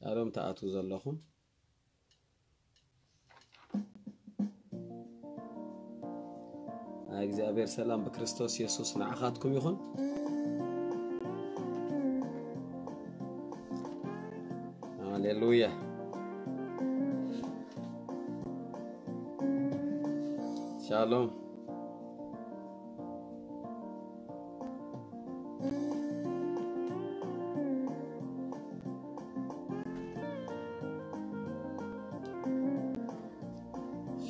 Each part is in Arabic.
تعالوا تعاتوا زلخم اغزابير سلام بكريستوس يسوع نعخاتكم يخون هاليلويا سلام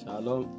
Shalom.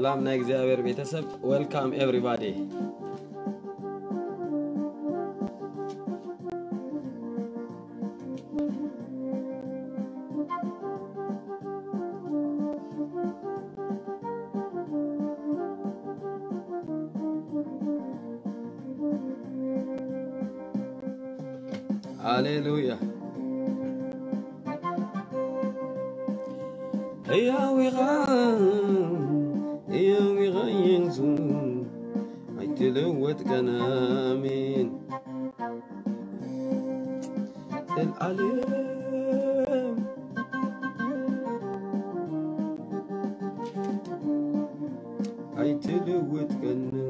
Salam na exaver betasab. Welcome everybody. Hallelujah. Heya we ran. يوم يغينزون عيتلوت كنامين العليم عيتلوت كنامين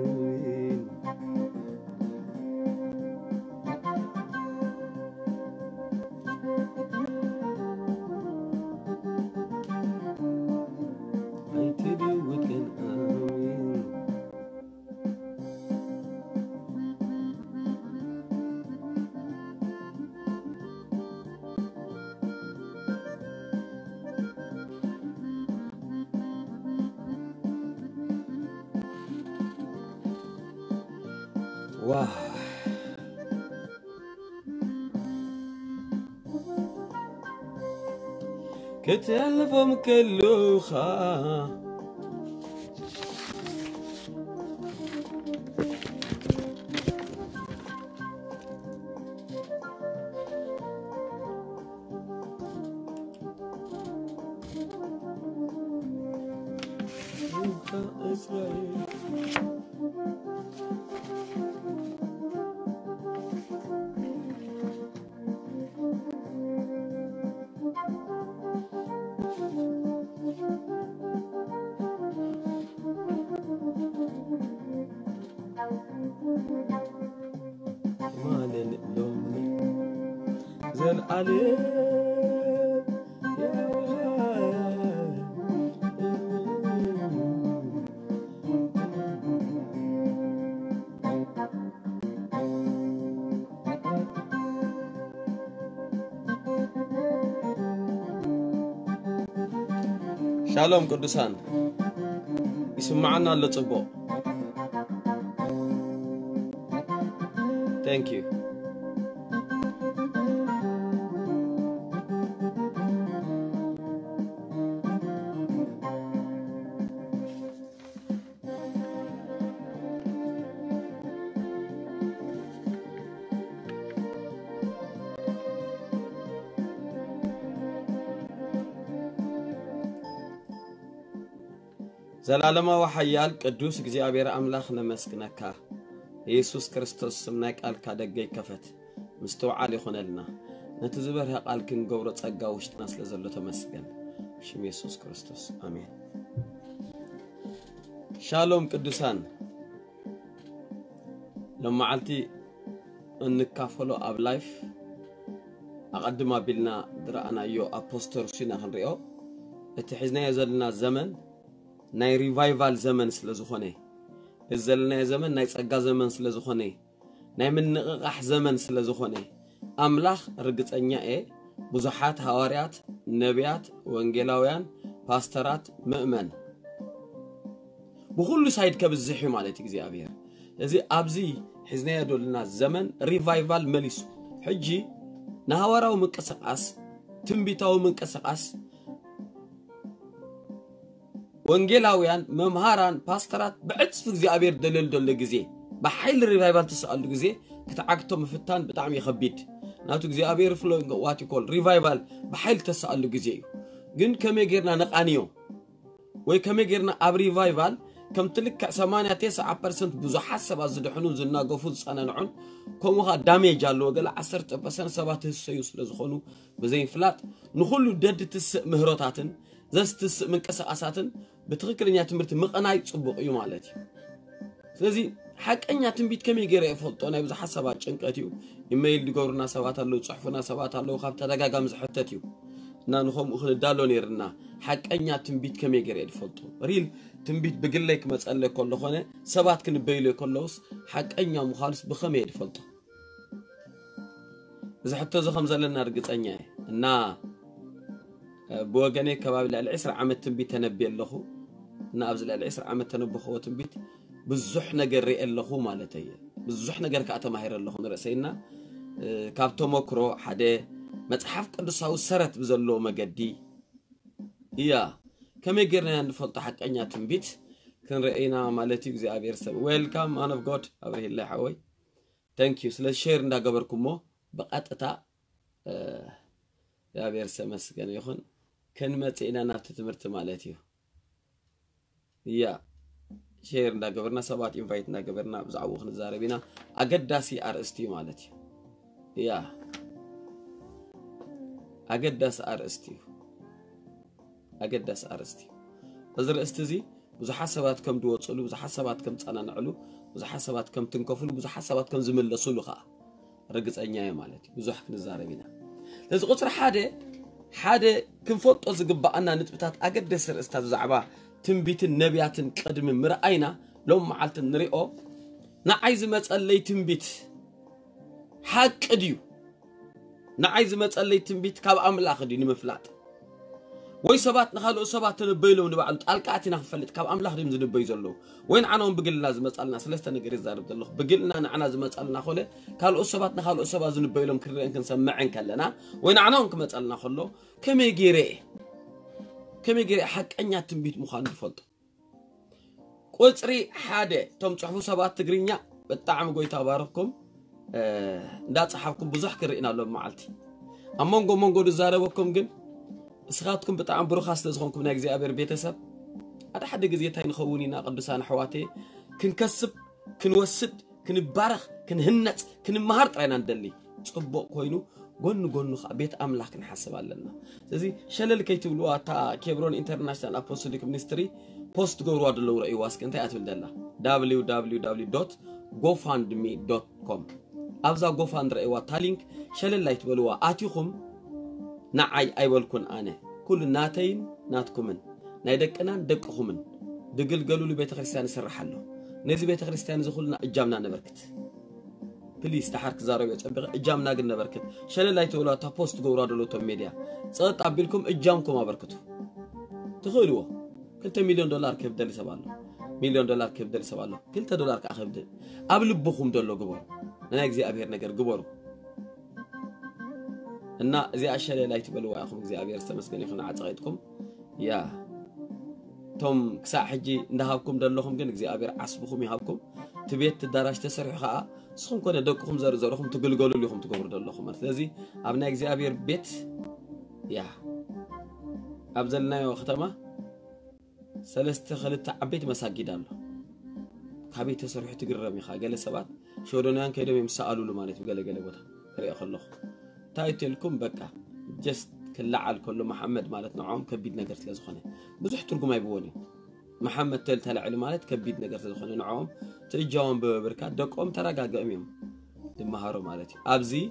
Wow. كتلفم كلوخا Shalom Kudusan Isma'ana Lutubo. Thank you. زلالما وحيال قدوس اغزيابير املاخ نمسكنكا يسوع كريستوس سمناك قال كدغي كفت مستوعال يخونلنا نتزبرها قال كن غبره صغا وشتنا سلازلو تمسكن شم يسوع كريستوس امين شالوم قدوسان لما علتي انكافلو اب لايف اقدما بيلنا درانا يو ابوستول سينا هنريو اتحزنا يزلنا الزمن ناي ريفايفال زمن سلازخوني الزلنا زمن ناي صقا زمن سلازخوني ناي منققح زمن سلازخوني املاخ رغطنيا بزحات حواريات نبيات وانجيلاويان باسترات مؤمن بكل سايد كبزحي مالتي اغزيابير اذا ابزي حزنا يدولنا زمن ريفايفال مليس حجي نهاوراو منقسقاس تنبيتاو منقسقاس وانجيلاويان ممهاران باسترات بعصف اغزيابير دلل دول غزي بحيل ريفايفال تسال غزي كتعاقتو مفتان بتعم يخبيت ناتو اغزيابير فلو وات يقول ريفايفال بحيل تسال غزي جن كمي غيرنا نقانيو وي كمي غيرنا اب ريفايفال كم تلك 89% بزحات سبع زدحنون زنا غفوت صننعون كومو ها داميج الله وقال 10% سبات السيوس لزخونو بزين فلات نخلو دد تس مهراتاتن زس تس منقساساتن بتخكلنيا تمرت مقناي صبق يو مالتي سلازي حقنيا تنبيت كمي غير يفلطو ناي بزحات سبع چنقتيو ايميل دغورنا سبات الله صحفنا سبات الله خاب تدغاغام زحتتيو نانخوم اخل دالونيرنا حق انيا تنبيت كمي غير يفلطو ريل تنبيت بغليك مصلي كل خونه سبات كن بيلو كلوس حق انيا مخالص بخمي يفلطو اذا حتى زخم زلنا رغطنيا انا بوغني كباب للعسر عام تنبيت تنبي لهو انا ابزل العسر عام تنبخو تنبيت بزح نغير يلهو مالتي بزح نغير كاتماهير لهو راسينا كابتو مكرو حدا متحف قدساو سرت بزلو مقدي يا كما غيرنا نفط حقنيا تنبيت كنرينا مالتي اغزابير سب ويلكم ان اوف جود ابري الله حوي ثانك يو سلا شير ندا غبركمو بقطتا يا بير سمس كن يكون كنمتينا نفط تمرت مالتي يا شير ندا غبرنا سبات انفايت ندا غبرنا بزعو خنزاربينا اقداسي ار اس تي مالتي يا أقدس أرستيو أقدس أرستيو أزر أستزي وزا حسبات كم دوت صلو وزا حسبات كم تصنن علو وزا حسبات كم تنكفل وزا حسبات كم زمل لصلو خا رقص أنيا مالتي وزا حكن الزاربينا لازم قصر حاده كم فوت أزقب أنا نتبتات أقدس أرستيو زعبا تنبيت النبيات قدم مرأينا لو معلت نريقو نعايز ما تقلي تنبيت حاج أديو نعايز ما تقلي تنبيت كاب املاخ دي نمفلات وي سبات نخالو سبات نبيلو نبعلو تالقاتي نخفلت كاب املاخ دي نبي زلو وين عناهم بقل لازم اتقلنا سلسته نغير يزارب دلو بقلنا نعنا زم اتقلنا خوله كالو سبات نخالو سبات نبيلو كرين كنسمعن كلنا وين عناهم كما اتقلنا خلو كمي غيري حق انيا تنبيت مخان فلط قصري حاده توم صحفو سبات تغرينيا بتعم قويتا باركم دا صحابكم بزح كرئنا لو معلتي امونغو دزاربكم جن اسخاتكم بتعم بروخاس لزخونكم نا اغزيابير بيتسب ادا حد غزيتاي نخونينا قدسان حواتي كنكسب كنوسد كنبارخ كنهنت كنمهار طرينا ندلي صبق كوينو غون خا بيت املاح كنحسبالنا سلازي شلل كيتبلوا تا كيبرون انترناشنال ابوستوليك مينستري بوست غورو ادلو راي واسك انت اتبلدلا www.gofundme.com أبزا غوفاندر إيوا تالينك شلل لايت بلوا آتيكم نعاي أيولكن أنا كل ناتين ناتكمن نايدك أنا دقكمن دقلقلو لبيت خريستان سرحلو نزي بيت خريستان زخولنا إجامنا نبركت بليز تحرك زاروية تبغى إجامنا قلنا بركت شلل لايت بلوا تا بوست غورادو لو توم ميديا صارت عبيلكم إجامكم أبركتو تخيلوا كنت $1,000,000 كيبدل سبالو $1,000,000 كيبدل سبالو كنت $1 كأخبدل قبل بخوم دولو قبل أنا أجزي أبير نجار جبرو. أنا زي أشياء لا يتبلوا أخوك زي أبير استمسكني خلنا عتقيتكم. يا توم كساع حجي نهابكم دلهم جنك زي أبير عصبكم يهابكم. تبيت الدرج تسرح خاء. صخم كنا دقكم زارخم تقول لهم تقبر دلهم مثل زي أبنا أجزي أبير بيت. يا أبزلنا وختمه. سلست خلت عبيت مساجد الله. خبيت تسرح تقرر ميخا قال السبات. شورونان كيدو يمسالو له مالتي غلغله بوتا ري اخلخ تايتلكم بقى جست كلعل كله محمد مالتنا عم كبيد نجر تلازخني بزح ترجمه يبوني محمد تل تلعل مالت كبيد نجر تلازخني نعم تجاوم ببركات دقوم تراغاغميم دمهارو مالتي ابزي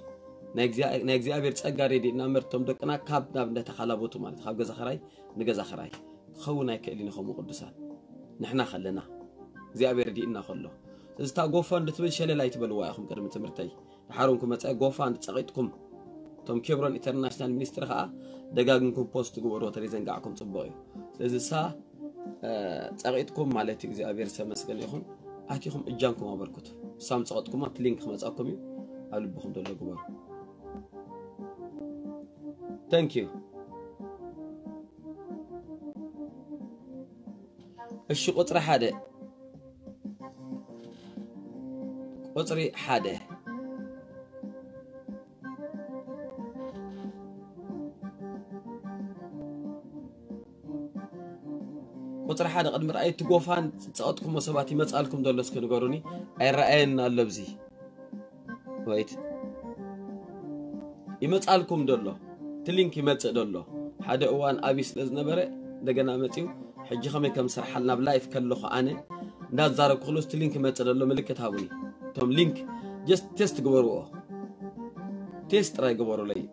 نايغزي ابير صغا ريدي نمرتم دقنا كاب ناب نتخلابوت مالت خاب غزخراي نغزخراي خوناي كلينكم قدسان نحنا خلنا زي أبردي إننا خلنا إذا قوفان لتبل شلي لا يتبل واياكم كرم تمرتي حارونكم أتا قوفان تساقيتكم توم كبرون إنترناشنال مينستر خا دقاقنكم بوست قبر وتريزن قاعكم صبايو إذا سا تساقيتكم مالتك زي أبرد سمسك ليخون أكيكم إجانكم أبركوت سام تساقيتكم أتلينك ما تساقكمي ألبخم دولة قبر Thank you. الشيء قطري حادة قطري حادة قطري حادة قد مرأيت قوفان تساقطكم وسباتي ما تسألكم دولس كنقروني أي رأينا اللبزي ويت إما تسألكم دولو تلينك ما تسألو حادة أوان أبيس لزنبري دقنا متيو حجي خميكم سرحلنا بلايف كلخو أنا ناس زارك خلص تلينك ما تدلو ملك تهاوني توم لينك جست تيست جبروه تيست راي جبرو لي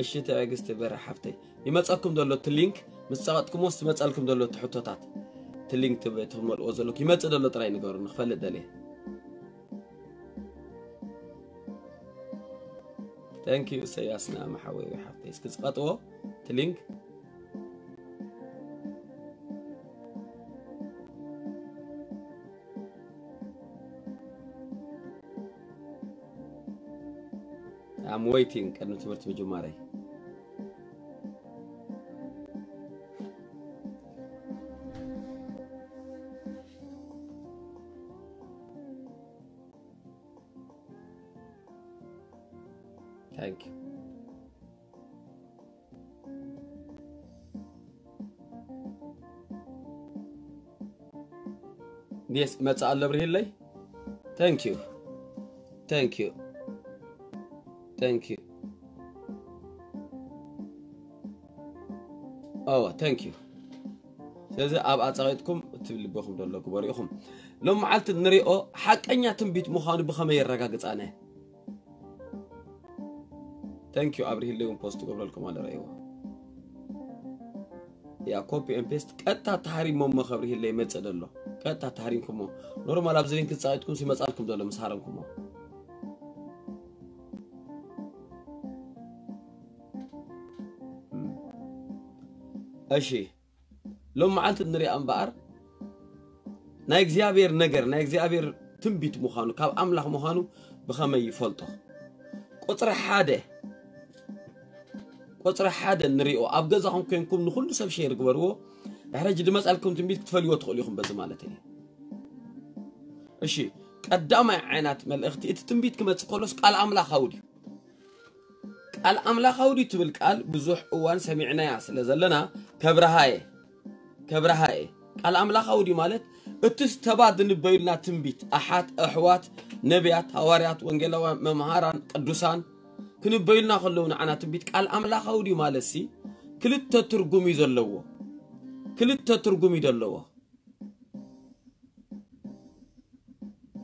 الشتاء عجزت برا حفتي يما تسألكم دلو تلينك مساعدكم وست ما تسألكم دلو تحطات تلينك تبي تهم الأوزلو كي ما تدلو تراي نجارو نخفل الدليل Thank you سياسنا محاوي حتى يسكت قطوة تلينك I'm waiting كأنه تمرت بجماري Thank you. Yes, Mats Alabrille. Thank you. Thank you. Thank you. Oh, thank you. ስለዚህ ኣብ ኣጻይትኩም እትብልበኹም ደለኩ ወሪኹም ሎምዓልት ንሪኦ ሓቀኛ ትንቢት ምዃኑ ብኸመይ ይረጋግጻነ Thank you, Abrahil Leon Post to Governor Commander Iowa. Yeah, copy and paste. Kata Tahari Momma Abrahil Le Metzadolo. Kata Tahari Kumo. Normal Abzin Kitside Consumas Alcum Dolums Haram Kumo. Ashi Lom Altinri Ambar Nagziavir Neger, Nagziavir Timbit Mohanu, Kab Amlah Mohanu, Bahame Folto. قطر حادة قطر حادة نريو أبغى زهم كينكم نخلص سب شيء رجبروه بحرج دماس ألكم تنبيت تفليوا تخليهم بزمالتين إشي قدام عينات مال اختي تنبيت كم تقولس قال عملا خودي قال عملا خودي تقول قال بزوح وان سمعنا يا سلا زلنا كبرهاي كبرهاي قال عملا خودي مالت التستباد نبيلنا تنبيت أحد أحوات نبيات هواريات وانجلوا ممهاران قدوسان كنبيلنا خلونا عنا تنبيت قال عملا خودي مالسي كل التترجمي دلوا كل التترجمي دلوا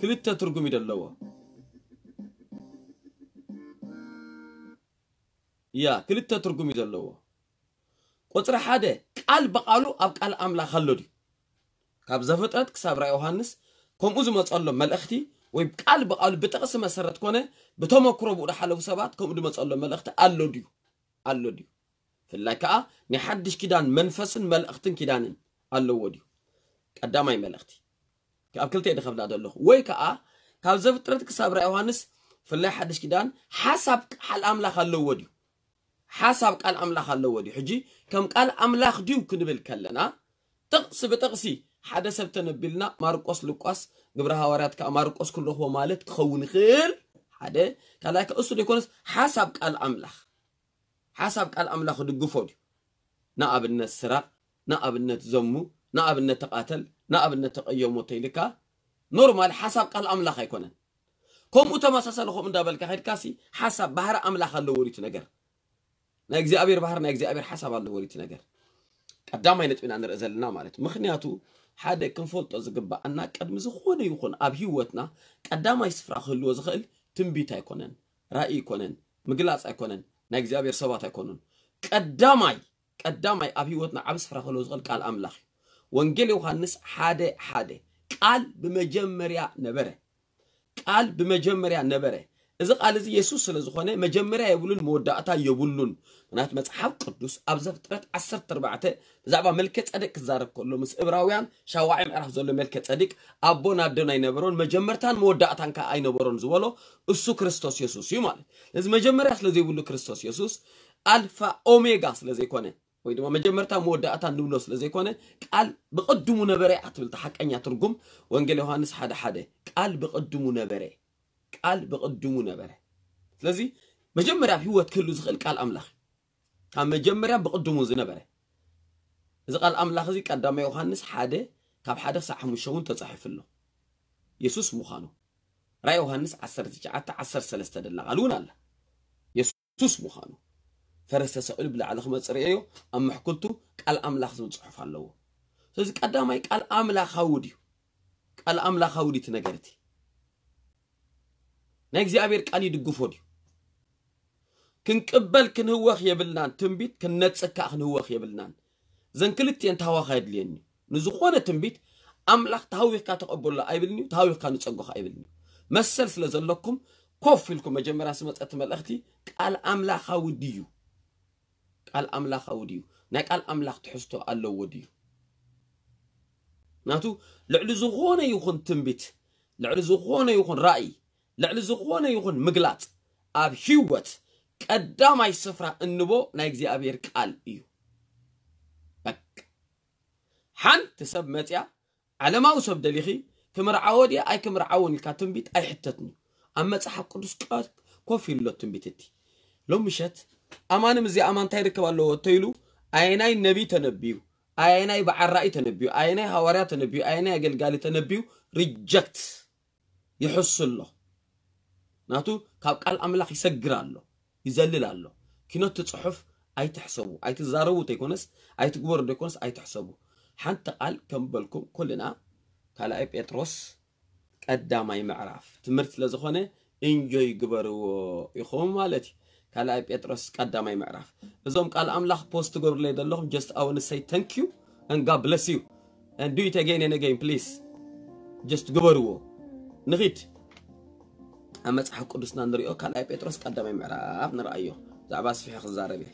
كل التترجمي دلوا يا كل التترجمي دلوا قطر حدا قال بقالوا أب قال عملا خلودي كاب زفتات كساب رأي يوحنس كم أزمة الله ملأختي ويبقال بقال بتقسم مسرت كونه بتوما كروب ولا حلو سبات كم أزمة الله ملأخت اللوديو اللوديو في اللكاء نحدش كدان منفسن ملأختن كدانن اللوديو قدامي ملأختي كاب كلتي دخل نادو الله ويكاء كاب زفتات كساب رأي يوحنس في الله حدش كدان حسب حال أملاخ اللوديو حسب قال أملاخ اللوديو حجي كم قال أملاخ ديو كن بالكلنا تقص بتقصي حدا سبتنا بلنا ماركوس لوكاس جبرها ورات كماركوس كله هو مالت خون خير حدا كلاك أصل يكونس حسب الأملاخ حسب الأملاخ الجفود نقب النسرة نقب النتزمو نقب النتقاتل نقب النتقيم وتيلكا نورمال حسب الأملاخ يكونن كم أتمسس لهم دبل كهيد كاسي حسب بحر أملاخ اللي وريت نجر نجزي أبير بحر نجزي أبير حسب اللي وريت نجر قدام عينت من عند رأزلنا مالت مخنياتو حدا كان فولت أزقبا أنا قد مزخونه يكون أبيوتنا قدام يسفر أخلو زخل تنبيت أيكونن رأي يكونن مجلس أيكونن نجزابير سبات يكونون قدامي أبي وطنا عبس فرق الوزغل قال أملاخ وانجلي وخانس حادي قال بمجمريا نبره إذا قال زي يسوس لزخانه مجمريا يقولون مودعته يقولون منات متحف قدوس أبزف ترت عصر تربعته زعبا ملكة أديك زارب كله مس إبراويان شواعم أرح زول ملكة أديك أبونا بدوني نبرون مجمرتان مودعتان كأي نبرون زوالو السو كريستوس يسوس يمال إذا مجمريا لزي يقولون كريستوس يسوس ألفا أوميغا لزي كونه ويدوما مجمرتا مودعتا نونوس لزيكونه قال بقدمو نبري عتبل تحق أن يترجم وانجيل يوحنس حدا قال بقدمو نبري لذي مجمرة هو كله زغل قال أملاخ هم مجمرة بقدمو زنبري إذا قال أملاخ زي قدام يوحنس حدا كاب حدا صح مشون تصحف له يسوس مخانو رأي يوحنس عصر تجعت عصر سلسة دلنا قالون الله يسوس مخانو فرست سأقول بلا على خمس رأيه أم حكولته قال أملاخ زود صحف علوه سوزي قدامي قال أملاخ هودي تنقرتي نيجي أبير قال يدقو فودي كن قبل كن هو خيا بلنان تنبيت كن نتسكع كن هو خيا بلنان زين كلتي أنت هوا خيد ليني نزخوانة تنبيت أملاخ تهوي كاتقبل لا أيبلني تهوي كانوا تصقح أيبلني مسل سلزلكم كوف لكم مجمرة اسمها أتمل أختي قال أملاخ هوديو الأملاخ تحسته الله وديو ناتو لعلزغونه يكون تنبت لعلزغونه يكون رأي لعلزغونه يكون مقلات أب هيوت قدام أي سفرة النبو نايجزي أبير قال إيو بك حن تسب متيا على ما وسب دليخي كمرعاودي أي كمرعاون الكاتنبت أي حتتني أما تحب قدس قاد كوفي اللو تنبتتي لو مشت أمانة مزي أمان تيرك والله تيلو أيناي النبي تنبيو أيناي بعرائي تنبيو أيناي هواري تنبيو أيناي جلجالي تنبيو ريجكت يحس الله ناتو قال أملاخ يسجر الله يزلل الله كنا تتصحف أي تحسبو أي تزارو تيكونس أي تقبر تيكونس أي تحسبو حتى قال كمبلكم كلنا قال أي بيتروس قدامي معرف تمرت لزخانة إنجي قبرو يخوم مالتي كلا بيتروس قدامي معرف بزوم قال املاح بوست غور لي دلهم just I want to say thank you and God bless you and do it again and again please just غبروا نغيت اما صح قدسنا نريو كلا بيتروس قدامي معرف نرايو زعباس في خزاربي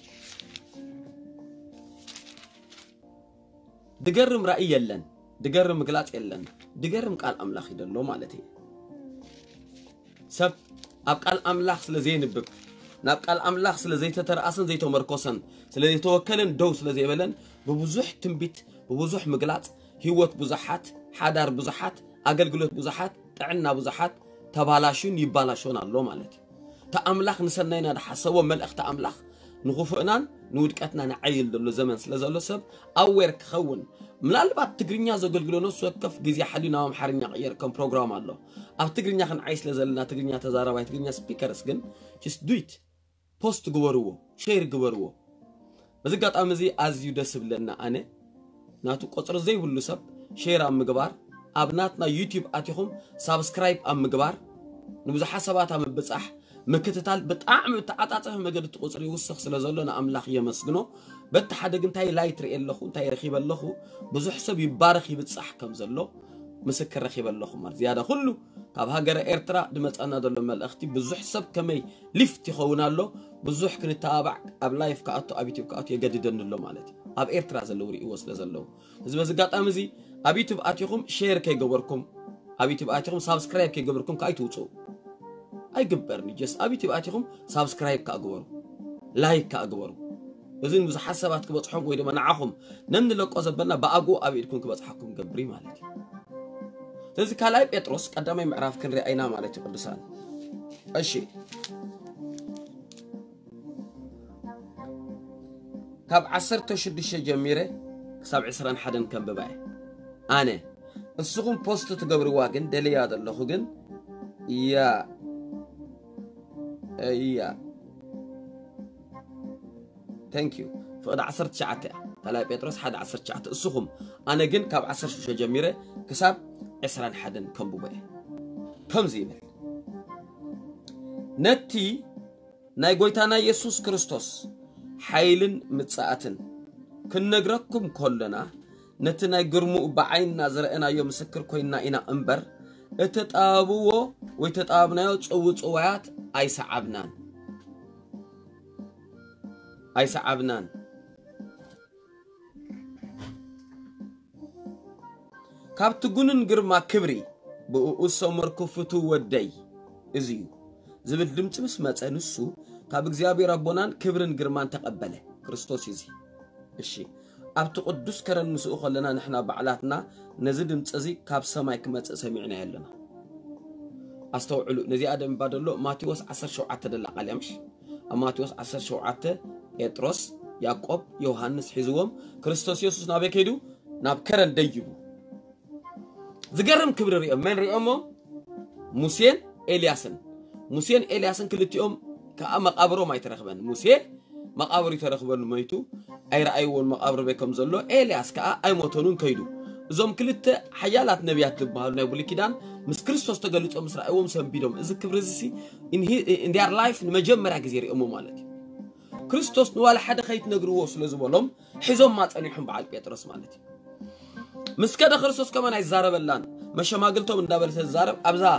دغرم راي يلن دغرم غلاط يلن دغرم قال املاح يدلو مالتي سب اب قال املاح سلازي نبك نبقى الأملاخ سلزي تترأسن زي تومركوسن سلزي توكلن دو سلزي بلن ببزوح تنبيت ببزوح مقلات هيوت بزحات حادار بزحات أقلقلوت بزحات تعنا بزحات تبالاشون يبالاشون اللو مالت تأملاخ نسنينا نحسوا ملأخ تأملاخ نخوفقنا نودكتنا نعيل دلو زمن سلزلو سب أويرك خون ملالبات تقرينيا زو قلقلونو سوكف جزي حدينا ومحرينيا غيركم بروغرام اللو أب تقرينيا خن عيس لزلنا تقرينيا تزاروي تقرينيا سبيكرس جن just do it بوست جوروه شير جوروه بس قط أمزي أز يدسب لنا أنا ناتو قطر زي باللسب شير أم جبار أبناتنا يوتيوب أتيهم سبسكرايب أم جبار نبزح حساباتها من بتصح مكتتال بتأعمل تعاطاتهم مجرد قطر يوسخ سلازلنا أملاخ يمسجنه بتحد جنتاي لايتر اللهو تاي رخيب اللهو بزح سب يبارخي بتصح كم زلوا مسك رخيب اللهو مر زيادة خلو طب هاجر إيرترا دمت أنا دلما الأختي بزح سب كمي لفتي خونا له بزح كنت تابع أب لايف كأتو أبي تب كأتو يجددن له مالتي أب إيرترا زلوري يوصل زلوا إذا بس قط أمزي أبي تب أتيكم شير كي جبركم أبي تب أتيكم سبسكرايب كي جبركم كأي توتو أي جبرني جس أبي تب أتيكم سبسكرايب كأجبرو لايك كأجبرو إذا بس حساباتك بتحكم وإذا منعهم نملك أزبنا بأجو أبي تكون كبتحكم جبري مالتي تزي كلاي بيتروس قدامي معرف كن رأينا مالتي قدسان أشي كاب عصرتو شدش جميرة كساب عصران حدا كان بباعي أنا السقم بوستو تقبر واقن دلياد اللخوقن يا thank you فقد عصرت شعاتي كلاي بيتروس حد عصرت شعاتي السقم أنا قن كاب عصر شدش جميرة كساب عسران حدن كم بوباي كم زيمل نتي ናይ ጎይታና ኢየሱስ ክርስቶስ ኃይልን ምጽአትን ክንነግረኩም ኮለና ነቲ ናይ ግርሙኡ በዓይና ዝረአናዮ ምስክር ኮይና ኢና እንበር እተጣብዎ ወይ ተጣብናዮ ጽውጽዋያት ኣይሰዓብናን ካብቲ ጉንን ግርማ ክብሪ ብኡኡስ ሰመርኩ ፍቱ ወደይ እዚዩ ዝብል ድምጽ ምስ መጸንሱ ካብ እግዚአብሔር አቦናን ክብርን ግርማን ተቀበለ ክርስቶስ እዚ እሺ ኣብቲ ቅዱስ ከረን ንስኡ ኸለና ንሕና ባዕላትና ነዚ ድምጽ እዚ ካብ ሰማይ ክመጽ ሰሚዕና ያለና ኣስተውዕሉ ነዚ ኣደም ባደሎ ማቴዎስ 17 ደላቃል ያምሽ ማቴዎስ 17 ጴጥሮስ ያዕቆብ ዮሐንስ ሒዝዎም ክርስቶስ ኢየሱስ ናበይ ከዱ ናብ ከረን ደይቡ ዝገርም ክብር ሪኦም ማን ሪኦም ሙሴን ኤልያስን ሙሴን ኤልያስን ክልቲኦም ከመቃብሮም አይተረክበን ሙሴ መቃብሩ ይተረክበን ማይቱ አይራአይውን መቃብር በከም ዘሎ ኤልያስ ከአ አይሞተኑን ከይዱ እዞም ክልተ ሐያላት ነቢያት ልባሉ ናይ ቡልኪዳን ምስ ክርስቶስ ተገልጾም እስራኤልዎም ሰምቢዶም እዚ ክብር እዚ in their life ንመጀመሪያ ግዜ ሪኦም ማለት ክርስቶስ ንዋል ሓደ ኸይት ነግሩዎ ስለዝበሎም ሒዞም ማጸኒሑን በዓል ጴጥሮስ ማለት مسكد خرسوس كمان يزارب اللان مش ما قلتهم من دابل تزارب أبزا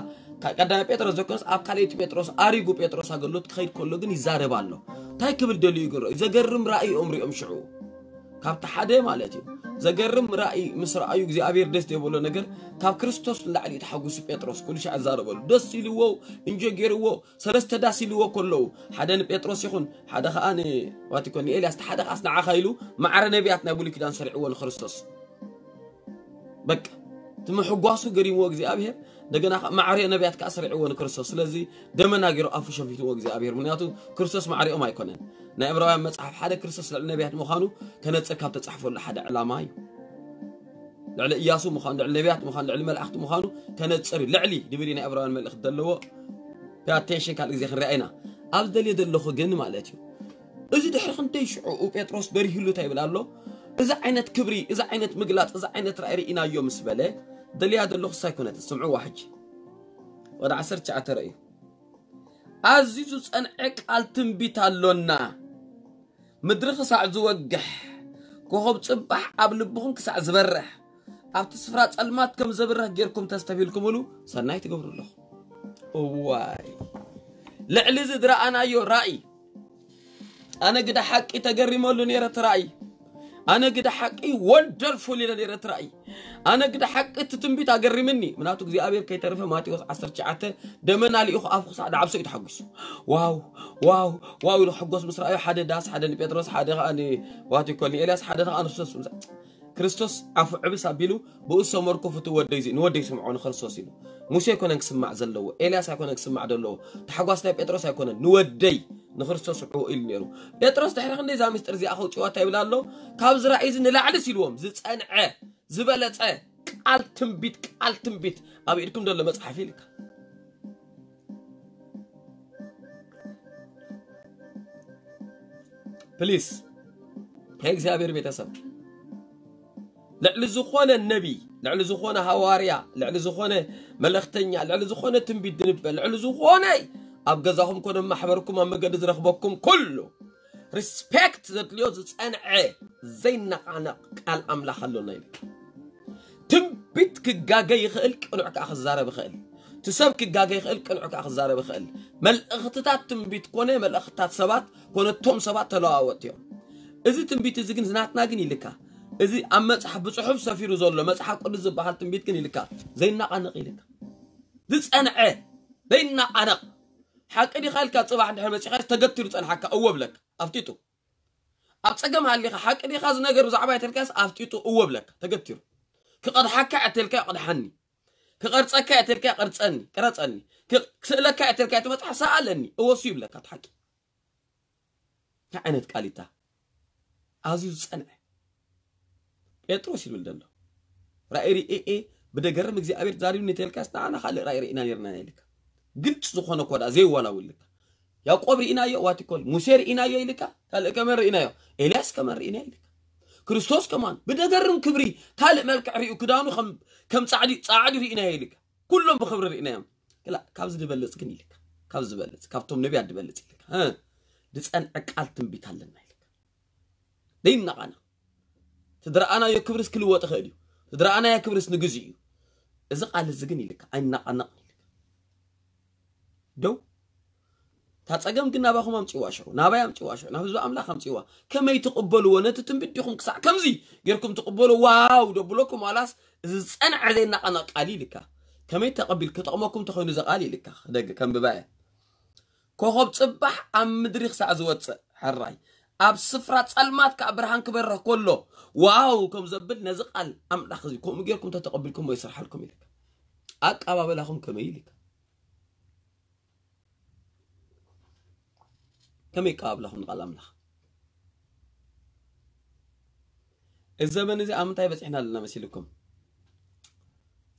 كقدام بيتروس ذكرس أبكاليت بيتروس أريجو بيتروس هقولت خير كله دني زارب اللو تايك بالدليل يقول إذا جرم رأي أمري أمشعو كاب تحدي مالتي إذا جرم رأي مصر أيوك زي أبير دست يقولون نجر كاب كريستوس لا عليه تحجوس بيتروس كل شيء زارب اللو دست يلوو إنجو جيرو سرست دست يلوو كله حدا بيتروس يخون حدا خاني واتكوني إلي أستحدا خاصنا عخيلو معرنا بيعتنا بقولي كده نسرعوا الخرسوس بك تم حقواسو قريم وغزي أبير دقنا معري نبيات كأسرع وان كرسوس لذي دمنا قيرو أفشان فيتو وغزي أبير منياتو كرسوس معري أو ما يكونن نائب رواية متصحف حدا كرسوس لنبيات مخانو كانت سكاب تتصحفو لحدا علاماي لعلى إياسو مخانو لعلى نبيات مخانو لعلى ملأخت مخانو كانت سري لعلي دبيري نائب رواية ملأخ دلوو تاتيشي كالكزي خرائنا أبدالي دلوخو جن مالاتيو إذي دحرخن تيشعو وبيتروس بريهلو تايبل اللو إذا عينت كبري إذا عينت مقلات إذا عينت رأي إنا يوم سبله دليل هذا اللغة سايكونات سمعوا واحد وده عسرت على رأيه عزيزوس أن أكل تنبيت اللنا مدرخ ساعة زوجح كهوب تبح قبل بخون كساعة زبرة عبت سفرات المات كم زبرة جيركم تستفيلكم ولو صنعت قبر الله واي لعل زد رأنا يو رأي أنا قد حق إتجري مولن يرى رأي أنا قد حقي wonderful لدي رأي أنا قد حق التنبيت أقري مني مناتوك زي أبير كي تعرفه ما تيوس عصر شعته دمنا لي أخو أفخص على عبسو يتحقص واو واو واو يتحقص مصر أي حدا داس حدا نبيتروس حدا أني واتي كوني إلياس حدا أنا سوس كريستوس عفو عبس أبيلو بقصة مركو فتو وديزي نودي سمعون خلصوسينو موسى يكون نسمع زلوا إلياس يكون نسمع دلوا تحقص نبيتروس يكون نودي نخرسوس عو إلنيرو بيتروس تحرقن إذا مستر زي أخو تيوات يبلالو كابز رئيزن لعلس الوم زيت أنعه زبالت كالتنبيت أبي إلكم دول مصحفي لك بليس هيك زي أبير بيتسب لعل زخونة النبي لعل زخونة هواريا لعل زخونة ملختنيا لعل زخونة تنبيت دنبا لعل زخونة أبجزهم كونهم محبركم أما جد رخبكم كله respect that ليوز أنا زينك أنا الأملا خلونا يلك تبيت كجاجي يخلك أنا عك أخذ زارة بخيل تسب كجاجي يخلك أنا عك أخذ زارة بخيل مال أختات تنبيت كونه مال أختات سبات كونه توم سبات تلاوات يوم إذا تنبيت إذا كنت زنات ناقني لك إذا أما تحب صحب سفير زول ما تحب كل زبحة تنبيت كني لك زينك أنا قيلك this أنا زينك أنا حقني خالك صباح عند حمص خاص تقتلوا ان حق اوبلك افتيتو ابصقم عليك حقني خاص نغير زعباي تركاس افتيتو اوبلك تقتلوا كقد حكا عتلك قد حني كقرصك عتلك قرصني قرصني كسلك عتلك تمطح سالني اوصيب لك تحكي كعنت قاليتا عزيز صنع بيتروس يلدلو رايري اي بدغرم اغزيابير زاريو نتلكاس تعال خالي رايري انا يرنا لك قلت زخونه كودا زي ولا ولك يعقوب رينا يا واتكول موسى رينا يا لك قال كمر رينا يا الياس كمر رينا لك كريستوس كمان بدغرم كبري قال ملك ريو كدانو كم صعدي رينا لك كلهم بخبر رينا لا كابز دبلص كني لك كابز دبلص كابتم نبي ادبلص لك ها دسأن أكالتم بيكالن مالك ديمنا أنا تدرى أنا يا كبرس كل وقت خاليو تدرى أنا يا كبرس نجزيو إذا قال الزجني لك أنا دو تاتساقم كنا باخو مامتي واشو نابا يامتي واشو نابزو أملاخ مامتي وا كما يتقبلوا ونتتم بديكم كسع كمزي غيركم تقبلوا واو دبلوكم علاس دسأن علينا أنا قالي لك كما يتقبل كطعمكم تخونوا زقالي لك دقة كم بباع كوخب تصبح عم مدري خسع زوات حراي أب صفرات سلمات كأبرهان كبره كله واو كم زبل نزق على أم لخزيكم غيركم تتقبلكم ويصرح لكم إلك أك أبا بلهم كم إلك كم يقابلهم قلمنا الزمن إذا أم طيب إحنا لنا مسيلكم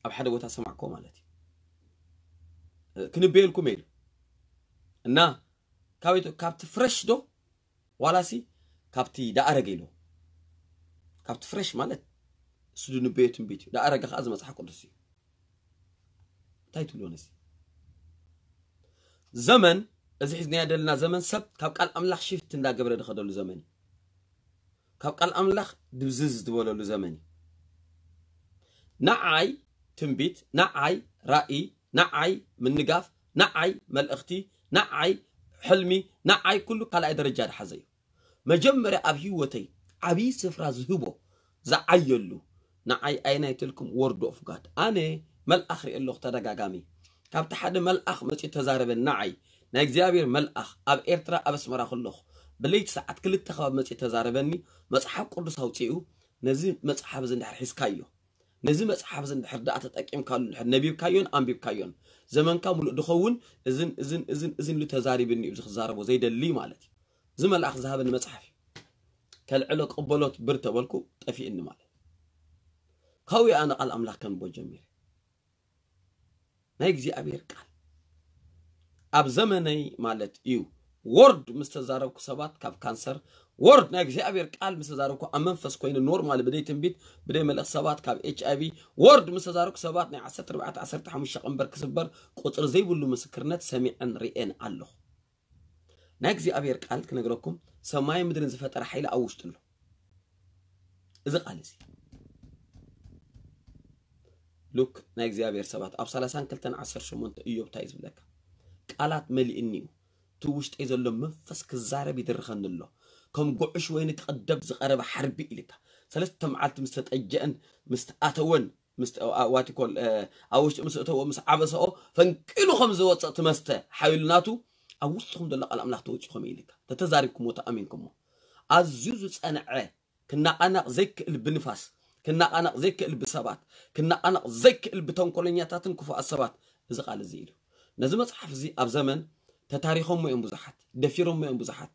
أب حدا وتسمعكم مالتي كن بيلكم إلك نا كابتو كابت فريش دو ولا سي كابتي دا أرجيلو كابت فريش مالت سدون بيتم بيتو دا أرجع خازم أصحك ورسي تايتو لونسي زمن إذا حزني هذا لنا زمن سب كابك الأملاخ شفت دا قبل دخل له زمني كابك الأملاخ دبزز دوله له زمني نعي تنبيت نعي رأي نعي من نقاف نعي مال أختي نعي حلمي نعي كله قلعي درجات حزيو مجمري أبهيوتي عبي سفرة زهبو زعيلو نعي أيني تلكم وورد أوف جاد أنا ملأخ اللي اخترق عقامي كابت حد ملأخ ماشي تزارب النعي نايك زيابير ملأخ أب إرترا أب اسمرا خلوخ بليت ساعت كل التخواب ماشي تزاربني مسحاب كله صوتيو نزيم مسحاب زندحر حسكايو نزيم مسحاب زندحر دعتت أكيم كالو نبي بكايون أم بكايون زمان كامل دخون إذن لتزاري بني بزخ زارب وزيد اللي مالتي زمان الأخ ذهب المتحف كالعلق أبلوت برتا والكو تفي إن مالي قوي أنا قال أملاك كان بو جميل نايك زي أبير قال أب زمني مالت إيو ورد مستزاربكو سبات كاب كانسر ورد نايك زي أبير قال مستزاربكو أمنفس كوين النورمال بدي تنبيت بدي ملأ سبات كاب HIV ورد مستزاربكو سبات ناي عسات ربعات عسات حمو الشق أمبر كسبر قطر زي بلو مسكرنات سميعن رئين قالو نايك زي أبير قال كنا قلوكم سماي مدرن زفات رحيلة أوشتن له إذا قال زي لوك نايك زي أبير سبات أبسالسان كلتن عسر شمونت إيوب تايز بلاك قالات ملي إنيو توشت إذا اللو منفسك الزاربي درخن اللو كم قعش وين تقدب زقرب حربي إلك سلست تمعت مستأجئن مستأتون مست واتكل أوش مستأتون مستعبسه فنكلو خمسة وتسعة مست حاولناتو أوشتهم دلنا على أملاك توجههم إلك تتزاربكم وتأمنكم عزوز أنا عه كنا أنا زيك البنفاس كنا أنا زيك البسبات كنا أنا زيك البتون كلنياتن كفاء السبات زقال زيلو نزمت حفزي أبزمن تاريخهم ما ينبزحت دفيرهم ما ينبزحت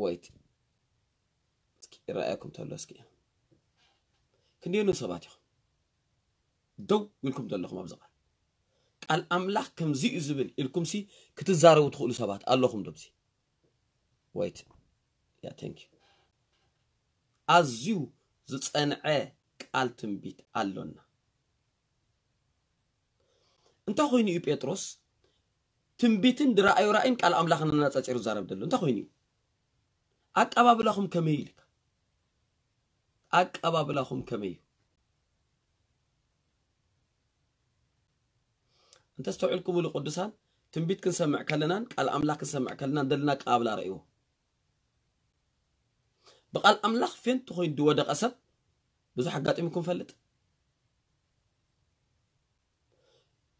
ويت رأيكم تولسكي كندينو سباتيهم دو إلكم زلهم أبزق الأملاح كم زي زبل إلكم سي كتزاروا تقولوا سبات اللهم دبسي ويت يا تانكي أزيو زتصنع قال تنبيت اللون انت خويني بيتروس تنبيتن درأي رأين قال املاخنا نتصير زارب دلو انت خويني اقبابلهم كميلك اقبابلهم كمي انت استوعلكم القدسان تنبيت كنسمع كلنان قال املاك كنسمع كلنان دلنا قابل رأيو بقال أملاخ فين تخوين دوا دق أسب بزو حقات إمكم فلت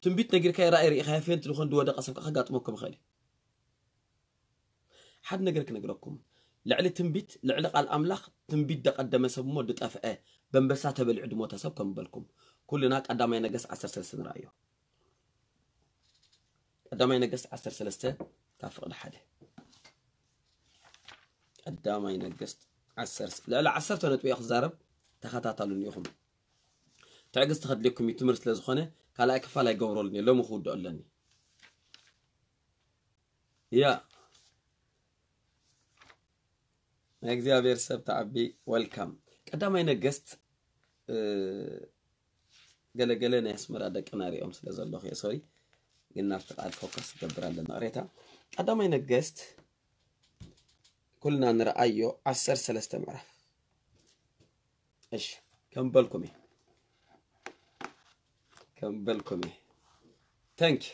تنبيت نجير كاي رأي رئيخها فين تلوخون دوا دق أسب حقات إمكم خالي حد نجرك نجركم لعلي تنبيت لعلي قال أملاخ تنبيت دق قدام سب مودة أفقه بنبساتها بالعدموت سبكم بالكم كلنا قدامي نقص 10 سلسله نرايو قدامي نقص 10 سلسله تفرق لحده قدامي نقص 10 لا 10 تنت بياخذ زارب تخطاطلون يخم تعقص تخد لكم يتمرس لزخونه كلا كفالا يغورولني لو مخود قالني يا እግዚአብሔር ሰብ ተአቢ ዌልካም ቀዳማይ ነገስት ገለገለ ነው ያስመራ ደቀናሪኦም ስለዘለሁ የሰይ የናፍጣል ፎከስ ገብራለን አሬታ ቀዳማይ ነገስት ኩልና ንራአዮ 10 3 ምዕራፍ እሺ ከንበልኩሚ ታንክ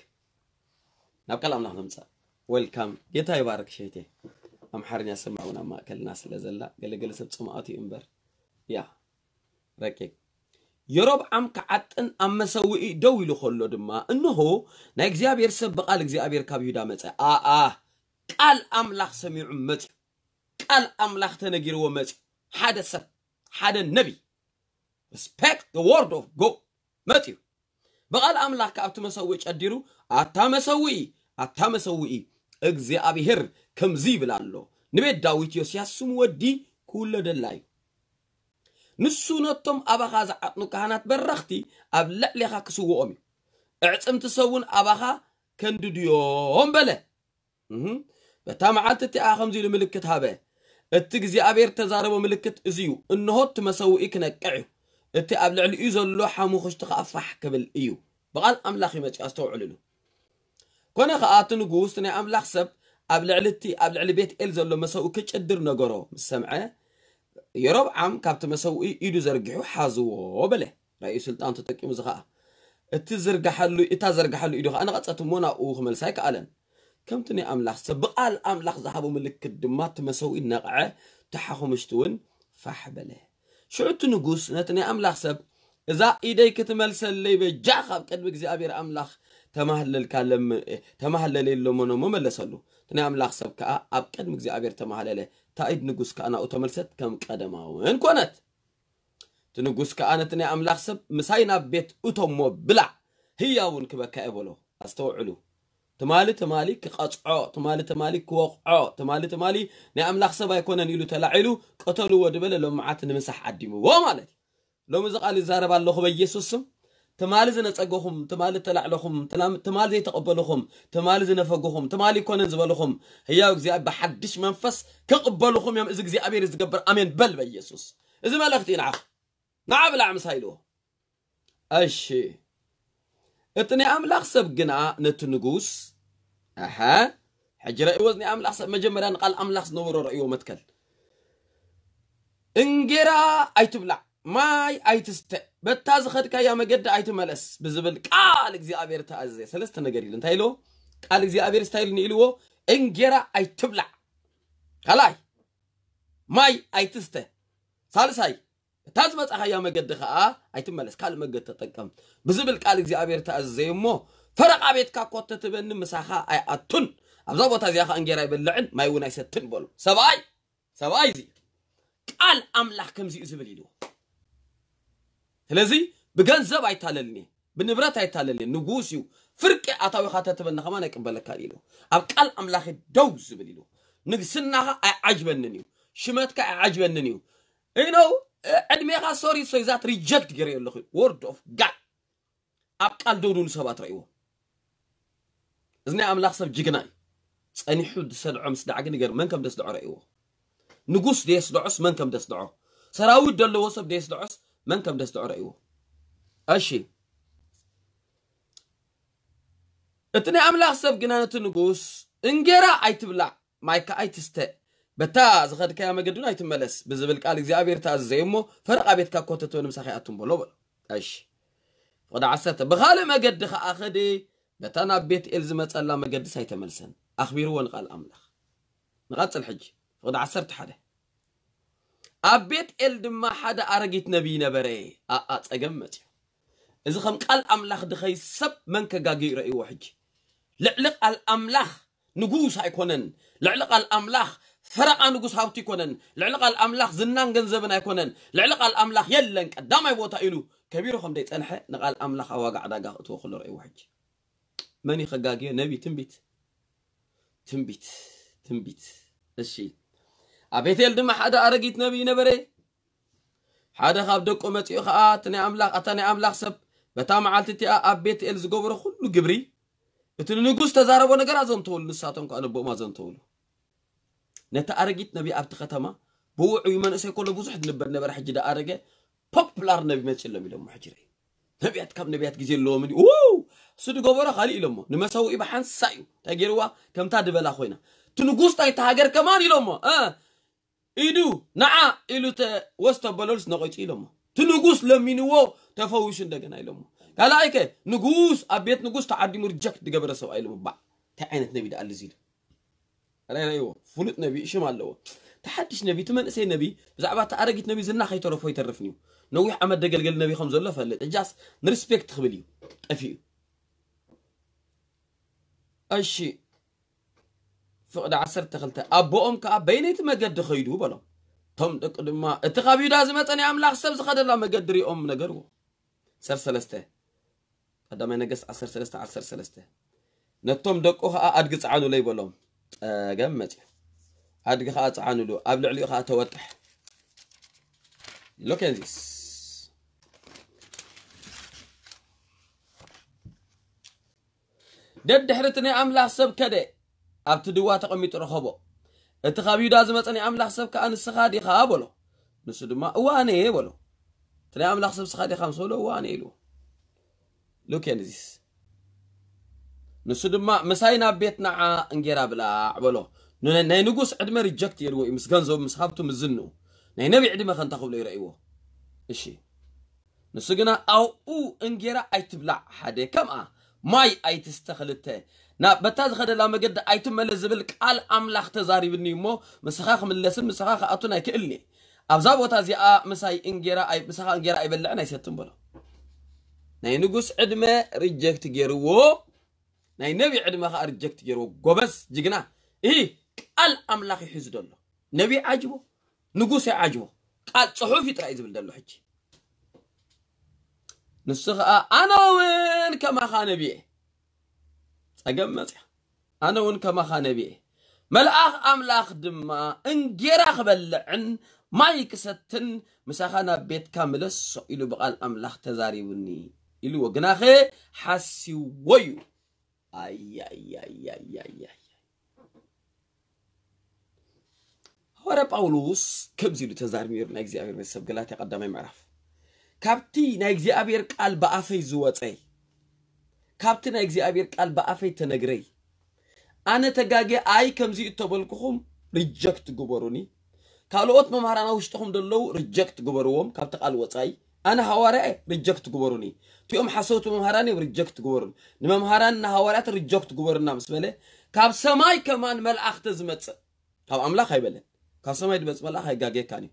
ናብቀል አምላክ ነምጻ ዌልካም ጌታ ይባርክ ሸይቴ أم حرني أسمعونا ما أكل ناس اللي زلا قال لي جلس بسمعاتي أمبر يا ركيك يروب عم كعتن أم سوي دوي له خلو دما إنه نجزي أبير سبق قال جزي أبير كابيو دامت قال أم لخ سميع مت قال أم لخ تنجر ومت هذا سب هذا النبي respect the word of God متيو بقال أم لخ كأبت مسويش أديرو أتام سوي أجزي أبير كم زيب لالله نبي داويت يوسياسم ودي كل دلائي نسونتم أباخا زعطنو كهانات بررختي أبلأ لخا كسوو أمي اعتم تسوون أباخا كندو ديوهم بلا بتامعات تتاخم زيلو ملكتها بي التقزي أبير تزاربو ملكت إزيو إنهو تمسوو إكنا كعيو التقابلع الإيزو اللوحة مخشتق أفح كبل إيو بقال أملاخي ماتش أستوعو لنو كونا خاطنو قوستني أملاخ سب أبلع لتي بيت إلزا لما سوء كيش أدر نقره مسمعه يروب عم كابت مسوء إيدو زرقحو حازو بله رئيس سلطان تتكي مزغاء إتا زرقحلو إيدو أنا غطسة مونا أوخ ملسايك ألن كم تني أملاخ سبقال أملاخ زحبو ملك الدمات مسوء النقعة تحاخو مشتون فح بله شعوت نقوس نتني أملاخ سب إذا إيدي كتملس اللي بجاخب كدبك زي أبير أملاخ تمهلل اللو منو مملسلو نعم لاخسب كأ أبكد مجزي أبير تماهل له تأيد نجوس كأنا أوتملست كم قدمه وين كونت تنجوس كأنا تنعم لاخسب مساينا بيت أوتمو بلع هي ون كبا كأبلو أستوعلو تمالي كقطع تمالي كوقع تمالي نعم لاخسب هيكون نيلو تلعلو قتلو ودبل لو معت نمسح عديمه ومالت لو مزقال الزارب الله خبي يسوسم تمال زنا تقوهم تمال تلع لهم تمال زي تقبلهم تمال زنا فجوهم تمال يكون زبالهم هياك زي بحدش منفس كقبلهم يوم إذا زي أبير زقبر أمين بل بيسوس إذا ما لقتين نعم لا عمس هيلو أشي إتني أملا خسب جناع نتنجوس أها حجرة وزني أملا خسب مجمرا قال أملا خس نور رأيو متكل إنجرا أي تبلع ماي أيتست بتاز خدك يا مجد أيت ملس بزبل قالك زي أبير تأزي سلست نجريل أنت هيلو قالك زي أبير ستايل نيلو إنجرا أيت تبلع خلاي ماي أيتست سالس هاي بتاز بس أخي يا مجد خاء أيت ملس قال مجد تتكلم بزبل قالك زي أبير تأزي مو فرق أبيت كقطة تبين مساحة أتون أبزبوا تزي أخا إنجرا باللعن ما يوناي ستن بولو سباي زي قال أملاح كم زي زبليلو لذي بجنزب عيتاللني بنبرات عيتاللني نجوسيو فرق أتاوي خاتته بالنخمان يقبل كاريلو أبكال أملاخ دوز بليلو نجسنها عجبننيو شمتك عجبننيو إنه عندما يخا سوري سويزات ريجكت جري الله خير word of God أبكال دورون سبات رأيوه إذني أملاخ سب جيجناي أني حد سدع مسدعجني جر من كم دسدع رأيوه نجوس ديس دعس من كم دسدعه سراود دل وصب ديس دعس من كم دستع رأيوه أشي اتني أملاخ سب جنانة النجوس إنجرا أي تبلع مايكا أي تستق بتاز غد كيا مجدون أي تملس بزبلك قالك زي أبير تاز زي أمه فرق أبيت كاكوتة ونمسخي أتم بلوبل أشي ودا عساته بغالي مجد خا أخدي بتانا بيت إلزمت الله مجد ساي تملسن أخبيروه نقال أملاخ نغطس الحج ودا عسرت حدا أبيت إلدم ما حدا أرجيت نبينا بري أتجمد إذا خم قال أملاخ دخي سب من كجاجي رأي واحد لعلق الأملاخ نجوس هيكونن لعلق الأملاخ فرق نجوس هاوتي كونن لعلق الأملاخ زنان جنزبنا يكونن لعلق الأملاخ يلنك قدام يبوتا إلو كبيرهم ديت أنحى نقال أملاخ أواقع داقا أتوى خلو رأي واحد ماني خقاقية نبي تنبيت الشيء أبيتيل دم حدا أرقيت نبي نبري حدا خاب دقو متيو خاة تاني أملاخ سب بتا معالتي تيا أبيتيل زقوبرو خلو قبري اتنو نقوز تزاربو نقرا زنطول نساتون كأنا بو ما زنطولو نتا أرقيت نبي أبت ختما بوعو يمان اسي كله بوزحد نبر حجي دا أرقى بوبلار نبي ما تشلم يلوم حجري نبيات كم نبيات جزيل لوم دي أوه صدق قبورة خالي لومه نمسوا إبحان سايو تجروا كم تعد بلا خوينا تنقص تاي تهاجر كمان لومه إيدو نعى إلو ت وسط بلورس نقيت لومه تنقص لمينو تفويش دجنا لومه قال أيك نقص أبيت نقص تعدي مرجك دجبر سوا لومه بع تعينت نبي دقل زيل على رأيه فلت نبي شو معلوه تحدش نبي تمن سين نبي زعبة أرجت نبي زلنا خي ترى فوي ترفنيو نوح عمل دقل قال نبي خمسة الله فلت جاس نرسبكت خبليو أفيو أشي فقد عسر تخلته أبوهم كأبينيت ما قد خيدو بلا تم تقدم ما تقابيو لازمت أنا عم لحسب زخد الله ما قدري أم نجرو سر سلسته هذا ما نقص عسر سلسته نتم دقوها أدقص عنو لي بلا جمتي أدقها أتعنو له قبل عليها أتوضح Look at this. دد حرتني أملا حسب كده. أبتدوات قميت رخبو. التخابيو دازمتني أملا حسب كأن السخادي خابلو. نسد ما واني ولو. تني أملا حسب سخادي خمسولو واني له. Look at this. نسد ما مساينا بيتنا ع انجراب لا ولو. نن نقص عدم ريجكت يروي مسكنزو مسحبتو مزنو. ناي نبي عدي ما خنت أخبله يرأيه إشي نسقنا أو إنجرا أيتبلع حدا كم ماي أيتستخلته نا بتاز خد لما جد أيتم ملزبلك على أملاخ تزاري بالنيمو مسخاخ من لسم مسخاخ أتونا كألني أبزاب وتازي مساي إنجرا أي مسخاخ إنجرا أي بلع ناي ستنبلا ناي نقص عدمة رجكت جروه ناي نبي عدمة خا رجكت جروه قبس جينا إيه على أملاخ يحزد الله نبي عجبه نقص عجبه قال صحفي ترى يزبل دلو حج نسخ أنا وين كما خان بيه أجمع أنا وين كما خان بيه ملأخ أملاخ دما إنجراخ بلعن ما يكستن مسخنا بيت كامل الصقيل بقال أملاخ تزاري وني إلو وجناخه حسي ويو أي أي أي أي أي ورا باولوس كبزي له تزارمير نايزي أبير مسب قلاتي قدامي معرف كابتي نايزي أبير قال بأفي زواتي كابتي نايزي أبير قال بأفي تنجري أنا تجاجي أي كمزي تبلكهم ريجكت جبروني قالوا أتم مهرنا وشتهم دلو ريجكت جبروهم كابتي قال واتي أنا هواري ريجكت جبروني تيوم حسوت مهراني وريجكت جبرون نما مهران هوارات ريجكت جبرنا بسم الله كاب سماي كمان ملأخ تزمت كاب أملا خيبله كاب سماي دمت ملاخ هيجاجي كاني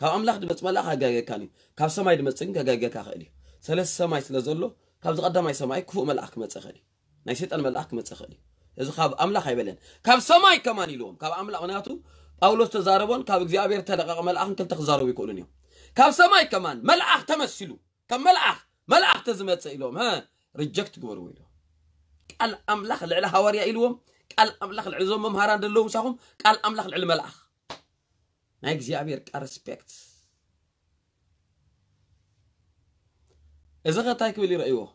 كاب أملاخ دمت ملاخ هيجاجي كاني كاب سماي دمت إنك هيجاجي كاخلي سلس سماي سلزلو كاب تقدم ماي سماي كفو ملاخ متسخلي نسيت أنا ملاخ متسخلي إذا كاب أملاخ هيبلن كاب سماي كمان يلوم كاب أملاخ وناتو أولوس تزاربون كاب جزيابير تلقى ملاخ كل تخزارو بيكونني كاب سماي كمان ملاخ تمسلو كم ملاخ تزمت سيلوم ها رجكت جورو يلوم الأملاخ اللي على هواريا يلوم الأملاخ العزوم مهران دلوم سهم الأملاخ اللي على ملاخ ناي اغزيابير كارسبكت اذا غتاك بلي رايوه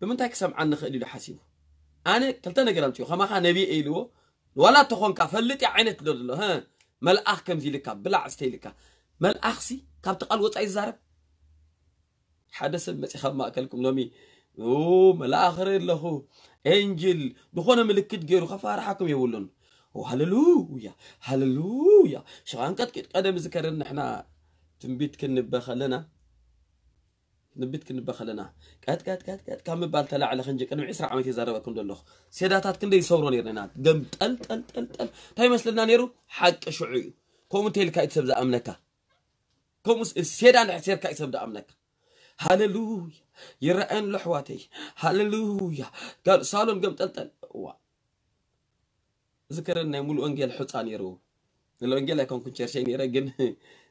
بمنتاك سمعنا خلي له حسيب انا كلتا نغرمتيو خما خا نبي ايلو ولا تخون كفلت عينت له ها ملأخ كمزي لك بلع استيلك ملأخسي كاب تقال وطاي زارب حدث متي خما اكلكم نومي او ملاخر له انجل بخونه ملكت غيرو خفارحكم يولون وهللويا هللويا شغان قد قدم ذكرنا احنا تنبيت كنبخلنا قد كم بال تلا على خنج قدم 10 عامات يزربكم دلخ سياداتات كن يصورون يرنا دم طل طل طل طل تاي مسلنا نيرو حق شعي كومتيل كايت سبز امنكا كومس سيدان حسير كايت سبز امنكا هللويا يرأن لحواتي هللويا قال صالون قم طل طل ذكرنا يملو أنجيل حصان يرو، لو أنجيل يكون كنشرشين يرجن،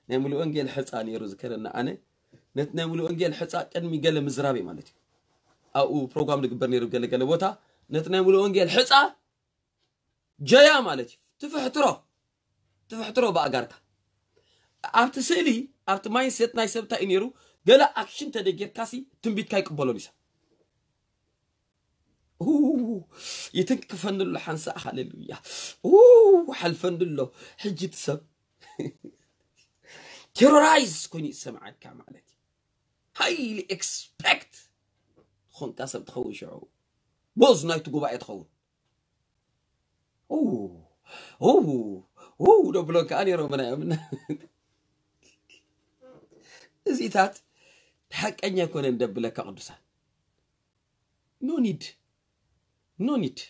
يملو أنجيل حصان يرو ذكرنا أنا، نتنا ولو أجل حتى أنمي قال مزرابي مالتي أو برنامج البرنير قال قال وتا نتنا ولو أجل حتى جاية مالتي تفحترو بقى قارك أبت سيلي أبت ماين سيت ناي سبتا إنيرو قال أكشن تدقير كاسي تنبيت كايك بولونيسا يتنك فندلو حنسا هاليلويا حل فندلو حجيت سب تيرورايز كوني سمعت كمالتي هايلي اكسبكت خون كاسب تخوي شعور بوز نايت تقو بقى يتخوي اوه لو بلوك اني ربنا يمنا زيتات حق اني كون ندبلك قدوسا no need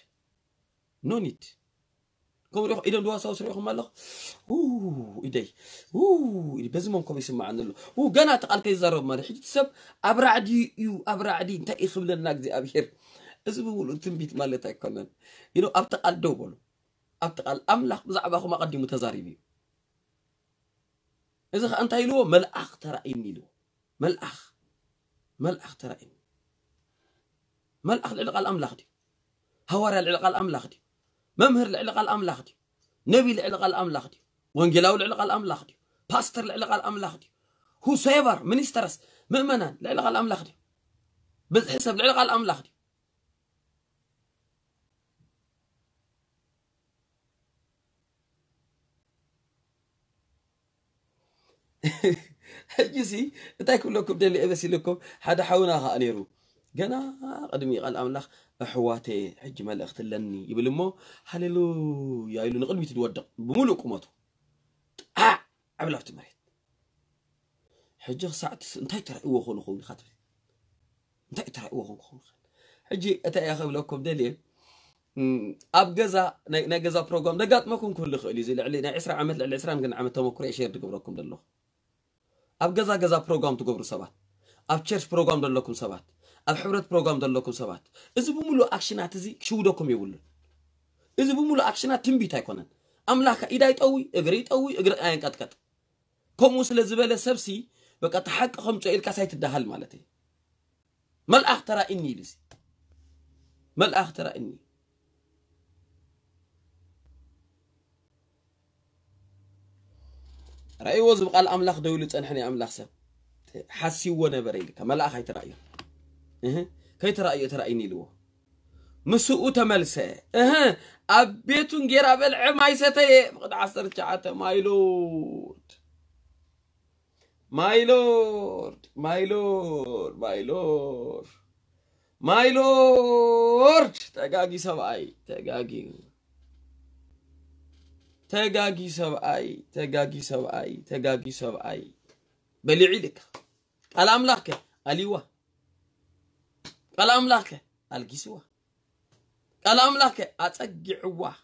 كم روح إذا دوا ساوس روح مالك إيدي بزمهم كم يسمع عن الله جانا تقال كي زارب ما رح يتسب أبرعدي أبرعدي تأي خبل النقد أبير أسبوع تنبيت مالتك كمان إنه أبتقال دوبل أبتقال أملاخ زعبه ما قدم تزاربي إذا أنت هيلو ملأخ ترى إني لو ملأخ ترى إني ملأخ العلاقة الأملاخ دي هواري العلاقة الأملاخ دي ممهر العلاقة الأملاخ دي نبي العلاقة الأملاخ دي وانجلاو العلاقة الأملاخ دي باستر العلاقة الأملاخ دي هو سيبر منسترس مؤمنان العلاقة الأملاخ دي بس حسب العلاقة الأملاخ دي جيسي تاكل لكم دلي أبسي لكم حدا حاوناها أنيرو جنا قدمي قال أملاخ أحواتي حج مال أختلني يبل مو حللو يا إلو نقدمي تتودق بملو قمته عملها تمريت حج ساعة انتهي ترى أوه خون خون خاتم انتهي ترى أوه خون خون حجي أتى أخوي لكم دليل أبجزا نجزا برنامج نجات ماكم كل خالي زي اللي نعسر عمل العسر ممكن عملته ما كري شير تقبلكم دلله أبجزا جزا برنامج تقبل سبات أبتشرش برنامج دلكم سبات الحبرت برنامج دلكم سبات إذا بملو أكشنات زي شو دكم يقولون إذا بملو أكشنات تنبيت هيكونن أملاك إيداي تقوي إجري تقوي إجري أين كات كموس للزبالة سبسي بقى تحقق خمسة إلى كاسات الدهال مالتي ما الأخترى إني لزي ما الأخترى إني رأي وزب قال أملاخ دولت أنحني أملاخ سب حسي ونبري لك ما الأخ يترأيه كي ترأيه ترأيني لوه مسؤو تملسه أبيتون جير أبلع ماي ستي قد عصر شعاته ماي لورد تقاقي سبعي تقاقي سبعي بلعي لك الأم لك أليوة الأم لك القسوة الأم لك أتقعوة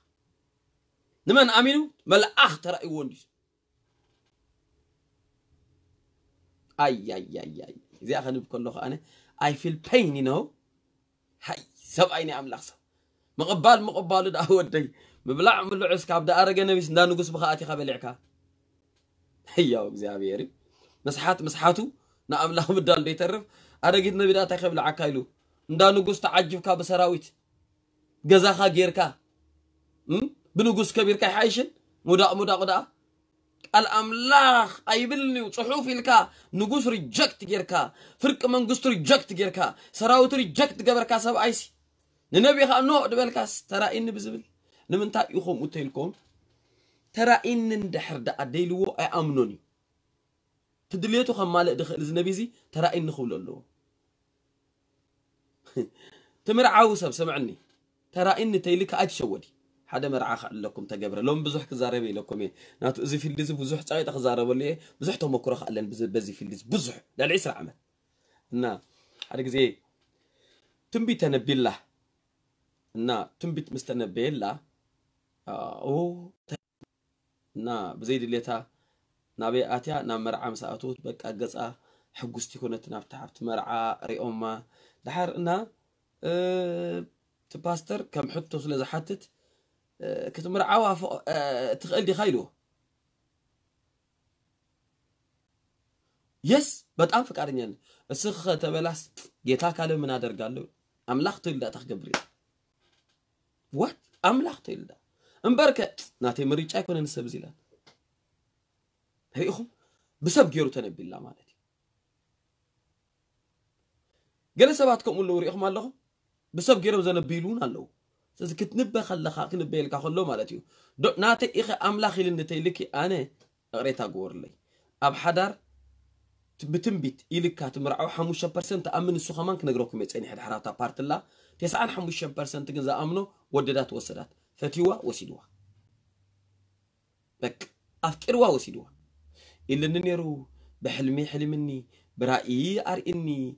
نمن أمينو ملأخ ترأي وندس أي زي أخي نبقى لك أنا I feel pain you know هاي سبعيني أم لك مقبال ده هو الدي مبلع ملعوس كعب ده أرجع نبيس دانو قص بخاتي قبل عكا هيا وزعبيري مسحاتو نعم لهم الدال بيترف أرجع نبي ده تخي قبل عكايلو دانو قص تعجب كعب سراويت جزا خير كا بنو قص كبير كحيشن مدا الأملاخ أيبلني وصحوفي الكا نقص ريجكت جيركا فرق من قص ريجكت جيركا سراوت ريجكت جبر كسب عيسي نبي خانو دبل كاس ترى إن بزبل نمن تا يخوم وتيلكم ترى إن ندحر دا أديلو أأمنوني تدليتو خمالة دخل الزنبيزي ترى إن خول الله تمر عاوسب سمعني ترى إن تيلك أتشودي حدا مرعى خل لكم تجبر لهم بزح كزاربي لكم إيه ناتوزي في الليز بزح تعيط خزارب ولا بزحتهم أكره خلنا بزي في الليز بزح لا العسر عمل نا حرك زي تنبيتنا بالله نا تنبت مستنبه لا او نا بزيد ليتا نابي اتيا نا مرعى مساتوت بقى غصا حغستي كنت نفتحت مرعى ريوما دحرنا تباستر كم حطو سلا حتت كنت مرعى وافق تخيل دي خايلو Yes, but I'm forgetting. A secret of a last get a column and other gallo. I'm laughed till that. What? I'm laughed till that. And Burkett, not him rich icon in Subzilla. Hey, oh, Bissab Girton and Billa Manet. Get us about Comulori of Malo. Bissab Girton and a Billuna low. Says the kidnip Bacalac in the Bell Caholoma at you. Don't not take I'm lacking in the Teliki Anne, Reta Gorley. Abhadar. بتنبت إلك كاتمرعو حموشة برسنت أمن السخمان كنجرو كميت أني حد حرات أبارت الله تسعان حموشة برسنت جنزا أمنه وددات وصلات فتوى وسيدوا بك أفكروا وسيدوا إلا ننيرو بحلمي حلمني برأيي أرئني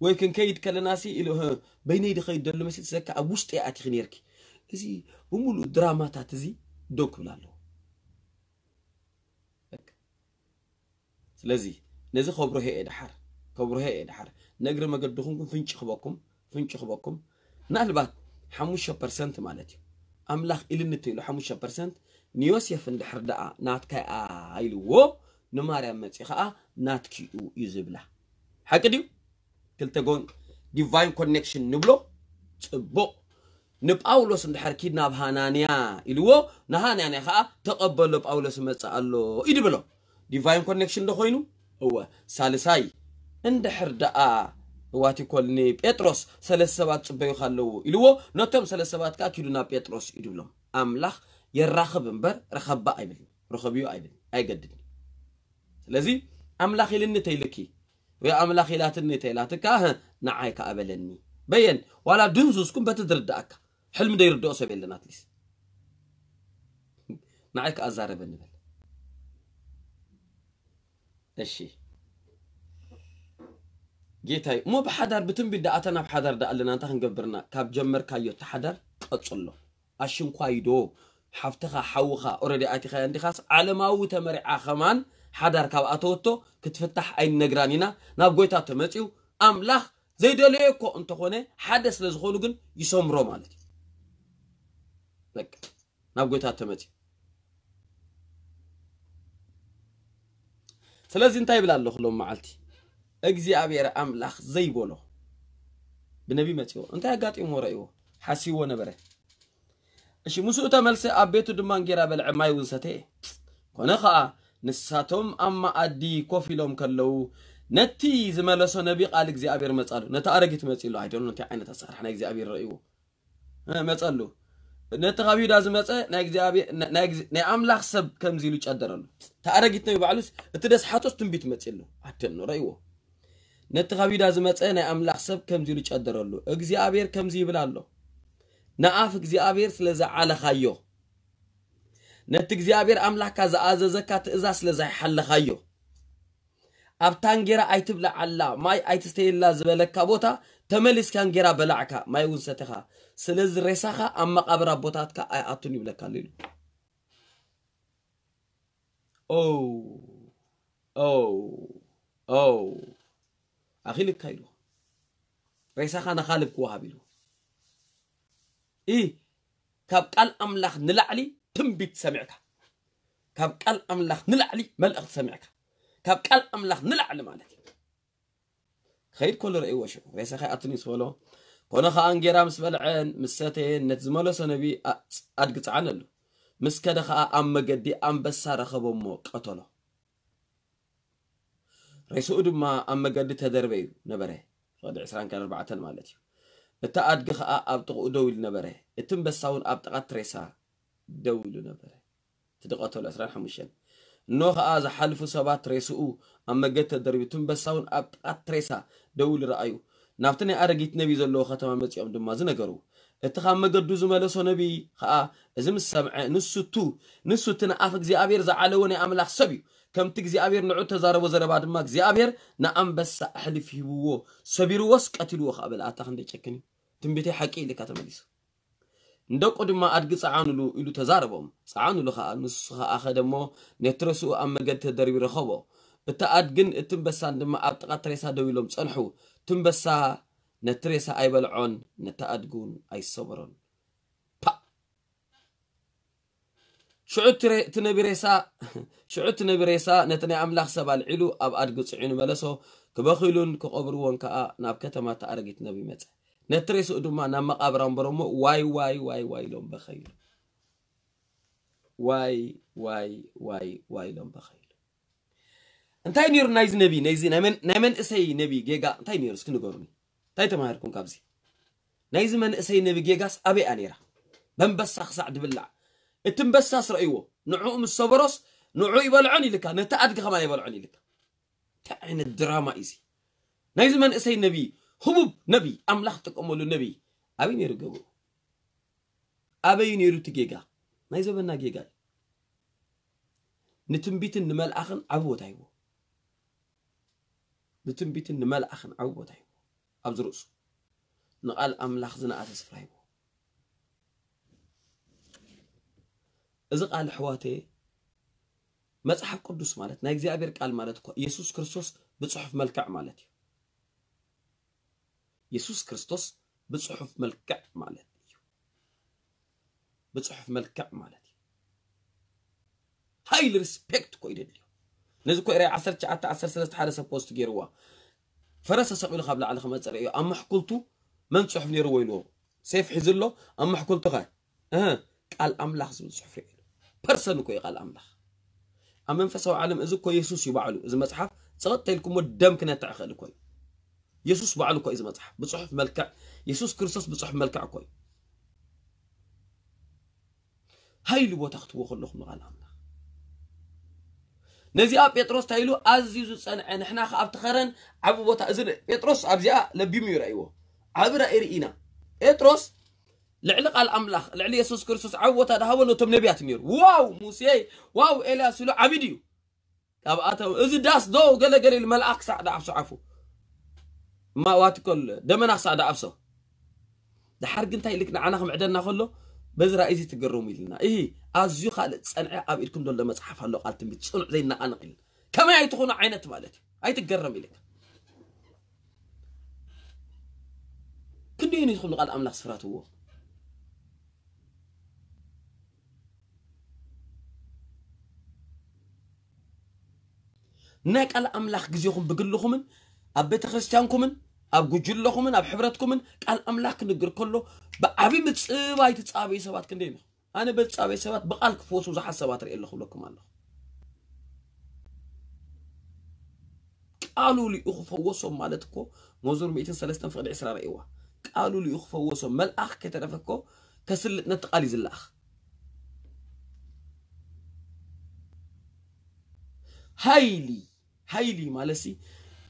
ويكن كيد كالناسي إله بين يدي خيد دل مسيت سكة أبوش تأكل خنيرك زي ومولو دراما تاتزي دوكو لالو سلزي نزي خبره إيه دحر خبره إيه دحر نقرأ ما قد دخونكم فينش خباكم نقلبات 5% مالتي أملاخ إلنتو إلو 5% نيوس يفن دحرداء ناتكا إلوو نمارا متخاء ناتكي أو يزبلا حكا ديو تلتقون Divine Connection نبلو تبو نبقاولو سندحركي نابهانانيا إلوو نهانيا خاء تقبلو بقاولو سمتسألو إدي بلو Divine Connection دخوينو هو سالساي اندحرداء واتي كولني بيتروس سلسبات بيخلو إلوه نتم سلسبات كاكيدونا بيتروس إدولهم أملاخ يرخب مبر رخبا أيبن رخبيو أيبن أيقدني لذي أملاخ لن تيلكي ويا أملاخ لا تني تيلاتك نعايك أبلني بين ولا دنزوسكم بتدردأك حلم دير دوسة بيلناتليس نعايك أزار بنبل الشيء جيتاي مو بحدر بتم بدأتنا بحدر ده اللي نانتهن جبرنا كاب جمر كايو تحدر أتصله عشان قايدو حفتها حوخة أوريدي أتيخا عندي خاص على ما هو تمر عخمان حدر كاب أتوتو كتفتح أي نجرانينا نبغيت أتمتيو أملاخ زي دليلكو أنت خونه حدث لزخولجن يسوم رومالتي لك نبغيت أتمتيو سلازين تاي بلا الله خلهم معلتي እግዚአብሔር አምላክ ዘይቦሎ በነብይ መጥዮ እንታ ያጋጥም ወራይው ሐሲው ነበር እሺ ሙስኡ ተመልሰ አቤቱ ድማንጌራ በልዕማይ ወንሰቴ ኮነኻ ንሳቶም አማ አዲ ኮፊሎም ከለው ነቲ ዝመለሶ ነብይ ቃል እግዚአብሔር መጻሉ ነታ አረግት መጽሉ አይደሉ ነታ አይነት አሳራህ ናይ እግዚአብሔር ራይው መጻሉ ነታ ጋቢዳ ዝመጸ ናይ እግዚአብሔር ናይ አምላክ ሰብ ከምዚሉ ጨደረሉ ታአረግት ነው ይባሉስ እትደስ ሐቶስ ትንቢት መጽሉ አደን ነው ራይው نتغابي دازم أنا أملاح سب كم زيلو تقدرلو أجزي أبير كم زي بلالو نعرف أجزي أبير سلزع على خيو نتجزي أبير أملاح كذا أزازة كات إذا سلزع حل خيو أبتانجرا أيتبلا على ما أيتستي لازبلا كابوتا تملس كان جرا بلعكا ما يوزتها سلز رسخة أما قبر بوتات كا أعطوني بلا كليل أو أو أو أخيلك كايلو رئيسا خانا خالب كوها بيلو إيه كابقال أملاخ نلعلي تنبيت سمعك كابقال أملاخ نلعلي ملأخ سمعك كابقال أملاخ نلعلي مالك خير كل رأي وشو رئيسا خاي أطني سولو كونا خاان جرامس بالعين مساتين نتزمالو سنبي أدقت عنلو مسكدا خاا أم قدي أم بسارة خبو موك أطولو رئيس أدمى أما قدتها دربي نبره قد عسران كان 4 مالتي التأد قخاء أبطق أدول نبره التم بساون أبطق تريسا دول نبره تدقاته العسران حمشان نوخ آزا حلف سبات رئيسو أما قدتها دربي تم بساون أبطق تريسا دول رأيو نافتني أرقيت نبي زلو ختم متي أم دمى زنقرو التخا أما قدو زمالسو نبي خاء إزم السمع نسو تو نسو تنقافك زي أبير زعالوني أملاح سبيو كم تجزي أبير نعود زار وزر بعد ما جزي أبير نعم بس أحلف فيه وو سبير وسك أتلو خابل أعتقد تشكني تنبتي حكي لك أتمليس ندق قدم ما أرجع سعانو لو إلو تزاربهم سعانو لو خا نص خا أخدمه نترسو أما جت دربي رخابه بتأجن تنبس عندما أعتقد ترسها دويلهم سنحو تنبس نترسها أي بالعون نتأجون أي صبرون شعوت نبريسا نتني أملاخ سبع العلو أب أرجوت عين ملسو كبخيلون كقبرون كأ نبكة ما تأرجت نبي مت نترس أدوما نما قبران برمو واي واي واي واي لون بخيل واي واي واي واي لون بخيل أنتي نير نايز نبي نايز نمن إسهي نبي جيجا أنتي نير سكنو قرني أنتي تماهركم كابزي نايز من إسهي نبي جيجاس أبي أنيرة بن بس أخص عد بالله اتم بس أسر أيوه نعوم الصبرس نعوم يبلعني لك نتأدق ما يبلعني لك تعين الدراما إيزي نايز من إسهي نبي هبوب نبي أملاختك أمول النبي أبي نيرو قبو أبي نيرو تجيجا نايز من نجيجا نتنبيت النمال أخن عبود أيوه نتنبيت النمال أخن عبود أيوه أبزروس نقال أملاختنا أسفر أيوه إذا قال حواتي مصحف قدوس مالت ناي اغزيابير قال مالتكو يسوس كريستوس بصحف ملكع مالتي يسوس كريستوس بصحف ملكع مالتي بصحف ملكع مالتي هاي ريسبكت كو يدليو نزكو راي 10 حادثه بوست غيروا فرس سقيل قبل على خمس رأي ام حقلتو من صحف لي رويلو سيف حزلو ام حقلتو قال قال املاح زبل صحفي برسن كو يقال املاح امن فسو عالم اذ كو يسوس يبعلو اذ مصحف صقتلكم الدم كنا تعخل كو يسوس بعلو كو اذ مصحف بصحف ملكع يسوس كريستوس بصحف ملكع كو هاي لو تخطو خلخم قال املاح نزي اب بطرس تايلو ازيزو صنع نحنا خاب تخرن عب بوتا اذ بطرس ابزيا لبيم يرايو عبر ايرينا بطرس لعل قال أملاخ لعل يسوس كريستوس عوّت هذا هو نتم نبيات نير واو موسى واو إله سلو عبيديو أبعته إذا داس دو قال الملاك سعد عبسو عفو ما واتكل دمنا سعد عبسو ده حرق انتهي لك نعناهم عدنا خلو بزرع إيزي تقرّومي لنا إيه أزيو خالد صنع عبيدكم دول لما صحف هلا قالت بيت صنع زينا أنا قل كما يتخون عينت مالتي أي تقرّمي لك كل يوم يدخل قال أملاخ صفرات هو ناك على أملاخ جزيهم بقولهم أبيت خريستيانكم أبجولهم أبحبرتكم على أملاخ نقدر كله بعبي بتصابي تتصابي سبات كندينا أنا بتصابي سبات بقالك فوس وزحل سبات رأي الله خلكم الله قالوا لي أخو فوسهم مالتكو موزور 230 فقد عسرة رأيوه قالوا لي أخو فوسهم ملأخ كترفكو كسل نتقالي زلاخ هايلي مالسي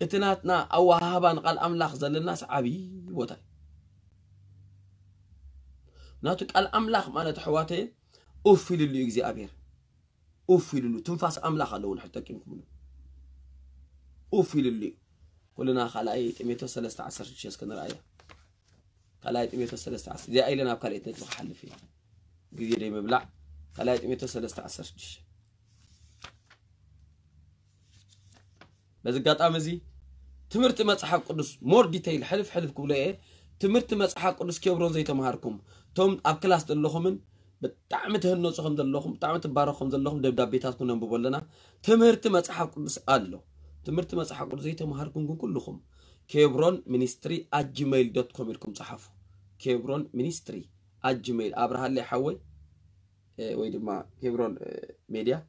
اتناتنا اوهابان قال املاخ زل الناس عبي بوتاي ناتو قال املاخ مالت حواتي اوفي للو يجزي ابير اوفي للو تنفاس املاخ اللون حتى كنكملو اوفي للو كلنا خلايت 113 شيس كنرايا خلايت 113 دي ايلنا بكاليت نتو حلفي غير دي مبلع خلايت 113 بزقات أمزي تمرت مصحف قدس مور ديتيل حلفكم ليه تمرت مصحف قدس كبرون زي تمهاركم توم أب كلاس دلهم بتعمت هالنصهم دلهم بتعمت بارخهم دلهم دبيتاتكم نبولنا تمرت مصحف قدس قالوا تمرت مصحف قدس زي تمهاركم كلهم كبرون ministry @gmail.com لكم صحفوا كبرون ministry @gmail أبرها اللي حوي ويد ما كبرون ميديا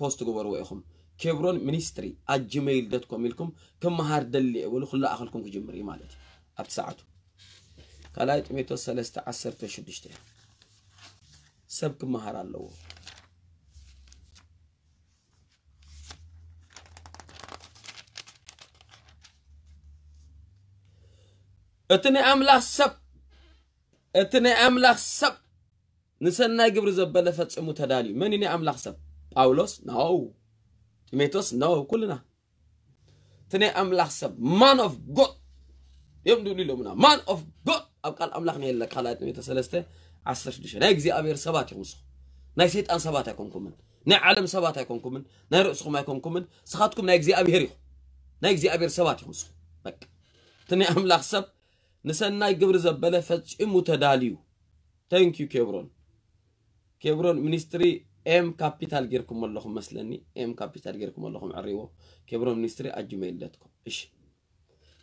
بوست جوبروا إياهم كبرون منستري @gmail.com لكم كم هارد اللي أقوله خلا أخلكم في جمري مالتي أبساعته كلايت ميتوس 13 تشو دشتري سب كم هار اللو أتني أملاخ سب نسنا جبر زبالة فتسمو تدالي مني أملاخ سب باولوس ناو ميتوس نو كلنا تني أملاك سب man of God يوم دوني لهمنا man of God أبقى أملاك نيل كالات ميتوس سلسته عصر دشة نيجي أمير سبات يوصل نيجيت أن سبات يكون كمن نعلم سبات يكون كمن نرأسكم يكون كمن سخاتكم نيجي أبير نيجي أمير سبات يوصل مك تني أملاك سب نسأل نيجي برزب بلا فتش متداليو thank you كبرون كبرون ministry M capital غيركم اللهم مسلني M capital غيركم اللهم عريوه كبرون منستري أجمعيلاتكم إيش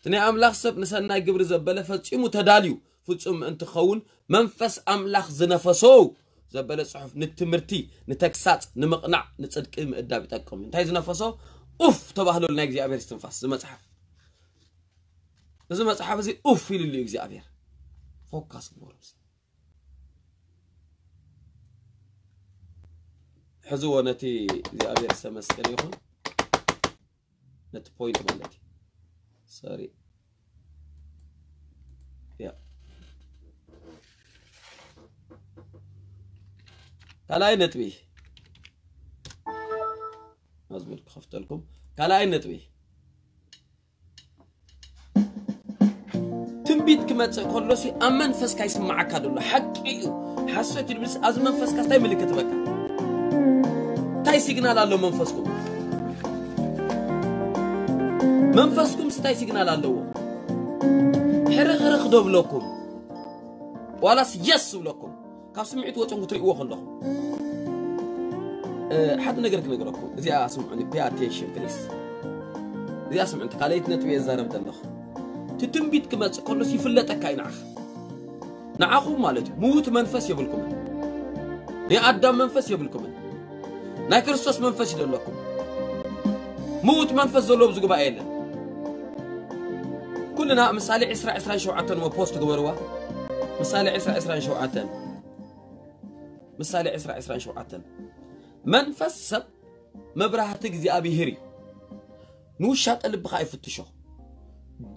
تني أملاخ سب نسألنا جبر زبالة فتشي متداليو فتشم أنت خون منفس أملاخ زنفسو زبالة صحف نتمرتي نتكسات نمقنع نتصدق إم الدابي تكم أنت هاي زنفسو أوف تبهلو لنا يجزي أبير استنفاس زما صحف زما صحف زي أوف في اللي يجزي أبير فوكس بورمس حزو نتي زي أبير سمسكري يخون نت point مالتي sorry yeah كلا نت بي مزبوط خفت لكم كلا نت بي تنبيت كما تقول لوسي أمن فسك يسمع كادولا حقيقي حسيت بس أزمن فسك تاي ملكت بكا تاي سيجنال على منفسكم منفسكم ستاي سيجنال على حرق حرق دوب لكم ولا سيس لكم كاب سمعت وتنقو تريقوا خلهم حد نقرأكم زي أسمعني بيا تيشن بليس زي أسمعني تقاليتنا توي زارب دلخ تتنبيت كما تقول لسي فلتك كاين عخ نعخو مالت موت منفس يبلكم يا أدم منفس يبلكم ناي كرسوس منفس يدلكم موت منفس زلوب زقبا عيلن كلنا مسالي عسرا شوعتن وبوست قبروا مسالي عسرا شوعتن مسالي عسرا شوعتن منفس سب مبراه تجزي أبي هري نوشات اللي بخايف تشو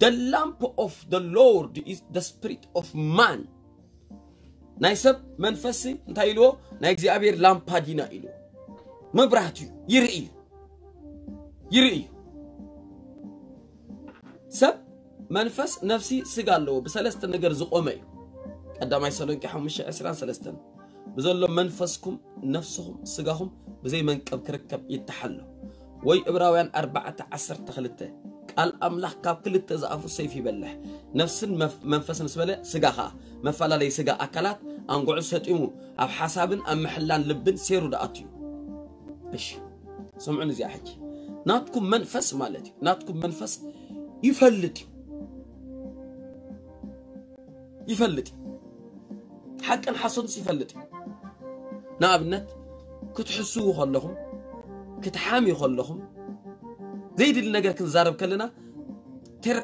the lamp of the Lord is the spirit of man ناي سب منفسي نتايلو نايجزي أبي لامبا دينا إلو ما برحتيو يرئي سب منفس نفسي سقالو بسلستن نقر زقومي قدام يسالون كحومش عسران سلستن بزولو منفسكم نفسهم سقاهم بزي من كب كركب يتحلو وي إبراويان 14 تخلته قال أملاح كاب كل التزعفو سيفي بالله نفس منفس نسبله سقاها مفعلا لي سقا أكلات أنقعو ستقيمو أب حسابن أم محلان لبن سيرو دقاتيو إيش سمعوني زي حكي ناتكم منفس مالتي ناتكم منفس يفلتي حقا حصنس يفلتي نابنت كتحسوه خلهم كتحامي خلهم زي دي النجا كنزارب كلنا تر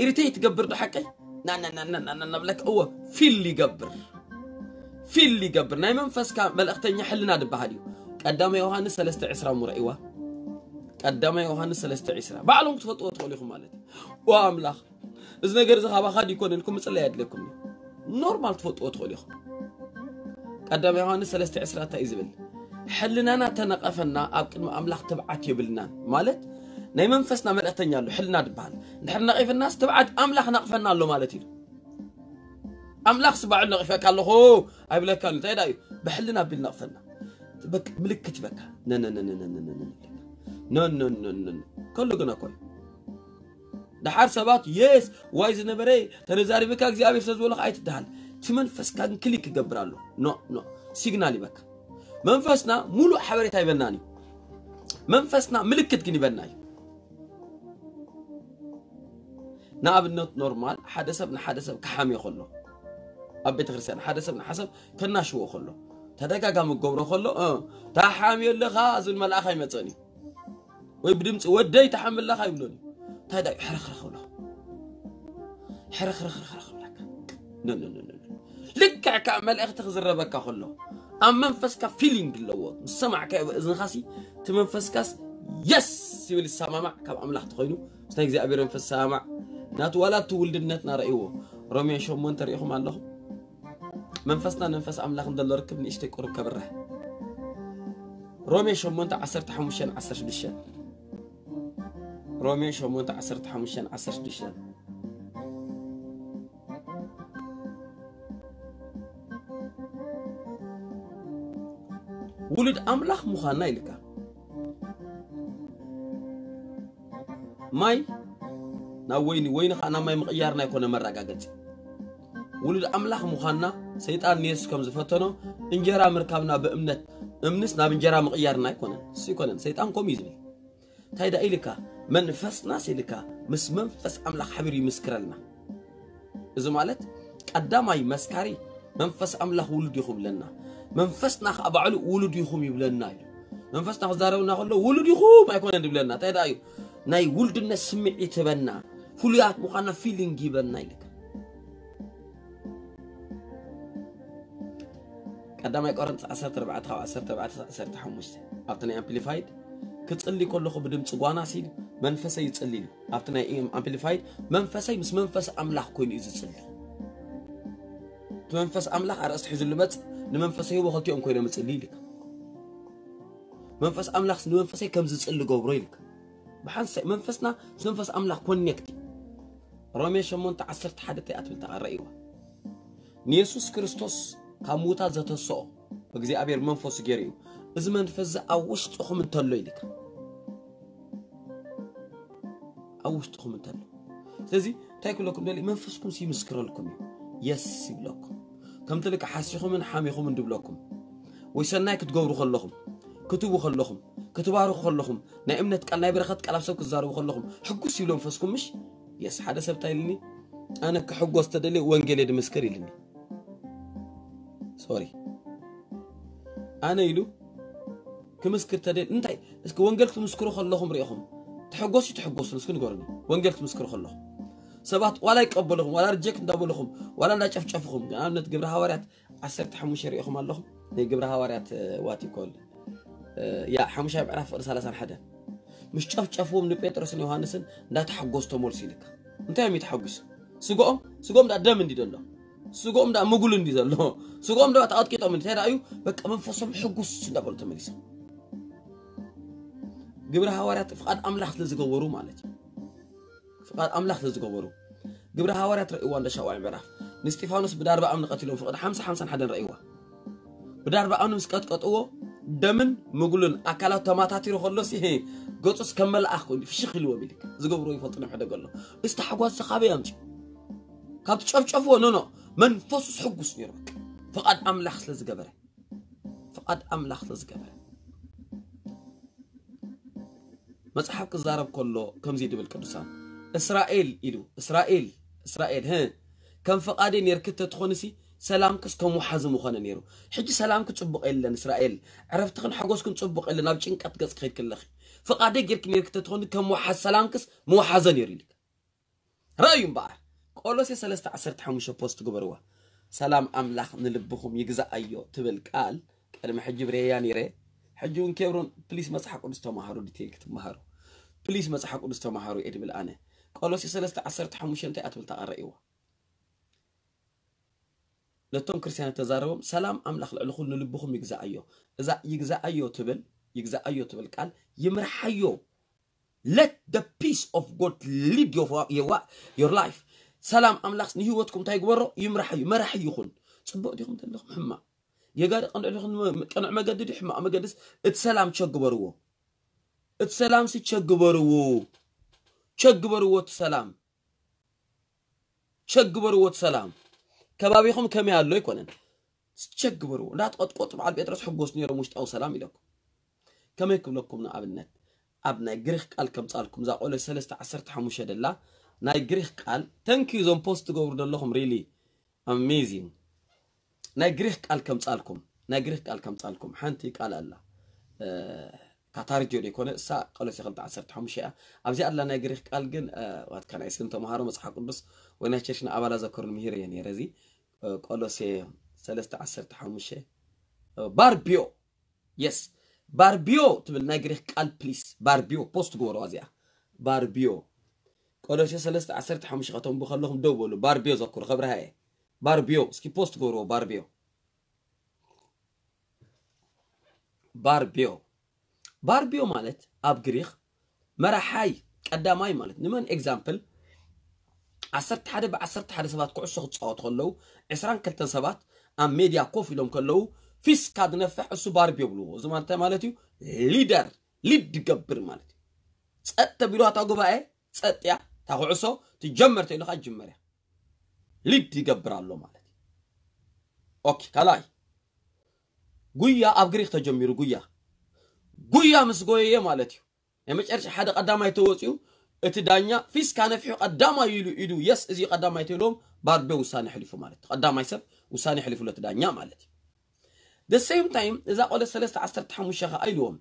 إرتي تقبر ده حكي نا نا نا نا نا نبلك أوه في اللي قبر نايم منفس كام بالأختين يحلنا دبهاليو قدام يوحنس 3:10 مرئوا قدام يوحنس 3:10 بعلوم تفطوا تقوليكم مالك واملاخ اذ نجر زخابا خد يكون لكم صلاة يدلكم نورمال تفطوا تقوليكم قدام يوحنس 3:10 تايزبل حلنا انا تنقفنا اب قدام املاخ تبعات يبلنا مالك ناي منفسنا ملاتني يالو حلنا دبال نحن نقف الناس تبعات املاخ نقفنا له مالك املاخ سبع نقفك الله هو ايبلك انت داي بحلنا بالنقفنا بك ملكت بك نا نا نا نا نا نا نا نا نا كله قنا كوي دحار سبات يس وايز نبري ترى زاري بك أجزاء بيفسد ولا خايت دهال تمن فس كان كليك جبرالو نو سيجنالي بك منفسنا ملو حبري تاي بناني منفسنا ملكت كني بناي ناب النوت نورمال حدث كحامي خلو أبيت غرسان حدث كنا شو خلو تدقى قام قبره خلو تحامي الله خاز الملأخ يمتني ويبدمت ودي تحمل الله يبلوني تدقى حرخ خلو لك نو لك كعمل أخت خزر بك خلو أما منفسك فيلينج اللوط السمع كإذن خاسي تمنفسك يس يولي السمع كم أملاح تخينو سنيك زي أبي رنفس السمع نات ولا تولد النت نرأيوه رمي شو منتر يخو مع اللهم منفسنا ننفس أملاخ ندلو ركبني اشتي قرب كبره رومي شمونت 10 حموشان 10 دشان رومي شمونت عصرت حمشان عصرت دشان ولد أملاخ مخانا إلكا ماي نا وين خانا ماي مغيارنا يكون مرة قاقت ولد أملاخ مخانا سيطان يسو كم زفتنا انجرا مركبنا بأمنت امنسنا بانجرا مغيارنا يكون سيكون سيطان كوميزمي تايدا إلكا منفسنا سيلكا مس منفس أملاخ حبيري مسكرلنا إذا مالت قداماي مسكاري منفس أملاخ ولد يخب لنا منفسنا خابعلو ولد يخوم يبلنا يلو منفسنا خزارونا خلو ولد يخوم ما يكون عند بلنا تايد أيو ناي ولدنا سمع يتبنا فليات مخنا فيلينج يبلنا يلك قدام يقارن عصرت ربعت خو عصرت ربعت عصرت حموشة أبتني أمبليفايد كتصلي كل خو بدم صبانا سيد منفسه يتصلي أبتني أمبليفايد منفسه مس منفس أملاح كون يتصلي تمنفس أملاح على أسحيز اللمت نمنفسي هو خلتي أنكوا ينام تسليلك منفس أملاخ سنمنفسي كم زد تسلق وبريلك بحنس منفسنا سنمنفس أملاخ كونيكتي راميش منت عصرت حدتي أتبلت على رأيوه نيسوس كريستوس كموتة ذات الصو بجزء أبير منفس جريو إذا منفس أوش تخم تلليلك أوش تخم تل لذي تأكلكم دليل منفسكم سي مسكرلكم يس بلكم كم تلك حاسيخو من حاميخو من دبلوكم ويسناك تقورو خلوخم كتبو خلوخم كتبارو خلوخم نائمنتك أنا برخاتك على بسوك الزارو خلوخم حقو سيبلو انفسكم مش يس حدا سبتاي لني أنا كحقو استدلي وانجلي دمسكري لني سوري أنا يلو كمسكر تدل انتاي اسك وانجلك تمسكرو خلوخم ريخم تحقوسي تحقوسي نسكن قورني وانجلك تمسكرو خلوخم سبات ولا يقبلهم ولا رجك ندبلهم ولا نشف شفهم أنا نتجبر هواريات عسرت حموش ريقهم اللهم نتجبر هواريات واتي كل يا حموش بعرف رسالة سان حدا مش شف شفهم لبيترس يوهانسن لا تحجز تمول سيلك أنت هم يتحجز سقوم ده دم دي دلنا سقوم ده مقولن دي دلنا سقوم ده تعاد كده من ترى أيو بك من فصل حجز دبل تمليس جبر هواريات فقد أملاح لزقوا وروم عليه فقد أملاح تزقبرو قبل هواريات رأيوان لشوائع براف نستيفانوس بدار بأمن قتلهم فقد حمسة حدا رأيوه بدار بأمن مسكات قطوه دمن مقولن أكلوا تماتاتي رخلصي هي قطوس كمل أخوني في شخلوه بيلك زقبرو يفطن حدا قال له استحقوا السخابي أمشي كاب تشوفوه نو من فصص حقوس نيرك فقد أملاح تزقبره فقد أملاح تزقبره مصحفك الزارب كله كم زيد بالكدسان إسرائيل إلو إسرائيل هن كم فقادين يركت تخونسي سلامك سكمو حزمو خان نيرو حج سلامك تطبق إلا إسرائيل عرفت خن حقوسكم تطبق إلا نابشين كتقص خير كل أخي فقادين يركت تخون كمو حز سلامك مو حزن يريلك رأيهم بقى قولوسي سلست عصرت حموشة بوست جبروه سلام أملاخ نلبخم يجزا أيو تبلك قال كلمة حج برياني ري حجون كبرون بليس مسحق ودستو مهارو ديتيك تمهارو بليس مسحق ودستو مهارو إدي بالآن قالوا سلسلة عصرت حموشة أنت أتبلت أرأيوه لتون كرسيان تزارهم سلام أملاخ لألخون نلبخهم يجزا أيوه إذا يجزا أيوه تبل قال يمرح أيوه let the peace of God lead your life سلام أملاخ نهيوتكم تايق ورو يمرح أيوه مرح أيوهن صبق ديهم تلخم حما يقال أنا ما قدد حما أما قدس اتسلام تشقبروه اتسلام سي تشقبروه شقبروت سلام كبابيهم كم يالله يكونن شقبرو لا تقطع مع البيت راس حقوس نيرو مشت أو سلام لكم كم يكون لكم نقابلنا أبنا جريخ قال كم سألكم زعول سلسة عصرت حموشة الله ناي جريخ قال thank you on post جورد اللهم really amazing ناي جريخ قال كم سألكم حنتي قال الله كتارجوري كونه سا قالوا سيخلت عصرت حمشة أبزي الله نجريخ قال جن وقت كان عيسين تمهارو مسحق بس ونحشنا أول ذكر المهير يعني رزي قالوا سي سلست عصرت حمشة باربيو يس باربيو تبل نجريخ قال بليس باربيو بوست جورو أزيا باربيو قالوا سي سلست عصرت حمشة قطعم بخلهم دوبلو باربيو ذكر خبر هاي باربيو سكي بوست جورو باربيو مالت أب جريخ مرحاي قداماي مالت نمن اكزامبل 11 ب 11 سبات كعصو تصاوتلو 22 سبات ام ميديا كوفيلوم كلو فيس كاد نفح اسو بارب يبلو زمان تا مالتي ليدر ليد جبر مالتي صت بيلو تا غباي صت يا تا كعصو تجمرت له خجمريا ليد يجبرالو مالتي اوكي كلاي غويا ابغريخ تجميرو غويا مسغويه مالتي يمشرش حدا قداماي توصيو اتدانيا فيس كان فيو قداماي يلو يدو يس ازي قداماي تلوم بعد به وسان يحلفو مالتي قداماي سب وسان يحلفو لتدانيا مالتي the same time اذا قال 13 15 ايلوم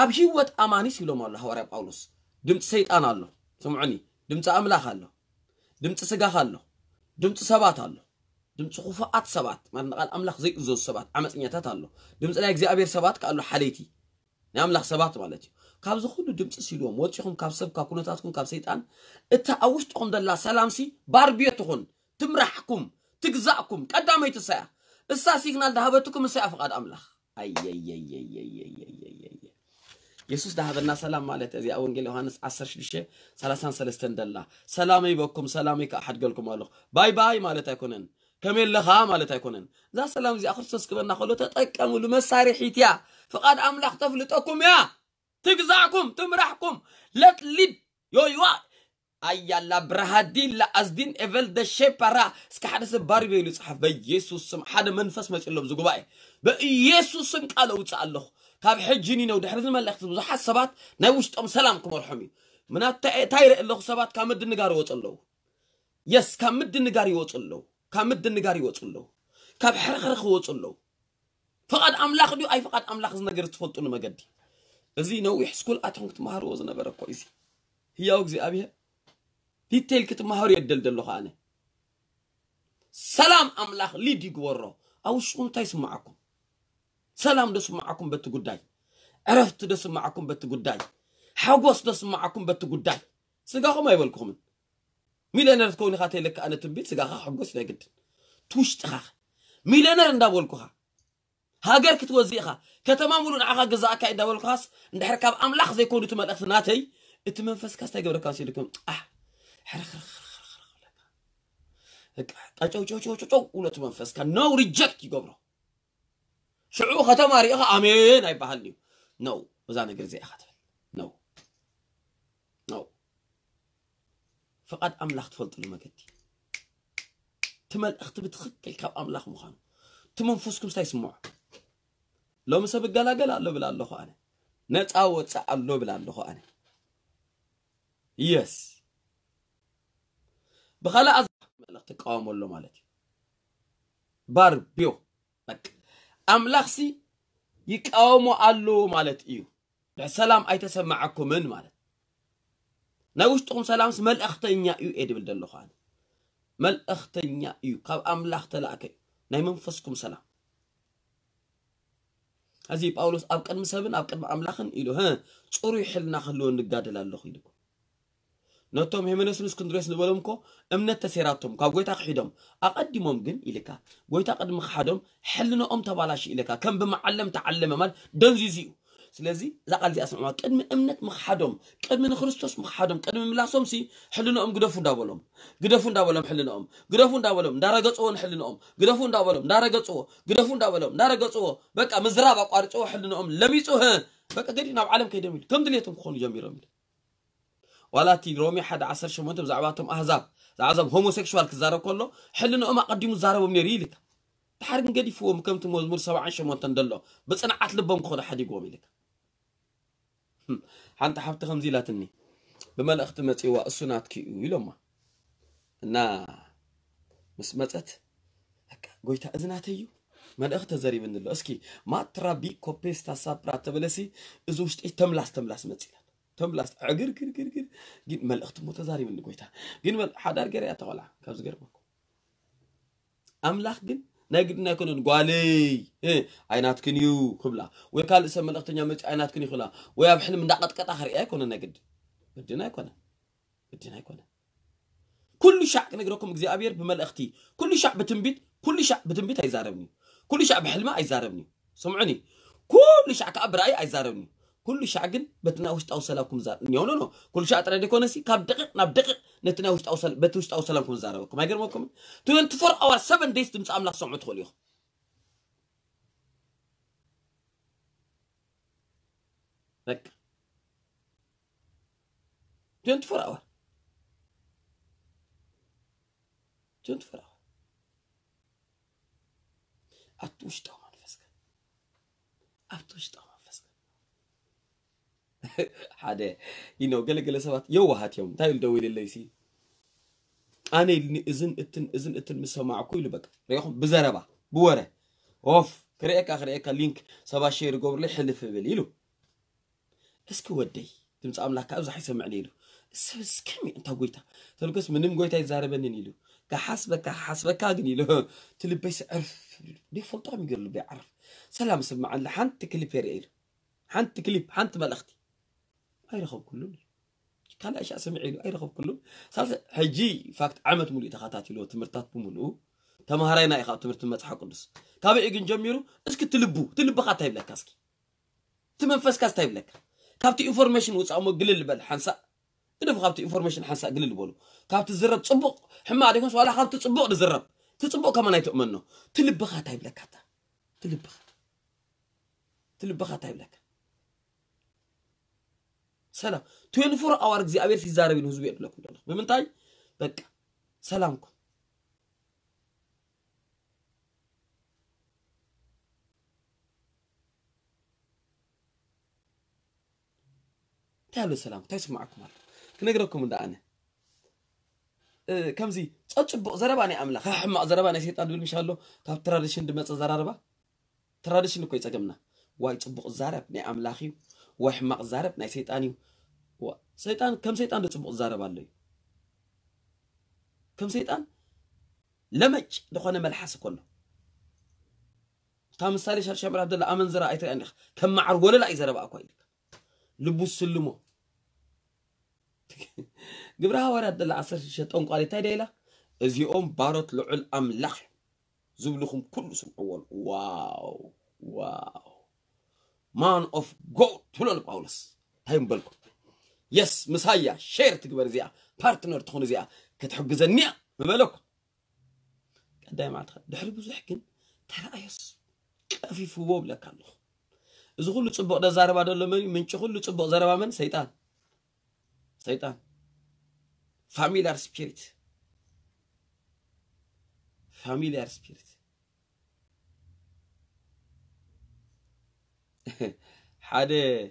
اب هيوت اماني سيلوم الله حوار باولوس دمت شيطان الله سمعني دمت املاخ الله دمت سغاخ الله دمت سبات الله دمت خفات سبات ما قال املاخ زي زو سبات عمصنيات الله دمت لا اغزابير سبات قالو حليتي ناملاخ سبات مالتي كابز خلو دمص سيلوم وتشخم كابسب كاكوناتكم كابسيطان اتا اوشتكم دلا سلامسي باربيتكم تمرحكم تجزاكم قدامي تسع اسا سيجنال دهبتكم اسا فقد املاح اي اي اي اي اي اي يسوس دهبنا سلام مالت ازي اونجيل يوحناس 10 33 دلا سلامي بكم سلامي كاحد قالكم الله باي باي مالت ايكونن كمل لها مالت ايكونن ذا سلام زي اخرسس كبنا خلو تتقموا لمساريحيتيا فقد املاح تفلطكم يا تجزعكم تمرحكم لا تلد يو يو ايا لا برهادين لا ازدين ايفل ذا شيبرا اسك حدث باربي لصحف بيسوس سم حد منفس ما يقلب زغباي بيسوس سم قالو تصالخ كاب حجني نو دحرز الملخت بزح حسبات ناي وشطم سلامكم ارحمي من تاير الله حسبات كامد نغار يوصلو يس كامد نغار يوصلو كامد نغار يوصلو كاب حرخرخ يوصلو فقد املاخ دي اي فقد املاخ زنغر تفلطو لمجدي ازي نو يحسكل اتونكت مهروز نبركو ايزي هياو غزي ابيه ديتيل كت مهور يدلدلو خانه سلام املاح ليدي غورو او شون تاي سمعكم سلام دس معكم بت غداي عرفت دس معكم بت غداي حغوس دس معكم بت غداي سغاكم ايبلكم ميلينر تكوني خاتي لك انا تبيت سغاخ حغوس نجد توش تخخ ميلينر اندابولكوها هاجر كتوزيخا كتمامولون عقا غزاك اندابول خاص عند حركاب املاح زي كونو تملخت ناتي اتمنفس كاس تاي غبركاس يلكم No, reject you, Govro. Sure, Hatamari, I mean, I behind you. No, was an aggressive. No, no. For I'm laughed for the market. Timel Activit, pick up Amlach Mohan. Timon Fuscum says more. Lomas of Galagala, Lobel Lohan. Net hours at Lobel Lohan. Yes. بخلا از ملخت قام ولو مالتي باربيو بك املخسي يقاومو علو مالت ايو السلام ايتسمعكم من مالت ناوشتكم سلامس ملختنيا ايو ادبل دلو خان ملختنيا ايو قاب املخ تلاكي ناي منفسكم سلام ازي باولوس اب قدم سبن اب قدم املخن ايلو ها صورو يحلنا خلو نغادلالو خيدكم ناتوم هيمنسن اسكندريس نبلمكو امنت تسيراتهم كاب غويتا خيدم اقدمهم جن اليكا غويتا قدم خادم حلنا تبالاش اليكا كم بمعلم تعلم مال دنزيزيو سلازي اذا قال زي اسمعوا قدم امنت مخادم قدم نخريستوس مخادم قدم ملاسوم سي حلنا غدفو دابلهم حلنا غدفو دابلهم دارغصون حلنا غدفو دابلهم غدفو دابلهم دارغصو بقى مزراب اقارصو حلنا لميصو بقى قدينا بعالم كيدميل كم دليتهم خون جميرم ولا تيجرومي حد 10 شمونتم زعباتهم أحزاب زعزب هوموسيكشوال كزارو كله حلنا أما قديمو زارو بنريلك تحرق قدي فوهم كم تموزمر 7 شمونتن دلله بس أنا أطلبهم خود حد يقومي لك حنت حبت 5 لاتني بما الأختمت إيواء السنات كيوي لما نا مسمتت قويت أذناتيو ما الأخت زاري من دلله اسكي ما ترابي كوبيستا سابرات بلسي إزوشت تملاس متسي تملاست عقر كر كر كر جن مال أخت متزاري من قويتها جن مال حدار جري أتغلع كابز جربكم أملاخ جن نقدنا كنون قالي إيه عينات كنيو خبلا ويكال اسم الأخت نجمت عينات كني خلا ويا بحنا من دقت كتاخر إيه كنا نقد بدينا كنا كل شعب نقرأكم زي أبير بمال أختي كل شعب بتنبيت هيزاربني كل شعب بحلمه هيزاربني سمعني كل شعب كأبرأي هيزاربني كل شعقن بتناوش توصل لكم زار نيونو كل شعتر ديكون سي كاب دقيق ناب دقيق نتناوش توصل بتوش توصل لكم زار ما يغرمكم 24 اور 7 دايز تمص املاح سمعوا تخليو لك 24 اور 24 اور اتوش تو منفسك اتوش تو هذا ينو قال سبات يوهات يوم تايل دوي لليسي انا اذن مسمع كل بك ريحهم بزربه بوره اوف كريك اخريك لينك سبا شير قبر لي حلف بليلو اسكو ودي تمص املاك ابز حيسمعني له اسكمي انت قويته تلقص منم قويته يزاربني يلو كحسبك اغني له تلبس عرف دي فلطام يقول لي عرف سلام سمع لحنت كليب يريل حنت كليب حنت ملختي أي رخب كلهم كان أشياء سمعينه أي رخب كلهم صارت هجي فاكت عمت مولي تخاتاتي لو تمرتات بمنو تمهرينا إخاء تمرت متحق قدس تابع يجن جميرو اسك تلبو خات هيبلك كاسكي تمنفس كاس هيبلك كابتي إنفورميشن وتسعم قليل بل حنسا إذا فخابتي إنفورميشن حنسا قليل بولو كابتي زرب تصبق حما عليكم سؤال خابتي تصبق لزرب تصبق كمان هي تؤمنه تلبو خات هيبلك حتى تلبو خات هيبلك سلام 24 اور እግዚአብሔር ሲዛረብን ህዝብ ይደለኩኝ ደልኩ በመንታይ በቃ ሰላምኩ ታሉ ሰላም ታስማዕኩም አለ ከነገርኩም እንዳአነ ከምዚ ጸጽቦ ዘረባኔ አምላክ አህማ ዘረባኔ ሰይጣን ብል ምሻሎ ካብ ትራዲሽን ድመጽ ዘራረባ ትራዲሽን እኮ ይጸገምና ዋይ ጽቦ ዘረብ ነይ አምላክ وحماق زارب ناي سيطاني سيطان كم سيطان دو تبق زارب اللي كم سيطان لمج دخوانا ملحس كله تام السالي شهر شامر عبد الله امن زراعي تانيخ كم معر ولا لا يزارب اكويلك لبوس سلمو قبرها ورا عبد الله عصر شتون قالي تاي ديلا ازيوم باروت لعل املاح زبلكم كل سمعوا واو واو Man of God, Tulon Paulus. Time Belko. Yes, Messiah, share to Gberzia, partner to Honizia, Katogazania, Melok. Kadamatra, the Herbuzak, Tarayas, Kafifu Woblakano. Zulutz about the Zaraba de Lomen, Minchulutz about Zaraman, Satan. Satan. Familiar spirit. Familiar spirit. حدا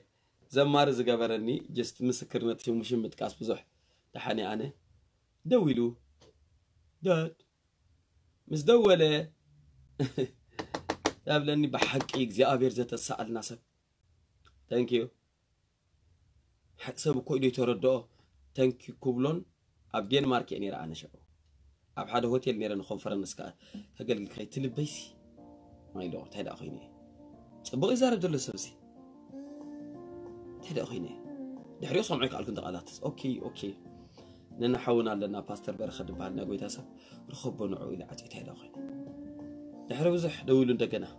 زمار زقبرني جست مسكرنت في مشم بتكاس بزح تحني أنا دولو دات مس دولة قبلني بحق إجزي أبير زت السأل ناسب thank you حسب كل يتردد thank you كوبلون أبجين مارك يعني رأنا شو أب حدا هوتيل نيران خنفر النسكار هقول لك هاي تلب بيسي ما يلو تهدا أخويني بقي زارب دول السبسي تهدأ أخيني دحريو صنعيك على كنت قالاتس أوكي ننا حاولنا لنا باستر برخد بعدنا قوي تاسب رخبو نعو إلى عجي تهدأ أخيني دحريو زح دولو ندقنا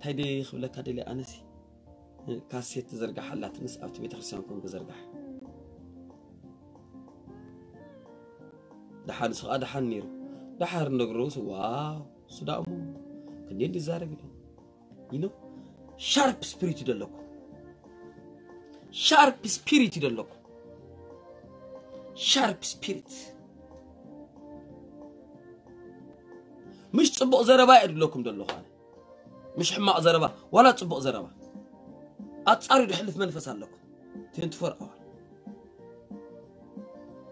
تهدي خبلا كادي لأنسي كاسيت تزرقح حلات نس أو تبي تخسيانكم كزرقح دحان سقا دحان نيرو دحار نقروس واو صدا أمو كنين دي زارب ينو sharp spirit de loko sharp spirit de loko sharp spirit مش تصبق زربا يدلكم دلخانه مش حماق زربا ولا تصبق زربا اتصاري دحلف منفس عليكم تنتفر اول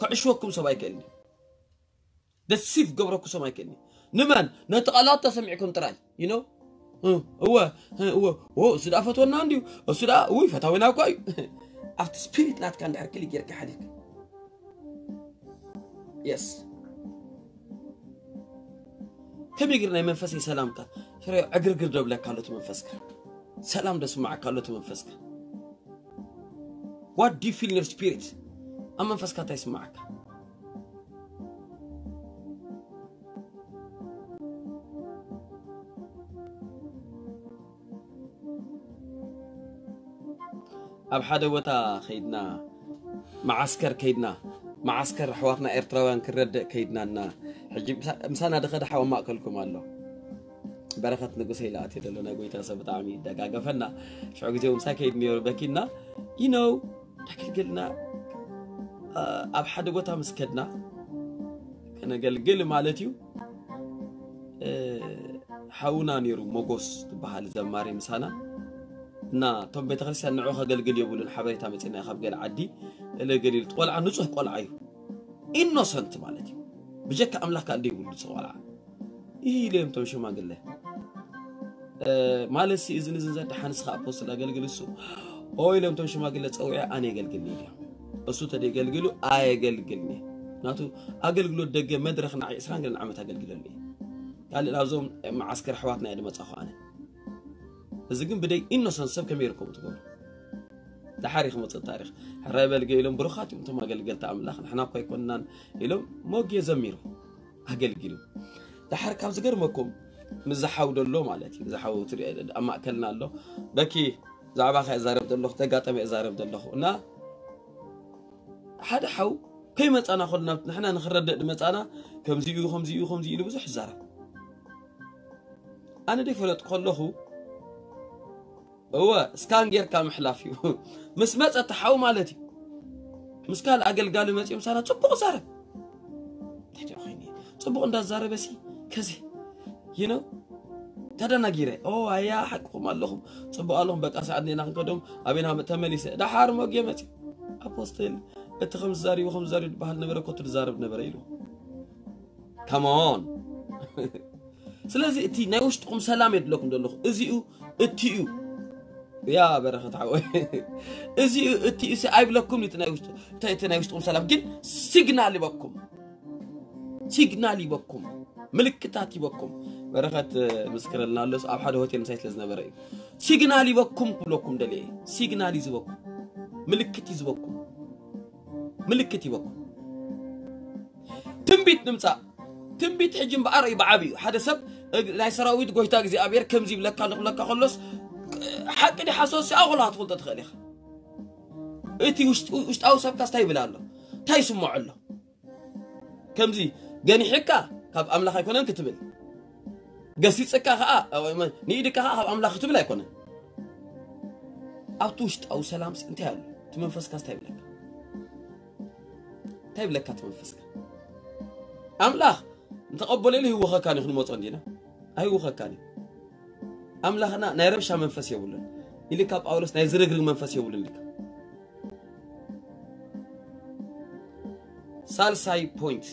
كعشوكم سبا يكلني دسيف قبركم سبا يكلني نمان نتقالات تسمعكم تراي you know هو سدا فتونا عندي سدا وي فتاوينا كوي افت سبيريت لات كان دحكلي غيرك حديك يس كم يغيرنا منفسي سلامك شري اغرغر دبلك قالت منفسك سلام دسمع قالت منفسك what do you feel in your spirit اما منفسك تسمعك أبحدوتا خيدنا معسكر كيدنا معسكر حوارنا إرتروان كرد كيدنا لنا حجي مسانا دخل حوا ما أكلكم الله بركة نقص هيلا أتيت لنا قويتا سبت عمي دقا قفلنا شعوق جو مساكيد ميور بكينا you know لكن قلنا أبحدوتا مسكدنا أنا قل مالتيو حاونا نيرو مقص بحال زماري مسانا نا توم بيتغلس أن عوها قال قليل يقول الحبايب تامت إنها خب قال عدي إلا قليل تقول عن نصه قال عيو إنه صنت مالتي بجك أملاك قال يقول نصه قال عيو إيه ليم توم شو ما قال له مالسي إذن إذن زاد حنسخ أبوس لا قال قلسو أو ليم توم شو ما قال له تسوي أنا قال قلني اليوم بس تدي قال قلو أي قال قلني ناتو أقل قلو دقة مدرخنا عيسران قال نعمتها قال قلني قال لازم معسكر حواتنا يدمت أخوانا زقن بدأ إنه سنسب كميركم تقول تحريخ مت التاريخ حرائب الجيل يوم برخات يوم تما قال قلت عمل آخر حنا بقى يكونن يوم ما جي زميره هقل جيلو تحرك هم زقر ماكم مزحوا دلهم علىتي مزحوا تري أما أكلنا الله بكي زعبا خي زارب دلهم تجات أمي زارب دلهم نا حد حاو كيمة أنا خلنا نحنا نخرج دمة أنا كم زيو خم زيو خم زيو بس حزارة أنا دي فلت قلهم هو سكانجر كام حلافي مسمات أتحاو مالتي مسكال أقل قالوا ماتي مسانا تبقوا زارب تحدي أخيني تبقوا نداز زارب بسي كذي ينو تدا نجيري أوه هيا حقهم اللهم تبقوا اللهم بك أسعدني نقدم أبينا متمليسة ده حارم وجي ماتي أبوستيل أتخمس زاري وخمس زاري بحال نبرة كتر زارب نبريلو كمان سلازي تي ناوش تقوم سلام يدلكم دلخ إزيو إتيو يا برخة عوي إزي أتي إسي عيب لكم تناوشتكم سلام جن سيجنالي بكم سيجنالي بكم ملكتاتي بكم برخة مسكر لنا اللوس أب حد هوتين سايت لازنا برأي سيجنالي بكم كلكم دلي سيجنالي زبكم ملكتي زبكم ملكتي بكم تنبيت نمسا تنبيت حجم بأرأي بعبي حدا سب لا يسراويد قويتاك زي أبير كم زي لك خلص حق دي حساسي أغلى هتقول تدخليها إتي وش تأوسب كاس تاي بلا الله تاي سمع الله كم زي جاني حكا كاب أملاخ يكونن كتبل قصيت سكا خاء أو إما نيدك خاء هاب أملاخ كتبل يكونن أو توشت أو سلام انتهى تمنفس كاس تاي بلا تاي بلا كتمنفس أملاخ نتقبل له هو خا كان يخدم موت عندنا أيوه خا كان أملاخنا نيربشها منفس يقولن اللي كاب أولس نيزرقرق منفس يقولن لك سالساي بوينت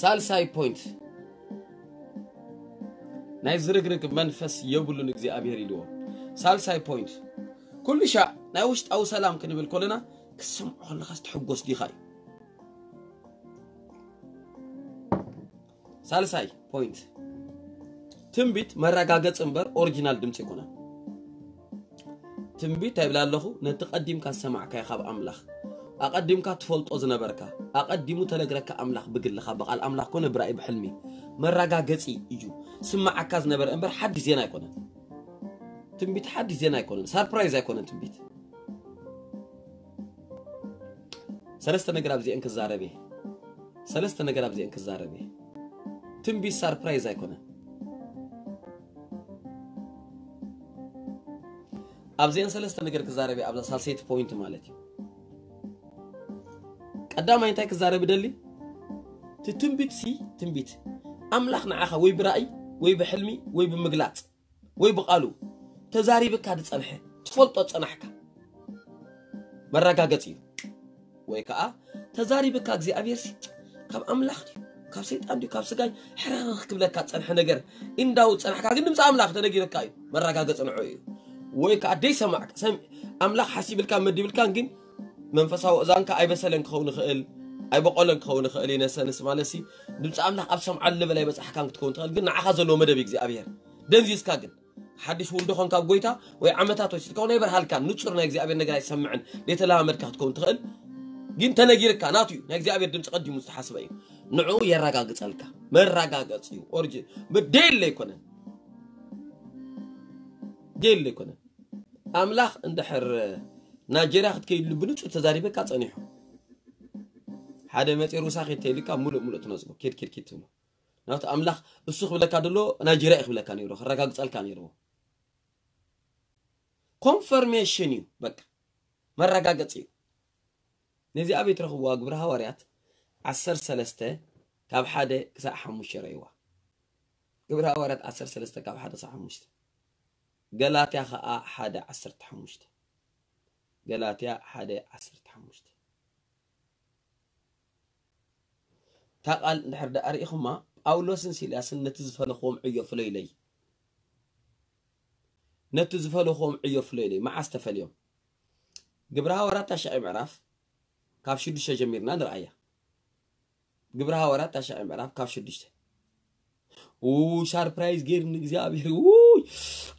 سالساي بوينت نيزرقرق منفس يقولن لك زي أبي هريدو سالساي بوينت كل شيء ناوشت أو سلام كنا بالكلنا كسم الله خست حقوس دي خاي سالساي بوينت تنبيت مراجعات أمبر أوريجينال دمت يكونه تنبيت تبلغ له نتقدم كسمع كيخاب أملاخ أقدم كتفولت أذن بركة أقدم تلقرك أملاخ بقول لخاب على أملاخ كونه برأي بحلمي مراجعات يجوا سمع كاز نبر أمبر حد زينا يكونه تنبيت حد زينا يكونه سربرايز يكونه تنبيت سلست نجرب زي إنك زاربي سلست نجرب زي إنك زاربي تنبيت سربرايز يكونه أبزين سلسلة نقدر كزاربي أبلا سالسيت بوينت مالتي. قدام أنت كزاربي دللي تتنبت سي تنبت. أملاخنا عخا وي برأي وي بحلمي وي بمقلات وي بقالو تزاربي كاد تصنحه تفلطة تصنحك. مرة كاقتي وي كا تزاربي كاقزي أبيرسي كاب أملاخني كاب سيد أمدي كاب سقاي حراخ كبلا كاد تصنح نقر إن داو تصنحك أقدم سأملاخ تنقي لكاي مرة كاقتي نعوي ويك عدي سمعك سم أملاخ حسيب الكام مدي بالكان جن من فصاو إذن كأي بسلن كون خيل أي بقولن كون خيلين سنس مالسي دمت أملاخ أبسم علّب لي بس أحكام تكون تقول جن عخزلو مدى بيجزي أبير دنزيس كاجن حدش ولدخن كابويته وعمتها توش تكون يبر هالكان نتصور نجزي أبير نجاي سمعن ليت لها مركه تكون تقول جن تناجيرك كاناتيو نجزي أبير دمت قدي مستحسبين نعو يراجعت هالكا من راجعت يو أرجع بديل ليكونه ديل ليكونه أملاخ اندحر ناجيريا كتكيد لبنوت وتزاريبه كاتانيحو حدا متي روساخي تيليكا مولو تنزبو كير كير كيتو نات أملاخ السوق بلا كادلو ناجيريا خبلا كانيرو رغاغصال كانيرو كونفيرميشن يو بك مرغاغصي نزي ابي ترخوا اغبر حواريات 10 3 كاب حدا كساع 5 ريوا غبر حواريات 10 3 كاب حدا كساع 5 غلاطيا خا حدا 10 5 غلاطيا حدا 10 5 تقال نحرد اريخما باولوسن سيلاس نتزفلخوم عيو فليلي نتزفلخوم عيو فليلي مع استفليوم غبر حواريات تشعي معرف كاف شدشة جميرنا نرأيها قبرها وراء تاشع معرف كاف شدشة ووو شار برايز غيرني قزيابير ووو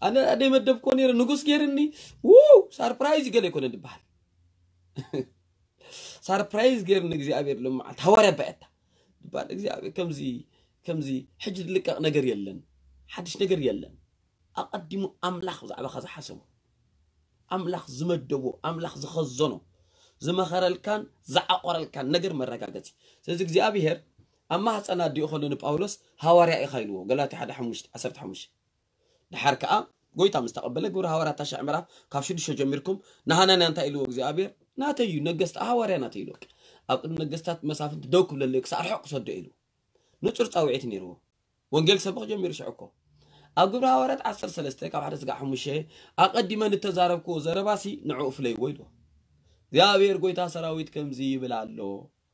أنا أدي مدب كونير نقص غيرني ووو شار برايز غير يكون الدبال شار برايز غيرني قزيابير لما تهوري بقتا دبال قزيابير كمزي حجد لك نقر يلن حدش نقر يلن أقدم أملاخ زعبا خز حسمو أملاخ زمدبو أملاخ زخزنو زمخر الكان زعقر الكان نجر مرقاقتي سيزيك زي أبي هير أما هتسأنا دي أخلون بأولوس هاوريا إخايلوه قلاتي حدا حموشت عسرت حموشت نحركة قويتا مستقبلة قورا هاوريا تاشع مرا كافشو دي شو جميركم نهانا نانتايلوه زي أبي هير ناتيو نقست هاوريا ناتيلوك أبقى نقستات مسافة دوكب لليك سأرحق صدو إلو نتر تاوعيت نيروه ونجل سبق جمير شعوكو أقبر هاوريا تعسر سلستيك أبحر سقع حموشيه أقدي ما نتزاربكو زرباسي نعوف لي ويلو يا بير قويتا سراويت كم زي بلالو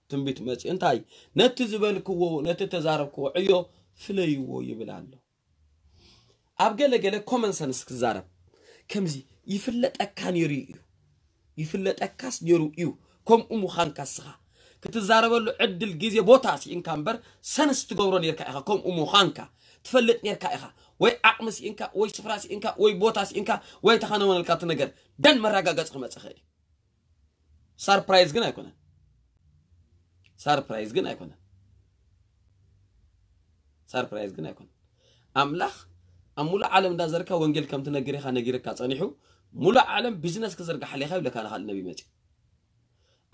تنبيت ماتش انتاي نتزبلكو نتتزاربكو عيو فليو يبلالو ابقل قال كومن سنس كزارب كم زي يفلت اكان يريو يفلت اكاس يرو يو كم امو خان كاسخا كتزاربلو عد الجيزي بوتاسي ان كامبر سنس تغورون يركا كم امو خانكا تفلت يركا اخا وي اقمس انكا وي سفراس انكا وي بوتاس انكا وي تخانون الكات نجر دن مراغاغا تخمت خير ساربرايز غن ايكونا ساربرايز غن ايكونا ساربرايز غن ايكونا املاخ امولا عالم دا زركا ونجل كم تنغريخا نغيركا صنيحو مولا عالم بزنس كزركا حليخا يبلكا لخال النبي ماتي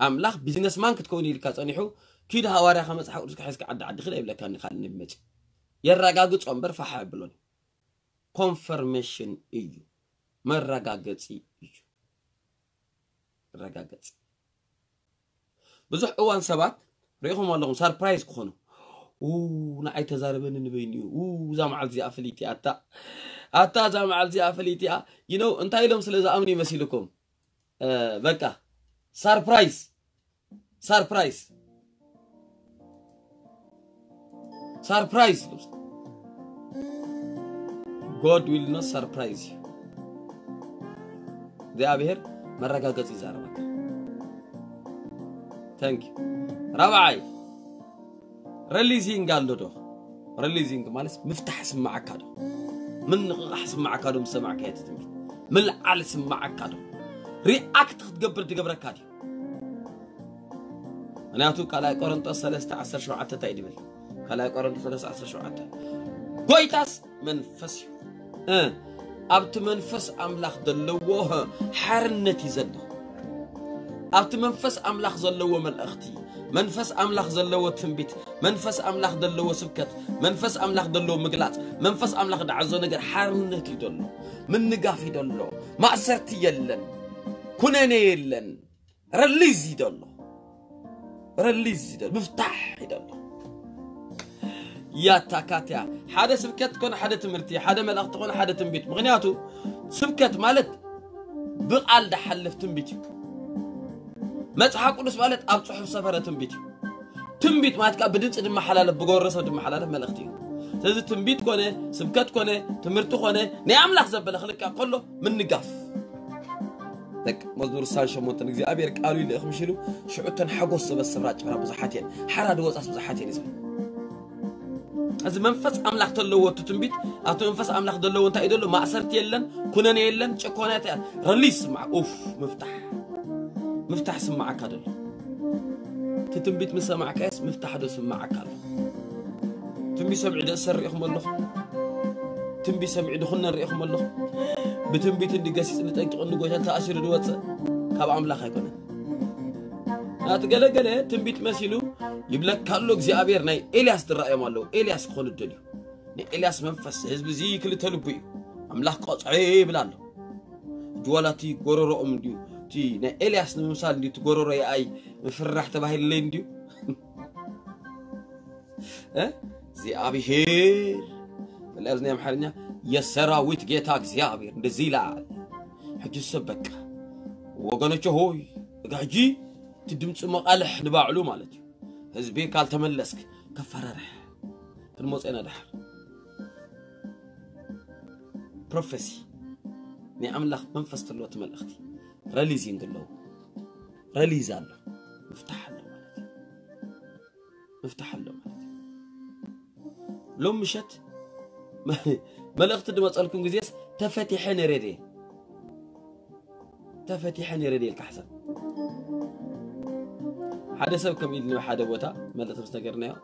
املاخ بزنس مان كتكوني لكا صنيحو كيد هواريا خمس حق رزق حسك عد خلا يبلكا لخال النبي ماتي يراغاغص امبر فحا بلون كونفيرميشن ايو مراغاغصي ايو راغاغص بزح اوان سبات ريخهم اللهم سربرايز كونو او ناي تزاربن نبينيو او زامعل زي افليتي اتا زامعل زي افليتي يو نو انت ايلم سلازا امني مسيلكم بقى سربرايز God will not surprise you they are here مرغاغص يزاربك Thank you. ربعي رليزين قال له ده رليزين كمالس مفتح سماع كده من غح سماع كده مسمع كهات تمي من على سماع كده رياكت تقبل تقبل كده أنا أتوقع على كورنتوس 13 شعاعته تايدبل على كورنتوس 13 شعاعته قويتاس من فسي أبت من فس أملاخ دلوه حرنة يزده أبت منفس أملاخ زلوا من أختي منفس أملاخ زلوا تنبيت منفس أملاخ دلوا سبكت منفس أملاخ دلوا مقلات منفس أملاخ دعزو نقر حرنتي دلو من نقافي دلو مأسرتي يلن كناني يلن رليزي دلو مفتاحي دلو يا تاكاتيا حدا سبكت كون حدا تمرتي حدا ملاخ تكون حدا تنبيت مغنياتو سبكت مالت بقال دحلف تنبيتي متحق قدس مالت اب صحف سفره تنبيت مالت كبدنص دم حلاله بغورسه دم حلاله ملختي سلازي تنبيت كونه سبكت كونه تمرت كونه ني املاح زبل خلك كله من نقاف لك مزور سالشه متن غزي ابير قالوا لي اخم شيلو شعتن حقوس بس راج برا بزحاتين حراد وصاص بزحاتين اسم از منفس املاح تلو تنبيت اتو منفس املاح دلو انت ايدلو ما اثرت يلن كونن يلن چكونات رليس مع اوف مفتاح مفتاح سماعك هذا تتنبيت من سماعك اس مفتاح هذا سماعك هذا تنبي سمعي ده سر يخملخ تنبي سمعي دخلنا ريخملخ بتم بيت الدقاسيس نتأكد أنه قوي تأثير دوت كاب عمل خايكونه. أتقلق له تم بيت مسيلو يبلغ كارلوك زي أبير ناي إلياس درائي مالو إلياس خون الدنيا إلياس منفس حزب زي كل تلبي عمل قطعي بلانه جوالاتي قرر أم ديو تي نا إلياس نمسال دي تقرر يا أي مفرح تبهي اللين ديو زي أبير الأرض نعم حرنيا يسرى ويتجيتاك زي أبير نزيلة حجي السبك وقنا شهوي قاعدي تدم تسمى قلح نباع علوم علتي هزبي قال تملسك كفر رح الموت أنا دحر بروفيسي نعم لخ منفس تلو تمل أختي راليزين دلو راليزان مفتاح اللو علتي مفتاح اللو علتي لوم مشت ملقت دم أسألكم جزيس تفتحني ردي تفتحني ردي الكحسن هذا سبب كم يدني واحد أبوتا ماذا تستقرناه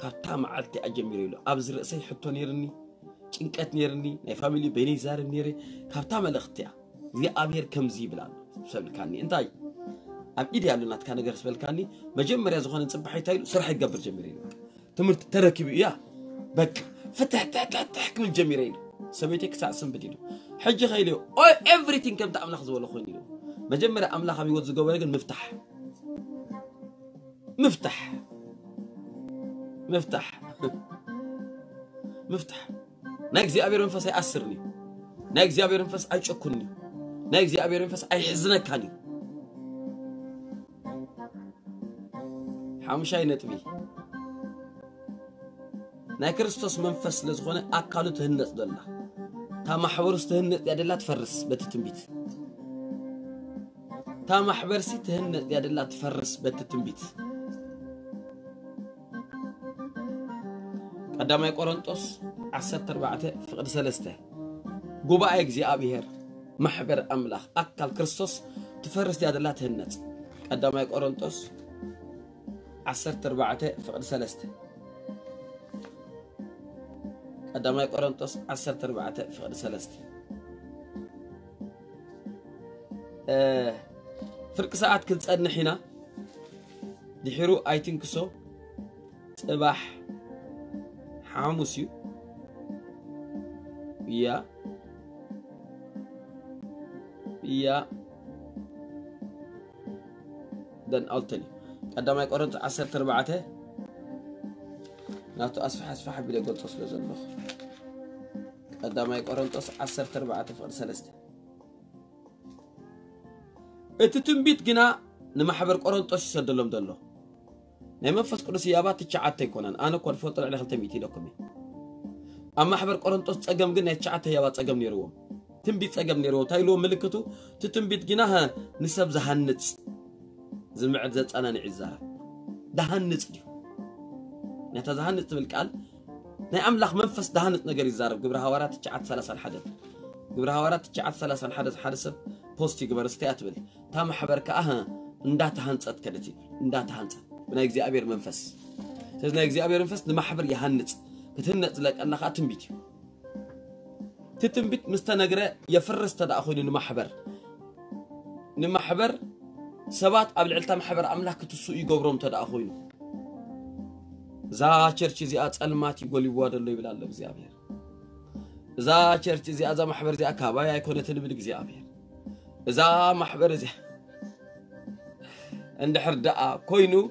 كتام عالتي أجمعي له أبزر سي حطوا نيرني إنكت نيرني نفاميلي بيني زار نيري كتام الأختيار زي أبير كم زي بلان سبب كاني إنتاي أم إدي على نات كان جرس بالكاني مجمع رزقان نسبح حيتاي سرح يقبر جميرينه تمر تركب إياه بك فتح كل جميرين سميتك ساعة سنبديله حج خيله all everything كم تأمل خذ ولا خونيله مجمع أملا خبي واتز جوالك المفتاح مفتاح مفتاح مفتاح ناجزي أبي رنفس يأسرني ناجزي أبي رنفس أيشكني ناجزي أبي رنفس أيحزنك هني حامشاي نتبي نا كرستوس منفس لزغونه أكالو تهنت دلنا تا محبرس تهنت يا دلات فرس بتتنبيت تا محبرسي تهنت يا دلات فرس بتتنبيت قدامي قرنطوس 10:4 فقد 3 غوبا اكزي ابيهر محبر املاح أكال كرستوس تفرس يا دلات تهنت قدامي قرنطوس 10:4 فقد 3 قدامي قرنطوس 10:4 فقد 3 فرق ساعات كنصنح هنا دحيرو اي تنكسو صباح حاموسيو يا دن التني قدامي قرنطوس 10:4 ناتو أصفح بلي قلت وصل زلو قدامي قرنطوس 10:4 فقد 3 التتنبيت جنا نمحبر قرنطوس يسدلهم دلو ناي منفس قدس يابات تشعات يكونن انا كون فطر على 500 لكمي اما حبر قرنطوس صقم جنا تشعات يابات صقم نيروم تنبيت صقم نيرو تايلو ملكتو تتنبيت جنا نسب زهنت زمعت زطانا نعزها دهنت دي نتزهنت بالقال ناي املاح منفس دهنت نجر يزارب قبر حوارات تشعات 30 حدث قبر حوارات تشعات 30 حدث حدث بوستي قبر استيات بل تام حبرك اندات هنصت كدتي اندات هنصت بناي غزي ابير منفس سيزنا غزي ابير منفس لما حبر يهنت بتنت لك الله خاتمبيت تتنبيت مستنغره يفرس تداخوني لما حبر سبات قبل علتا محبر املاح كتسو يغبرهم تداخوني زا چرچ زی اصلمات یگولی وادلو یبلال እግዚአብሔር زا چرچ زی ازا محبر زی اکابا یایکونه تلبل እግዚአብሔር زا محبر زی اند حرداء کوینو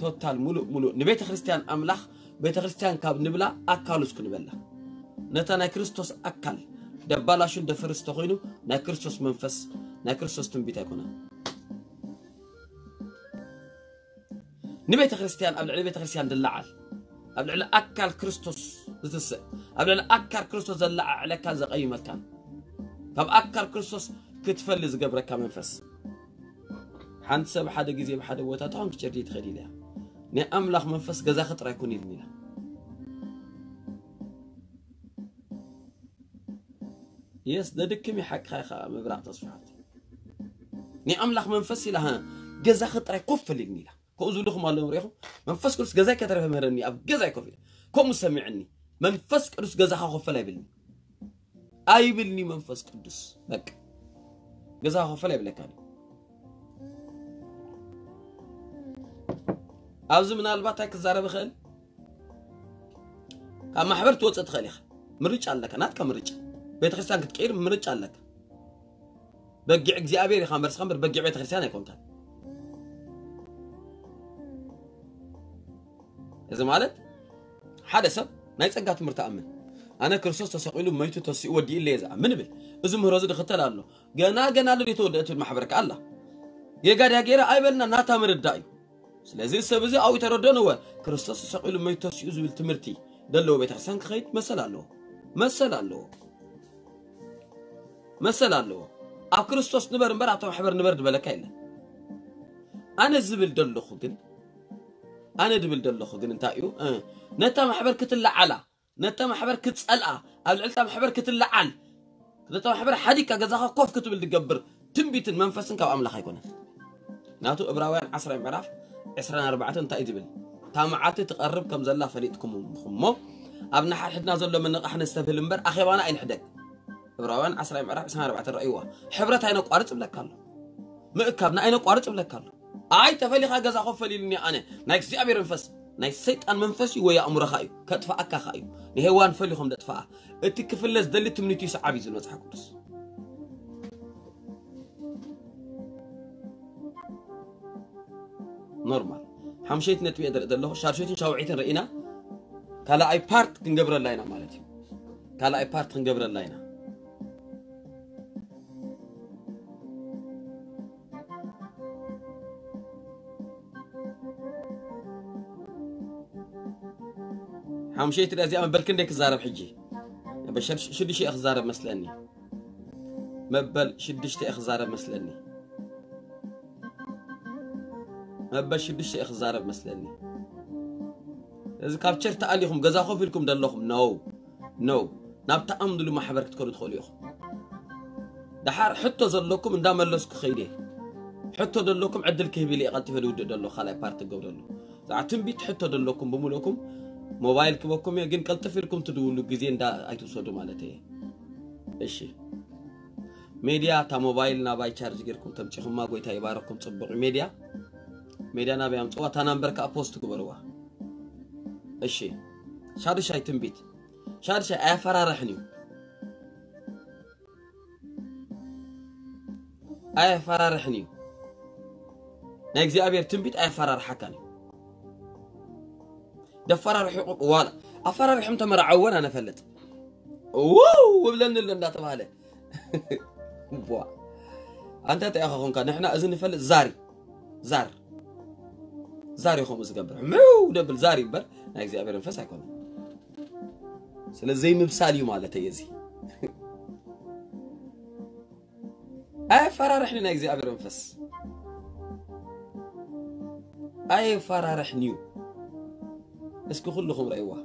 ቶታል ሙሉ ንቤተ ክርስቲያን አምላኽ ቤተ ክርስቲያን ካብ ንብላ አካሉስ ክንበላ ነታ ናይ ክርስቶስ አካል ደባላሹን ደፈርስ ተኾይኑ ናይ ክርስቶስ መንፈስ ናይ ክርስቶስ ትንቢት ኣይኮና ንቤተ ክርስቲያን አብልዕ ቤተ ክርስቲያን ደላዓል أبلع الأكل كريستوس زتسق أبلع الأكل كريستوس زلع على كذا أي مكان طب أكل كريستوس كتفلز قبره كمان فس حنسب حدا جزيب حدا وتاتهم كشريت خليلها نأملخ منفس جزا خطر يكون يدنينا يس ده دكمي حق خا مبرع تصفحات نأملخ منفسي لها جزا خطر يكف لجنينا كوزو لكم الله يريحو منفس كرس جزاك ترى مهرني اب جزاك كوفي كم سمعني منفس كرس جزاك خوف لا يبلني أيبلني منفس قدس بك جزاه فلا بلكاني عاوز من البات هيك الزرع بخل كم حبرت وقت أدخليها مريج على لك أنا أتكلم مريج بيت خسان كتير مريج على لك بقى إجزاء أبيري خمرس خمر بقى بيت خسان يكون كان إذا ما علت حدث ما يتسقط مرتأمن أنا كرسوس تسقيله ما يتوسي ودي اللي يزعم من بيل إذا مهرزة دخلت له جنا اللي تودت المحبرك الله يقعد يقرأ أيبلنا ناتامر الدايو لازم سبزة أو يتردون هو كرسوس تسقيله ما يتوسي يزول تمرتي دلوا بيتحسن خيط مثلا له أكرسوس نبر عطوا حبر نبرد بلا كيله أنا زبل دلوا خدين أنا دبل دلوا خدين انتايو نتام حبرك تلا على نتام حبرك تسألها أو نتام حبرك تلعن نتام حبر حديك جزاها قف كتب اللي تجبر تنبيت المنفس إنك وأملا خيكونه ناتو إبراهيم 10 معرف 10 4 تاي دبل تامعاتي تقرب كم زلا فريقكم خمو أبنا حد نازل من إحنا نستفيد منبر أخي وأنا أين حدك إبراهيم 10 معرف 10 4 رأيوه حبرتها أنا قارت ولا كله مأكبنا أنا قارت ولا كله أي تفلي خا جزاها قف ليني أنا نكسي أبي المنفس ناي سيت أن منفسي ويا أمر خايو كدفع أكا خايو نهوان فلهم ددفع التكفلس دلت من تيس عبيز المسح كورس نورمال حمشيت نتوي أدله شارشيت شاوعيت رأينا كلا أي بارت تنجبر اللينا مالتي كلا أي بارت تنجبر اللينا حمشيت الأزياء من بالكن ديك زارب حجي بشر شدش أخ زارب مثلني مبل شدش أخ زارب مثلني مبل شدش أخ زارب مثلني إذا كابتشرت عليهم جزا خوفلكم دلهم نو نبت أمد لما حبرك تكون تخليهم دحار حتى زلكم من دام اللسك خيره حتى دلكم عدل كهبلي قلت فلود دلهم خلاي بارت الجو دلهم زعتم بيت حتى دلكم بملكم موبايل كبكم يجين كالتفيركم تدولو جزين دا أي تصدو مالتي إيشي ميديا تا موبايل نباي تشارج غيركم تمشيهم ما قويت يباركم تصبغ ميديا نباي أمس وقت أنا بركة أبوست كبروا إيشي شارد شيء تنبيت شارد شيء أفرع رحنيو نيجي أبير تنبيت أفرع رحكاني دفر رح يقول والا أفر رح يمتمر عون أنا فلت أوه وبلن اللي لا تباله بوا أنت يا أخو كان إحنا أذن فلت زاري خو مزقبر مو دبل زاري بر نايك زي أبير نفسها كله سلا زي مبسالي ماله تيزي أفر رح نايك زي أبير نفس أي فر رح نيو اسكو كلكم رأيوه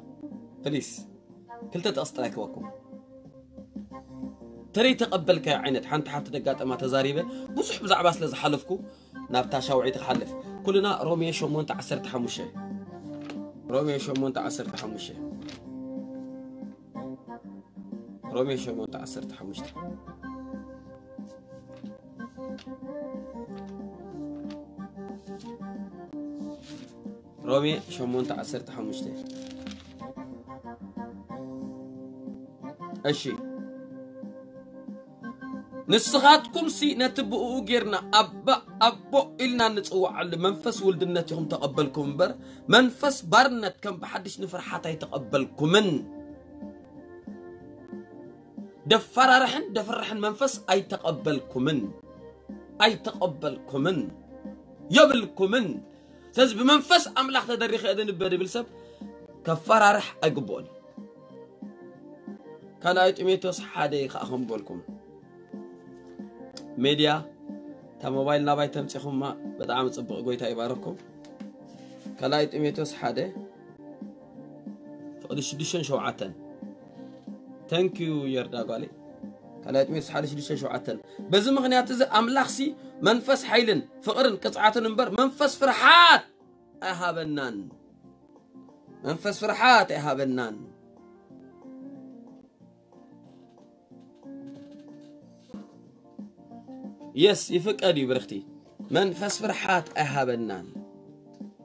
بليس كلتا تأسطلك وكم تري تقبلك عينت حنت حتى دقات أما تزاريبه بصح بزعباس لز حلفكو نابتا شوعي تخلف كلنا رومي شومون تعسر تحموشي رومي شمون تعسر تحمشته أشي نسخاتكم سي نتبقوا غيرنا أبو إلنا نتقوى على منفس ولدنتهم تقبلكم بر منفس برنت كم بحدش نفر حتى يتقبلكم من دفر رحن منفس أي تقبلكم من يبلكم من ساز بمنفس أملاح تدريخ أذن ببادي بالسب كفارة رح أقبوني كان آيت إميتو صحة ديخ أخم بولكم ميديا تا موبايل ناباي تمسيخم ما بدعام تصبق قويتا يباركم كان آيت إميتو صحة دي فقدي شديشن شوعاتن تانكيو يردا قالي كان آيت إميتو صحة دي شديشن شوعاتن بزم مغنيات إذا أملاح سي منفس حيلن فقرن قطعة نمبر منفس فرحات أها بنان منفس فرحات أها بنان يس يفك أدي برختي منفس فرحات أهابنان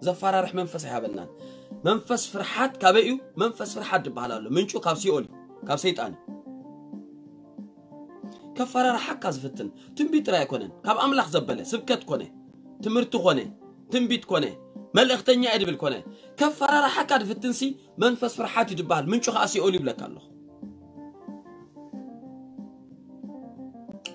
زفارة رح منفس أهابنان منفس فرحات كابئو منفس فرحات بحلالو منشو كابسي أولي كابسي تاني كفارة رح كازفتن تنبيت رأي كونن كاب أملاح زبالي سبكت كونن تمرتو كونن تنبيت كونن ملختن يا أدبل كونن كفارة رح كازفتنسي منفس فرحات جبال منشو خاسي أولي بلا كالو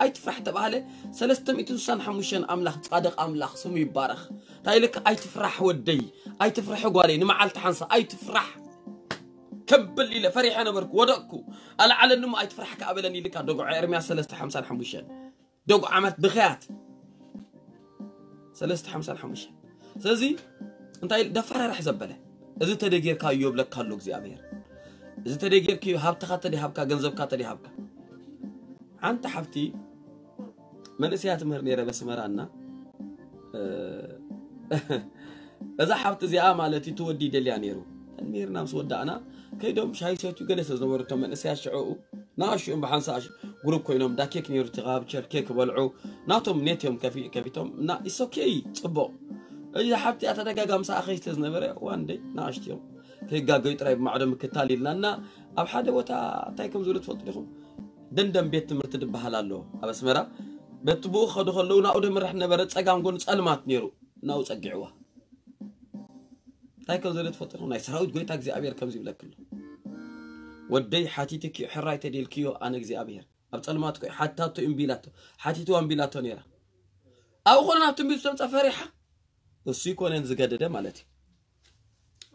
أيت فرحت بحاله سلستم إتوسان حموشان أملاخ صادق أملاخ سمي بارخ تايلك أيت فرح ودي أيت فرح قاري نمع التحنص أيت فرح كبل لي فرح أنا بركو ودقكو ألا على النوم أيت فرح كقبلني لك دق عيرمي سلست حمسان حموشان دق عمت بخيات سلست حمسان حموشان سازي أنت دفرة رح زبله إذا تدقير كايوب لك كارلوك زي أبير إذا تدقير كيو هبت خاتري هبكا جنزب خاتري هبكا أنت حبتي من أسيات مرنيرة بس مرنا إذا حبت زي عمالتي تودي دليانيرو الميرنا مسودعنا كيدهم مش هاي سويتو جلسة زورتهم من أسيات شعو ناشيوم بحنساش جروب كينهم داكيك نيرو تغاب شركيك ولعو ناتهم نيتهم كفي كفيتهم نا إسوكي تبو إذا حبتي أتدقى جامسة أخي تزنبرة واندي ناشتيهم كيجا جيت رايب معدم كتالي لنا أبحد وتا تايكم زورت فضلهم دندم بيت مرتد بحلالو أبس مرة بتبو خدو خلونا أود مرحنا برد سأقام قلنا سألمات نيرو ناو سأقعوا تايكو زلت فترة نايس راود قوي تاكزي أبير كم زي بلا كله ودي حاتيتك حراي تديل كيو أنا كزي أبير أبسألماتك حتى تو إمبيلاتو حاتيتو إمبيلاتو نيرا أو خلنا تنبيلتو تفريحة وسيكو ننزقاد ده مالتي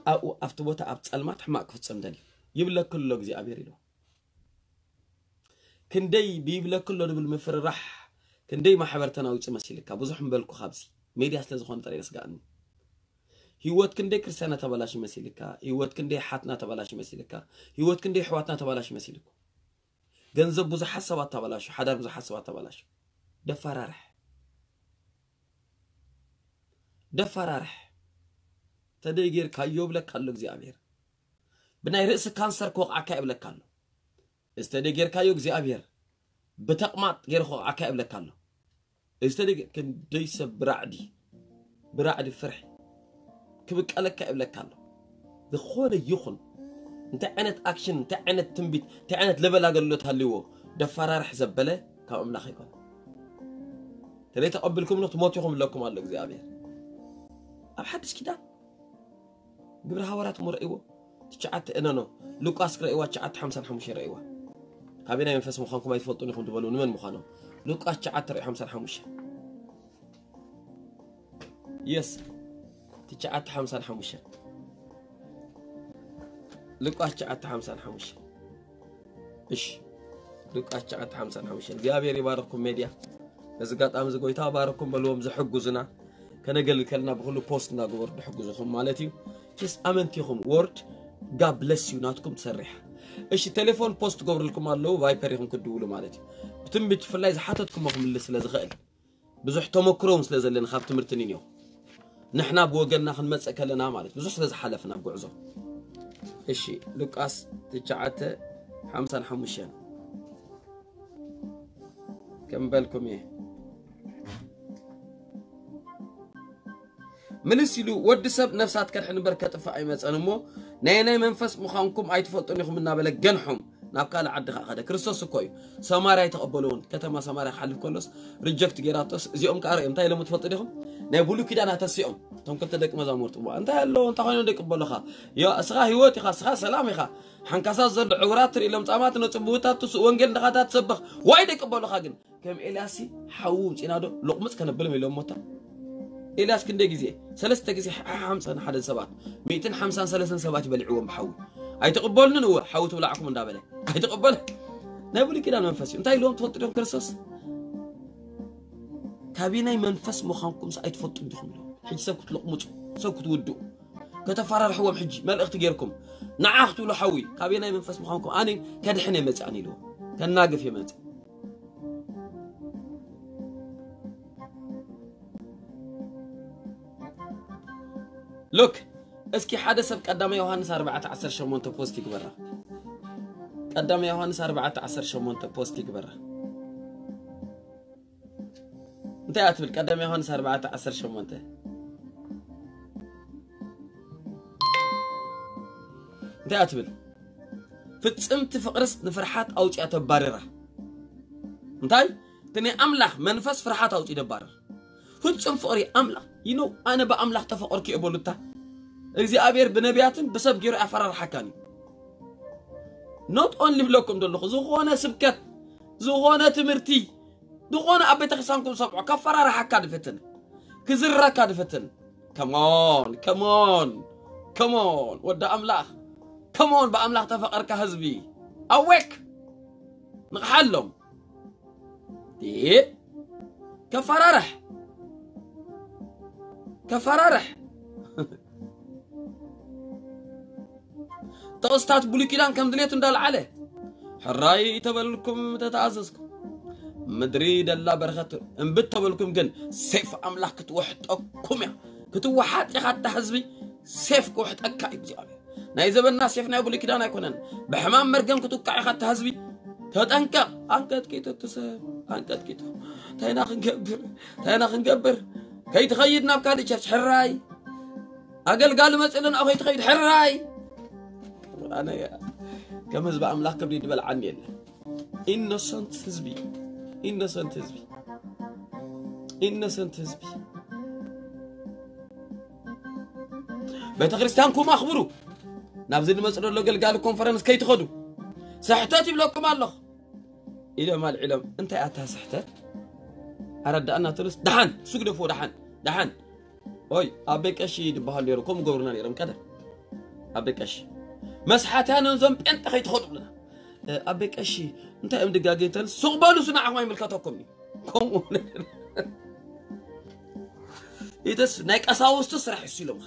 أو أفتبوتا أبسألمات حماك فتسمدني يبلا كله كزي أبير له كندي بيبلا كله بالمفرح كندي ما حبرتنا ويتم مسيلك أبوزحم بالكو خابسي ميدي أصل زخون طريق سقاني هيوات كندي كرسانة تبلاش مسيلك هيوات كندي حاتنا تبلاش مسيلك هيوات كندي حواتنا تبلاش مسيلك جنزب بوز حسوا تبلاش حدار بوز حسوا تبلاش ده فرارح تدي غير كايوب لك كلو زيابير بناي رأس كانسر كوقع كايب لك كلو استدي غير كايوب زيابير بتقمات غير خو عكائب لك الله استدق كن ديس برعدي فرح كبك على كائب لك الله دخول يخل انت عنت اكشن انت عنت تنبيت انت عنت لبل اقلوت هالليو دفرار حزبله كم لا خيكون تريت اقبلكم نقط موتكم لكم الله اغزابير اب حدش كده قبل هورات مرئوا تشعت انانو لوقاس رئوا تشعت 55 رئوا هابينا ينفس مخانكم ما يتفطون يخون تبلون من مخانهم لوقاس شعات رأي حمسة الحموشة يس تشعات حمسة الحموشة لوقاس شعات حمسة الحموشة إيش لوقاس شعات حمسة الحموشة الجابير يبارككم ميديا نزقات أمزق ويتها بارككم بلوم زحق زنا كنا قل كلنا بقولوا بوستنا قبر بحق زخم مالتي كيس أمنتيهم وورد God bless you ناتكم تسرح إيش التليفون بوست قبر لكم الله فايبر يكون كدولو مالتي بتم بتفلاي زحاتكم ماكم اللي سلاز غائل بزح توموكروم سلاز اللي نخاف تمرتنين يوم نحنا بوجلنا خن مسك لنا مالت بزح سلاز حلفنا بقعزه إيش لوكاس تجعته حمسان حموشان كم بالكم إيه من السلو ود سب نفسات كان حن بركة فايمس أنا مو ناي منفس مخانكم عيد فوتوني خم النابلة جنحم نبقى على عد خا هذا كريستوس كوي سمارة يتقبلون كتما سمارة حلف كلوس رجعت جيراتوس زيهم كأريم تاي لما تفوتونيهم نقولوا كده أنا تسيهم تهم كنت دك مزامورت وأنت هلو أنت خاين دك قبل خا يا أسرع هوتي خا أسرع سلامي خا حنكسر زر عورات ريلم تأمات نتبوتات تسوون جن دخات تسبخ وايدك قبل خا جن كم إلاسي حووج إن هذا لقمت كان بلمي لهم متى إلاس كندا جزية سلسة جزية حمسان حدا سبات 250 سلسة سبات بالعوام حاول أي تقبلنا هو حاول تبلعكم من دابله أي تقبل نقولي كده المنفسي أنت اليوم تفطرون كرسوس كابيناي منفس مخانكم سأيت فطرون دخلوا حج سكت لقمتوا سكت ودوا كتفرار حوام حج ما الأخت غيركم نعختوا لحوي كابيناي منفس مخانكم أنا كده حنا متعني له كان ناقف يا مات لوك اسكي حادثة قدام يوحنس 14 شمونت بوستيك برا قدام يوحنس 14 شمونت بوستيك برا متى بالقدم هون صار 14 شمونته متى أتبل فتسمت فقرست نفرحات أوجي أتبارره متى تني أملح منفس فرحات أوجي دبارر فتسم فقري أملح ينو أنا بأملح تفقر كي أبولتها إذا أبير بنبياتن بسبب جرأة فرار حكاني not only بلوكم دلخو زغونة سبكت زغونة تمرتي دغونة أبي تخسانكم صبع كفرار حكاد فتن كزر كاد فتن كمون ودا أملح كمون بأملح تفقر كهزبي أوك نحلهم دي كفرارح توستات بوليكيلان كم دليتن دال عليه حراي تبلكم تتعززكم مدري دلا برختر انبت تبلكم جن سيف أملاح كتوحد أكم يا كتوحد يا خد حزبي سيف كوحد أكا إجابة نايزة بالناس سيفنا بوليكيلان يكونن بحمام مرجم كتوكا يا خد حزبي تهد أنكت كيتو تسيب أنكت كيتو تاينا خنجبر كي تخيدنا بكادي شرش حراي أقل قالوا مسألنا أخي تخيد حراي أنا يا كم هزب عملاق قبل دبل عني الله innocent hizbi بيت خريستانكم أخبروا نابزين مسألة لقل قالوا كونفرنس كي تخدوا صحتاتي بلوكم الله إلى ما العلم أنت أعتها صحتات أرد أنها ترس دحان سوق دفو دحان أوي أبيك أشي دبها اللي يركم قبرنا يرم كذا أبيك أشي مسحتان نزم أنت خي تخطب لنا أبيك أشي أنت أم دقاقيتان سقبالو سنع أخوان ملكاتكمني كمون يتس نايك أساوس تسرح السلوخ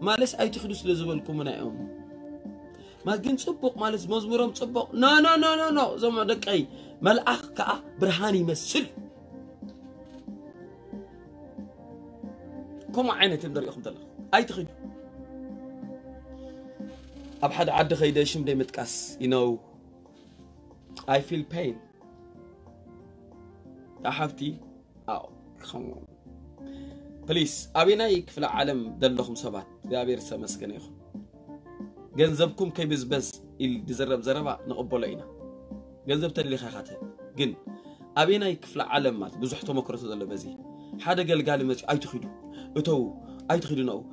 مالس أي تخدس لزبالكم من أيهم ما تجين تصبق مالس مزمورهم تصبق نا نا نا نا نا زم عندك أي ملأخ كأ برهاني مسل كم عينة تندر يا خمد الله أي تخدس أبحد عد خيداشم دي متكاس you know I feel pain أحفتي أو خمون بليس أبينا يكفل عالم دلخم سبات يا بيرسا مسكن يخم جنزبكم كي بزبز اللي زرب زربا نقبو لعينا جنزب تلي خاخاته جن أبينا يكفل عالم مات بزوحتو مكرسو دل بزي حدا قال قال ماتش أي تخيدو أي تخيدو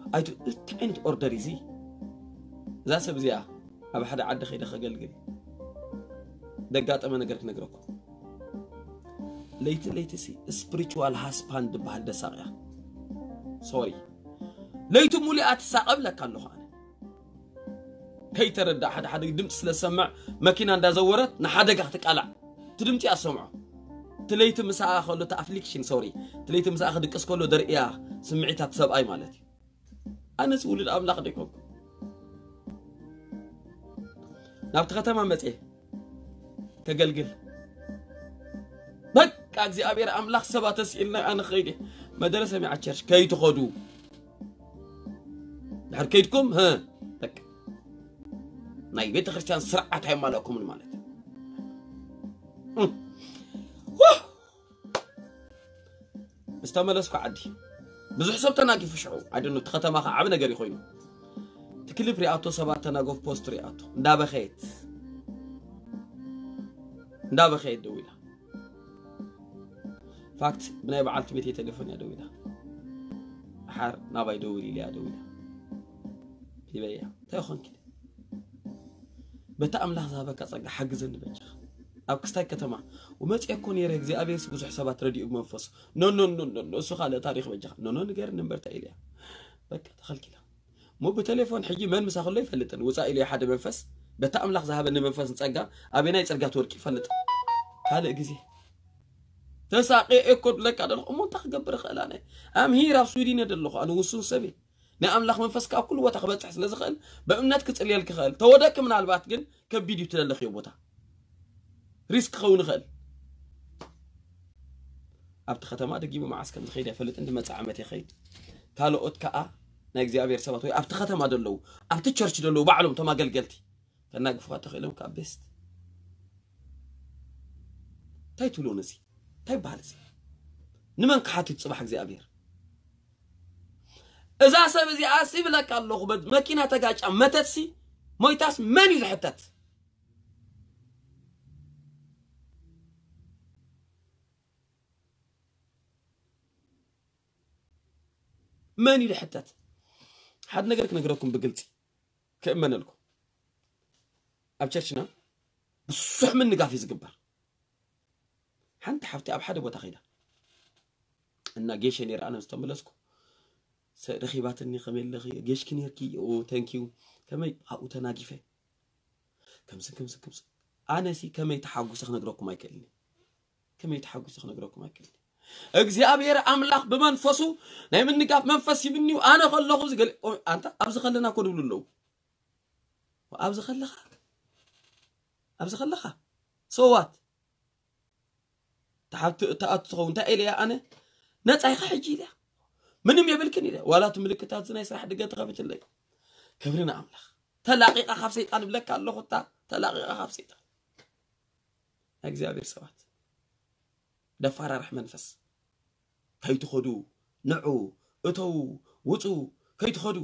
أوردريزي ذا سبزيع أبى حدا عد خير خجل جري دقات أما نقرك نقرأكم ليت سي spiritual husband بهالدا ساقية sorry ليت مولي أتساقب لك كان لخانة كي تردى حدا قدمت سلسمع ماكينة دا زورت نحدا قهتك ألع تدمتي أسمعه تليت مساء خلو تأفليكشن sorry تليت مساء خدك أسكولو درقيا سمعتها بسبب أي مالتي أنا سؤول الأملاق ديكم نابت ختمة متى؟ كجلجل. بك أجزي أبير أملاخ سبعة تسئلنا أنا خيري مدرسة مع الشرش كي تخدو. دحر كيدكم ها بك. نايبي تخرجان سرعة هاي مالكم المالت. استعمل أسكو عدي. بزح سبتنا كيف شعو عاد إنه تختمة عبنا جري خوينا. تكلب رياضو سبعة ناقف بوست رياضو دا بخيت دويلا فاكت بناي بعلت بيتي تليفون يا دويلا حار نابا يدوري لي يا دويلا بيبيع تاخون كده بتأمل هذا بكا صقع حق زن بجخ أبكستاي كتما وماش يكون يريك زي أبيس بزح سبعة رديء بمنفص نو سخالة تاريخ بجخ نو نقر نمبر تايليا بكا دخل كده مو بتليفون حجي من مساخ الله يفلتن وسائل يا حد منفس بتأملخ ذهب إن منفس نتسقى أبينا يتسقى توركي فلت هذا جزي تساقي أكل لك هذا الأمور تخبر خلاني أم هي راسودين هذا اللغة أنا وصل سبي نأملخ منفس كأكل وتخبر تحس لزخل بأمناتك تسألي لك خال توداك من على بعض جن كبيديو تلخ يبوتها ريسك خون خال أبت ختمات تجيبه معسكر من خير فلت أنت ما تعمتي خير قالوا أتكأ نأجزي أبير سبتوي أبت ختم هذا اللو أبت تشرش دلو بعلم تما قلتي كنا قفوا تخيلهم كابست تايتولو نسي طيب هالسي نمن كحاتي تصبح زي أبير إذا سبزي أسيب لك الله خبد ما كنا تجاج أمتتسي ما يتاس مني لحتت ماني لحتت حد نقرأكم بقلتي كأمن لكم أبتشنا بصح من نقافي زقبر حنت حفتي أبحد وتخيدا أن جيش نير أنا مستملسكم سرخيبات إني خميل لخي جيش كنير كي أو تانكيو كماي هاو تناجفة كم سن أنا سي كماي تحاجو سخن نقرأكم ما يكلني كماي تحاجو سخن نقرأكم ما يكلني እግዚአብሔር አምላክ በመንፈሱ ናይ ምንጋፍ መንፈስ ይብኒው አነ ኸለኹ ዝገል አንተ አብዝ ኸለና ኮ ድብሉለው አብዝ ኸለኻ ሶዋት ተአት ኸው እንታ ኢለያ አነ ነጻይኻ ሐጂ ኢለያ ምንም የብልክን ኢለያ ዋላት ምልክታት ዝናይ ስራሕ ድገት ኸፍትለይ ክብርና አምላክ ተላቂቃ ኻፍ ሰይጣን ብለካ አለኹታ ተላቂቃ ኻፍ ሰይጣን እግዚአብሔር ሶዋት دفار رح منفس كي تخدو نعو اتو وتو كي تخدو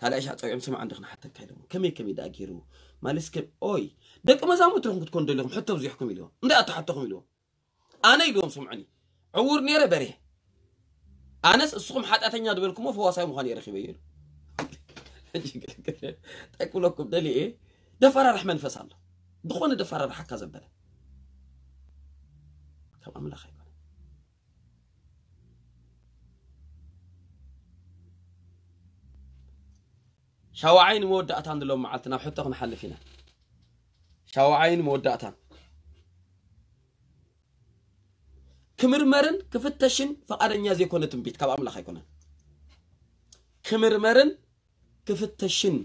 قال ايش حتقيم سمع عندنا حتى كايلم كمي داغيرو مالسك اوي دق مزاموتهم تكون دلهم حتى بزيحكم اليوم اندا تحطهم اليوم انا يدوم سمعني عور نيره بريه انس اسقم حاتيتني دبلكم فواساي مخاني رخيبه يلو تقول لكم دلي إيه دفر رح منفس الله دخون دفر رح كذا بلا كم أملا خير شواعين مودة أتان دلهم معتنا حطهم حل فينا شواعين مودة أتان كمر مرن كفتشن فقرن يزي كونه تنبيت كم أملا خير كمر مرن كفتشن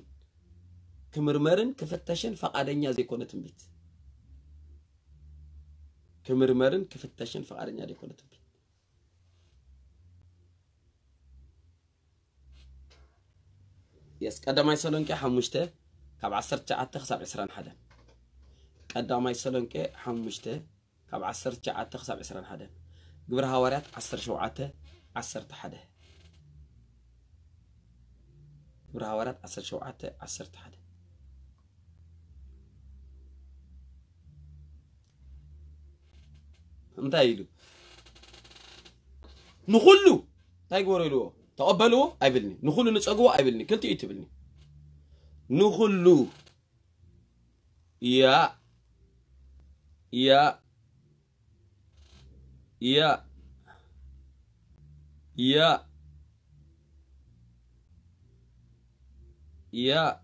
كمرمرن كفتشن فقادنيا زي كونت بيت كمرمرن كفتشن فقادنيا زي كونت بيت يس قداماي سالونكي حمشته كاب 10 ساعات تخسب 20 حدا قداماي سالونكي حمشته كاب 10 ساعات تخسب 20 حدا جبر حواريات 10 شوعته 10 حدا ورهاورات عصر شوعات عصر تحدي انتايلو نخلو تايقوريلو تقبلو ايبلني نخلو نتسقو ايبلني كنت يتبلني نخلو يا يا يا يا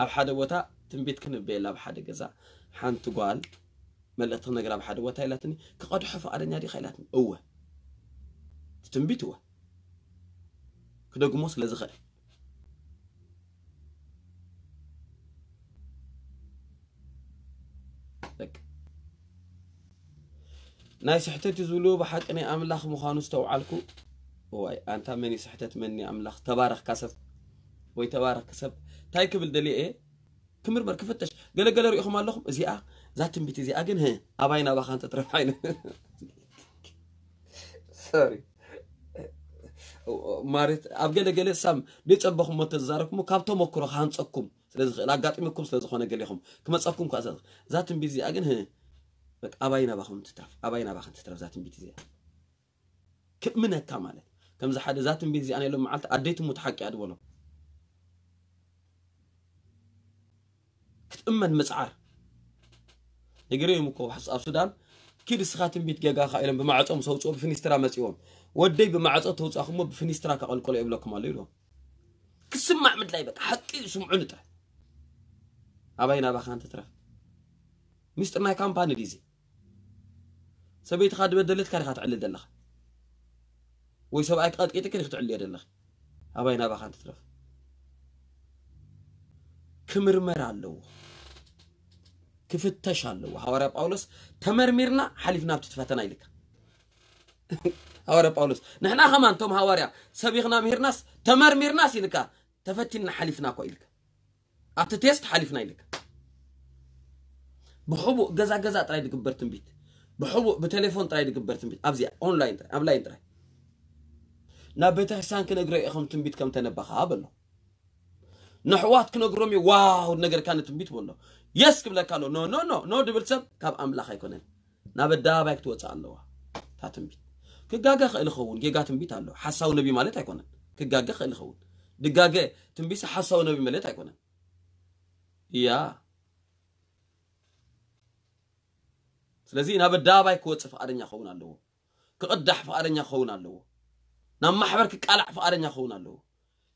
أب حدا وتا تنبيت كن بيلا أب حدا جزاء حن تقال ملأت نجرا أب حدا وتا لاتني كقد حفر أرنيا دي خيلاتني أوه تنبيت هو كده جموس لزغل لك ناي سحتت زولو بحقني املاخ مخانو استوعالكو واي انت مني سحتت مني املاخ تبارك كسب وي تبارك كسب تايكبل دلي ايه كمر بر كفتش قال ريخو مالخو زيا ذات بيتي زيا جن ها اباينا باخان تطرف عين سوري مارت أبجد جلي سام بيت أبوهم متزاركم وكابتهم وكرهان صقكم سلز لقعت منكم سلز خانة جليهم كم صقكم كأسد ذاتن بيزي أجنه لك أباينا بخون تتعرف أباينا بخون تتعرف ذاتن بيزي كم منها كماله كم زحد ذاتن بيزي أنا لو معلت أديت متحكي أدوله كت أمن مسعر يجريهم كوحص أفسدان كيد سخاتن بيت جاء خائلا بمعطهم صوت أو بفنيسترا مسيوم ودي بمعطته أخمه بفنيسترا كأقول كله يبلغ كماليله كسمع متلاعب حتى يسمعون ترى أبينا بخان ترى مست ما كان بان ديزي سبيت خاد بدلت كارخات على الدلخ ويسبعك قد كده كده على الدلخ أبينا بخان ترى كمر مر علوه كيف التشال وحوار بأولس تمر ميرنا حلفنا بتتفتنا إليك حوار بأولس نحن خمان توم حواريا سبيخنا ميرناس تمر ميرناس إليك تفتنا حلفنا كويلك أبتتيست حلفنا إليك بحبو جزا ترايد كبرتن بيت بحبو بتليفون ترايد كبرتن بيت أبزيا أونلاين تراي أونلاين تراي نبت حسان كنجري خمتن بيت كم تنبخها بلو نحوات كنجرمي واو النجر كانت بيت والله Yes, kibla kalo. No, no, no. No, dibilsem. Kab amlakha ikonen. Na bedda baik tuwatsa alloha. Taatan bit. Kigagakh ilkhawun. Gigatan bit alloha. Hassaw nabi malet ikonen. Kigagakh ilkhawun. Digage. Timbisa hassaw nabi malet ikonen. Ya. Slazi na bedda baik tuwatsa faqarin ya khawun alloha. Kigqaddah faqarin ya khawun alloha. Na mahbar kikqalaq faqarin ya khawun alloha.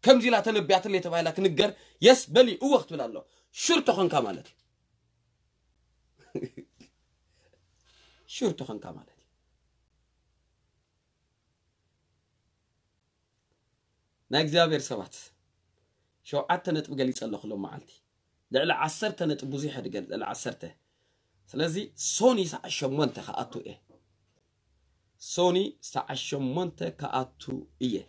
Kamzi la tanabbiat li tabayla kniggar. Yes, bali uwaqt bil alloha. Shurto khan kamalet. شورتو خنكا مالتي ناكزا بير سبات شو عتنت بقليص الله خلو معلتي دعلا عسرت نت بوزيحه دقل دعلا عسرته سلازي سوني ساع شمونت كاتو ايه سوني ساع شمونت كاتو ايه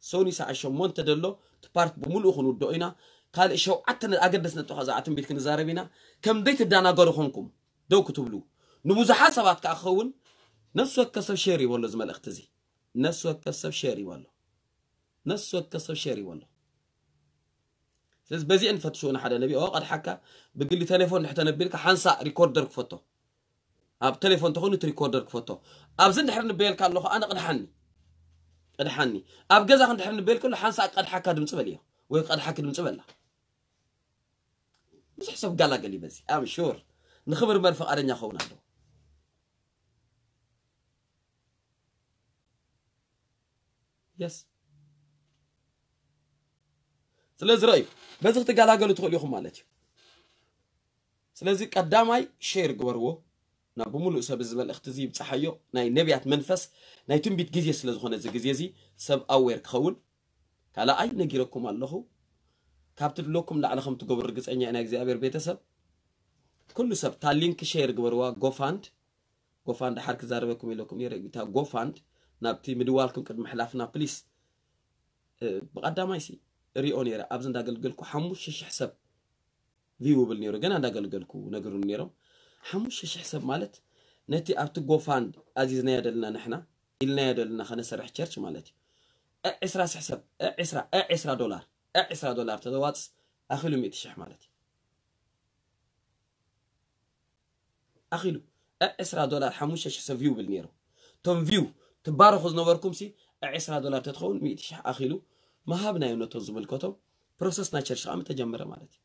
سوني ساع شمونت دلو تبارت بمولو خنو دوينا قال شو عتنت اقدس نتو خزا عتن بيت كنزاربينا كم بيت دانا غرخونكم دو كتبلو نبوز حسابات كأخون نفسه كسب شيري والله زمل اختزي نفسه كسب شيري والله نفسه كسب شيري والله سلس بزي انفتشونا حدا نبي او قد حكى بقول لي تليفون حتى نبيلك حنسى ريكوردرك فوتو اب تليفون تخون ريكوردرك فوتو اب زند حر نبيلك الله انا قد حني اب جزا خند حر نبيلك كله حنسى قد حكى دمص بليه وي قد حكى دمص بلا مش حسب قال لي بزي ام شور نخبر مرفق أرنيا خون عنده يس سلز رأي بس أختي قال أقول تقول يوم مالتي سلز قدامي شير جوروه نبوملو سب زبل اختزي بتحيو ناي نبيعت منفس ناي تنبيت جزية سلز خون الزجزيزي سب أوير خون كلا أي نجيركم الله كابتر لكم لعنهم تجبر جزء إني أنا جزء أبير بيتسب كل سب تالينك شير جبروا غوفاند حركة زاربكم يلكم يرجع غوفاند نبتي مدوالكم كد محلفنا بليس بقدام ما يصير ريون يرى أبزن داقل قلكو حموش شش حسب فيو بالنيرو جنا داقل قلكو نجرو النيرو حموش شش حسب مالت نتي أبتو غوفاند عزيز نيادلنا نحنا النيادلنا خلنا سرح تشرش مالتي عسرة حسب $10 تدواتس أخلو 100 شح مالتي أخيلو $10 حموشة شخص فيو بالنيرو تم فيو تبارو خذ نوركم سي $10 تدخون 100 شح أخيلو ما هابنا يونو تنظم الكتب بروسس ناتشر شغام تجمرة مالتي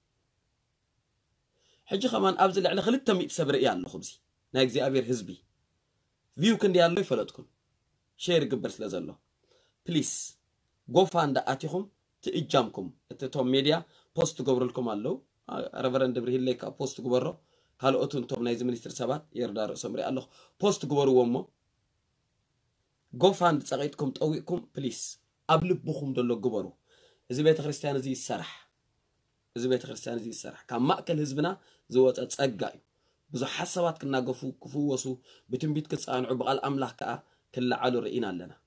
حجي خمان أبزل على خلطة 100 سبرقيان لخبزي ناكزي أبير هزبي فيو كندي اللو يفلتكم شير قبرس لازلو بليس غوفان دقاتيهم تقجامكم التوم ميديا بوست قبر لكم اللو رفرند برهي الليك بوست قبره هل أتون توم نايز منستر سبات يردار سمري الله بوست قبرو ومو غوفاند ساقيتكم تقويكم بليس قبل بخم دولو قبرو إذا بيت خريستيان زي السرح كان مأكل هزبنا زوات أتساقايو بزو حسوات كنا قفو كفو وصو بتنبيت كتساقن عبقى الأملاح كأ كلا عالو رئينا لنا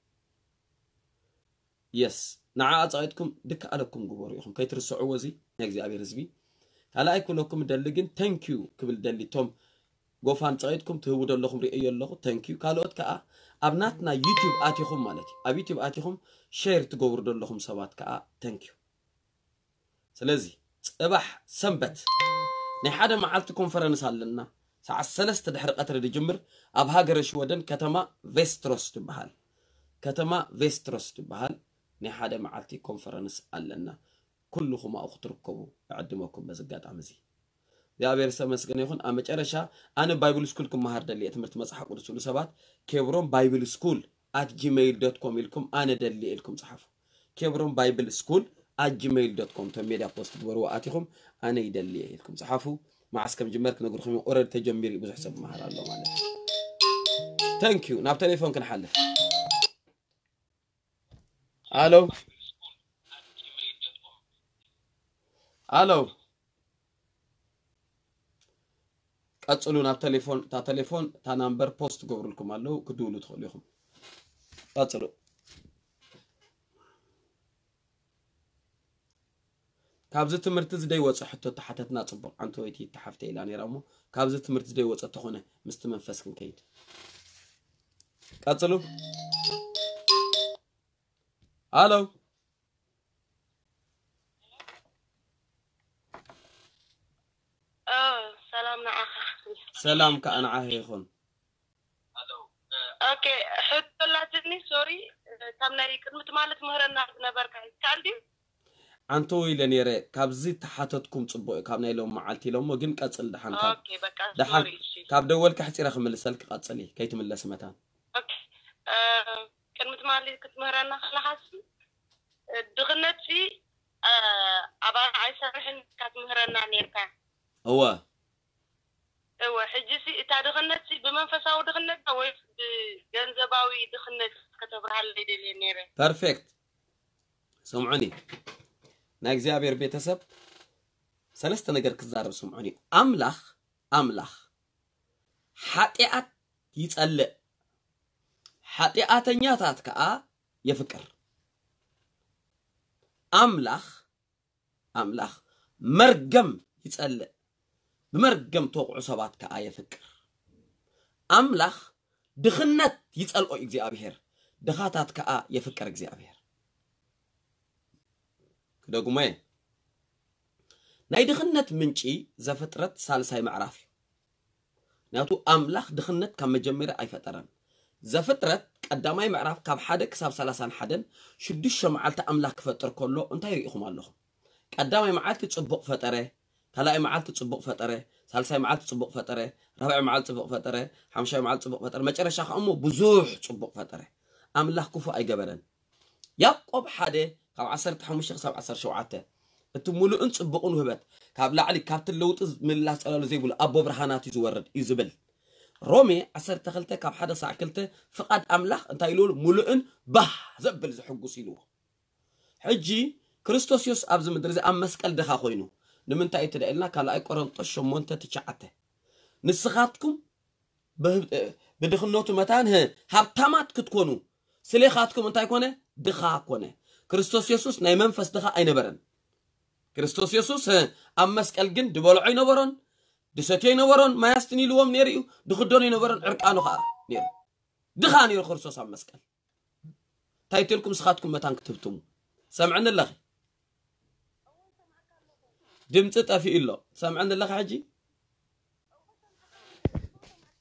يس نعا أتساقيتكم دكا ألكم قبرو يخم كي ترسعو وزي ناكزي أبي رزبي على أيكم لكم دلجن thank you قبل دللي توم غوفان تريدكم تهودوا لكم رئي الله ثانك يو قالوت كا ابناتنا يوتيوب اتيهم مالتي اب يوتيوب اتيهم شير تغوردوا لكم سبات كا ثانك يو سلازي صباح سنبت ني حدا معلت كونفرنس علنا ساعه 3 دحر قطر دي جمر اب هاجرش ودن كتما فيستروس تبحال كتما فيستروس تبحال ني حدا معلتي كونفرنس علنا كلكم اختركم اعدمكم بزقات عمزي يا بيرسا مسكن يكون امچرشا انا بايبل سكول كمهار دلي تمرت مصحه قدسو لسبات كبرون بايبل سكول @gmail.com لكم انا دلي لكم صحفو كبرون بايبل سكول @gmail.com تميديا بوست برو اعطيكم انا يدلي لكم صحفو مع اسكم جمرك نغرخم اوريد تجميري بزح حساب مهار الله مالك ثانك يو ناب تليفون كنحلف الو الو أتصلون على التليفون، تا تليفون، تا نمبر بوست قبل لكم علو كدولو تدخل لكم. أتصلوا. كابزت مرتز ديوت حتى تحتتنا تبع عن تويتي تحفت إعلاني رامو. كابزت مرتز ديوت أتخونه مستمن فسكن كيد. أتصلوا. ألو. سلام كأنا عاهي خون. أوكي حط الله تدني سوري تامنا يكن متمالك مهرنا نبركاي كالدي. عنتوي لنيرة كابزيت حاتتكم تبوي كابنا لهم معلتي لهم وجن كاتسل دحان كاب. أوكي بكا سوري. كاب دول كحتي رخم لسالك قاتسلي كيتم اللسمتان. أوكي كان متمالك مهرنا خلاص دغنتي أبا عيسى رحن كات مهرنا نيركا. هو. أوه حجسي تعرفنتي بمنفسها ودخلنتها ويف بجنزباوي دخلنت كتبرها اللي دلينيره. perfect سمعني نجزي أبير بيتسب سلست نجر كزار سمعني أملخ حقيقة يتقلق حقيقة نياتك آ يفكر أملخ مرجم يتقلق بمرجم توقع صبات كآية فكر أملخ دخنت يسأل أجزاء أبيهر دخاتات كآية فكر أجزاء أبيهر كده قمي ناي دخنت من شيء زفترة سالسة معرفي ناتو أملخ دخنت كم جمرة أي فترة زفترة قدامي معرف كاب حدك ساب سالسان حدن شد الشمعلت أملخ فترة كله أنتي ريقهم الله قدامي معرف تصبق فترة هلا معلت تصبق فترة، ثالثة معلت تصبق فترة، رابعة معلت تصبق فترة، خامسة معلت تصبق فترة، ما ترى شخ أمه بزوح تصبق فترة. أملاح كفو أي جبران. يقب حدا كاب عصر تحمل شخص أو عصر شوعته. التمولو أنت تصبقون هبت. كاب لا عليك كاب تلوت من الله سأله زي ولا أبو برهانات يزورد يزبل. رومي عصر تخلته كاب حدا ساعكلته فقد أملاح أنت يلول ملؤن بح زبل زحقو سيلوه. حجي كريستوسيوس أبز مدرزة أم مسكال دخا خوينو. لمن تأتي لنا كلاي قرنطة شمونتة تشعته نسخاتكم بدخلناتو متانه هبتمات كتكونوا سليخاتكم أنت يكونه دخاكونه كريستوس يسوس نايمن فس دخا أين برن كريستوس يسوس أمسك الجند ولا عين برن دستين برن ما يستني لوم نيريو دخدوني برن عرقانو خا نير دخاني الخرسوس أمسك تأتي لكم سخاتكم متان كتبتم سمعنا الله دمتت أفي إلا سامعنا اللخ حجي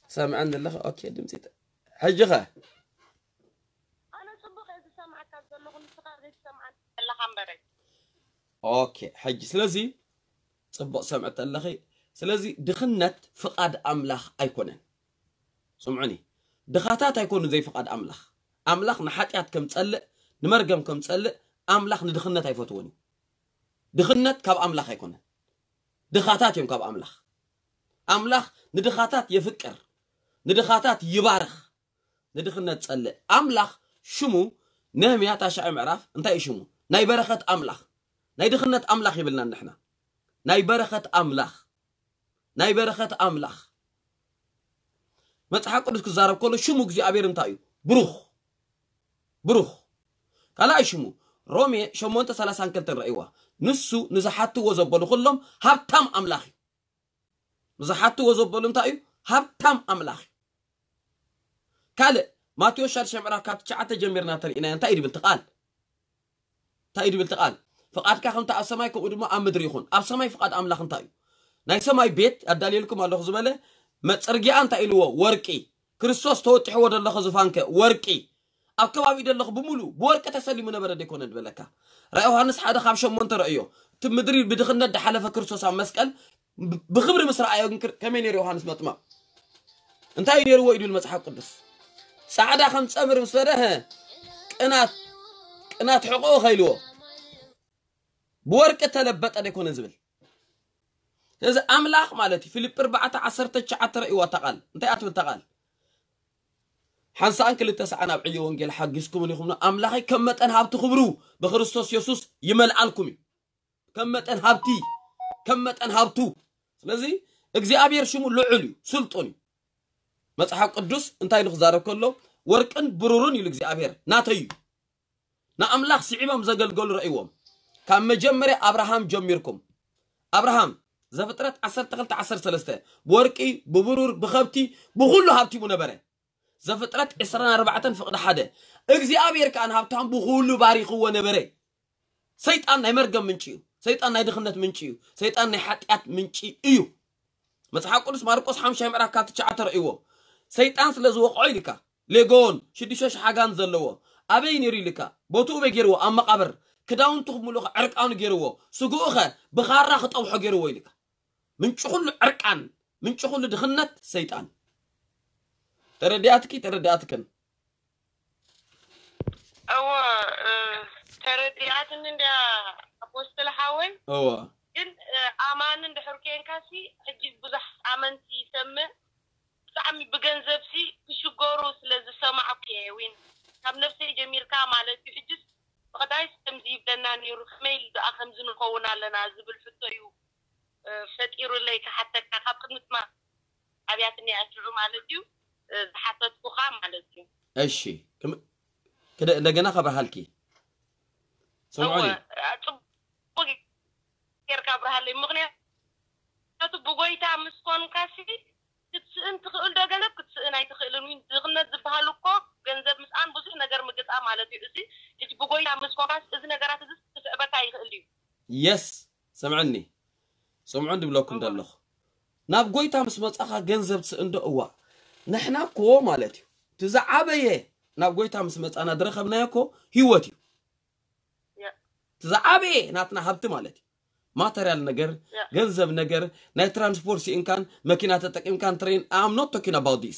سامعنا اللخ أوكي دمتت حجي خا أنا صبغ إذا سامعك أذا لغن صغار إذا سامعنا اللخ عمبري أوكي حجي سلازي صبغ سامعت اللخي سلازي دخنت فقد أملاخ أيكونن سمعني دخاتات أيكونوا زي فقد أملاخ نحاتيات كم تسأل نمرقم كم تسأل أملاخ ندخنت أيفوتوني دخنت كاب أملاخ يكون دخاتات يوم كاب أملاخ ندخاتات يفكر ندخاتات يبارخ ندخنت تسأل أملاخ شمو نهمية تاشع معرف انتي شمو ناي برخة أملاخ ناي دخنت أملاخ يبلنا نحنا ناي برخة أملاخ ما تحقق لك الزارب كله شمو كزي عبير انتايو بروخ كلا شمو رومي شمونتا سلاسان كنت الرئيوة نسو نزحاتو وزبالو خلهم هبتم أملاخي نزحاتو وزبالو متاعيو هبتم أملاخ كاله ما توشر شمرة كاتشعة جمرنا ترى إن أنتاير بالتقال تاير بالتقال فقط كهم تأسماي كودم أمدريخون أسماي فقط أملاخن تايو نايسماي بيت الدليلكم الله زمله ما ترجع أنت إلوا وركي كريستوس توتح ود الله خزفانك وركي أكوا بيد الله بملو بوركة تسلي من برد يكون البلكة رأيوه الناس هذا خامش منطر رأيه تمدري بدخلنا دحلفة كريستوس عم مسكال بخبر مصر أيون كمان يروه الناس مطمع أنتاير يروه إلوا المسح القدس سعادة خمس أمر مسفرها أنا تحققه خيلوه بوركة تلبت أن يكون زبل إذا أملاخ مالتي في البربعة عصرت شعتر إيوة تقال أنت أتمنى تقال حنسان كل تسعنا بعيو ونجل حقسكم اللي خمنا أملاخي كم تنهاب تخبروا بخريستوس يسوس يمل عنكم كم تنهابتي كم تنهابتو لذي إجزي أبير شمو لعلو سلطني مسحق قدوس أنتي نخزارك كله وركن برورني لإجزي أبير ناتيو نا أملاخ سعيبة مزجل قول رأيهم كان مجمر أبراهام جميركم أبراهام زفترات عصر تغلت عصر سلسته بوركي ببرور بخبتي بغلو هابتي منبره زفترات إسران أربعة فقد حدا إجزي أبير كان هابتهم بغلو باريخو ونبره سيطان يمرقم منشيو سيطان يدخلت منشيو سيطان يحتيات منشيو مسحق قدس ماركوس حمشة مراكات شعتر إيوه سيطان سلزوق عيلك ليقون شديشوش حقان زلوه أبين يري لك بوتو بيجيروه أما قبر كداون تخملو عرقان جيروه سجوخه بخار راخت أو حجيروه لك من شغل عرقان من شغل دخنت سيطان تردياتك تردياتكن أو تردياتن ده أبوست الحاول أو جن أمان ده حركين كاسي حجيب بزح أمان تسمى سامي بجنزبسي بشو جروس لذي سمع كيوين هم نفسي جميل كامالة يجلس وقد عايز تمزيب لنا نيروح ميل دأخم زنقون على نازب الفتيو فتيرو ليك حتى كخاب قدمت ما أبياتني أشرو مالتيو حتى تخام مالتيو أشي كم كده لقينا خبر هالكي سمعوني أتبقى كير خبر هالي مغني أتبقى يتعمل سكون كاسي كتسئن تقول ده جنب كتسئن هاي تخيلون مين تغنى ذبها لقاك جنزب مسأن بزح نجار مجتمع على تيجي تبغي تعمل سكواس إذا نجارات تزس تبقى تايخ اللي. يس سمعني سمعني بلاكم دلخ نبغي تعمل سمات أخا جنزب تسئن ده أوى نحنا قوة مالتي تزعبيه نبغي تعمل سمات أنا درخ بناكو هيوتي تزعبيه ناتنا هبت مالتي. ماتريال نجر، جنزب نجر، ناي ترانسبورسي إن كان ماكيناتك إن كان ترين أم نوتكين about this.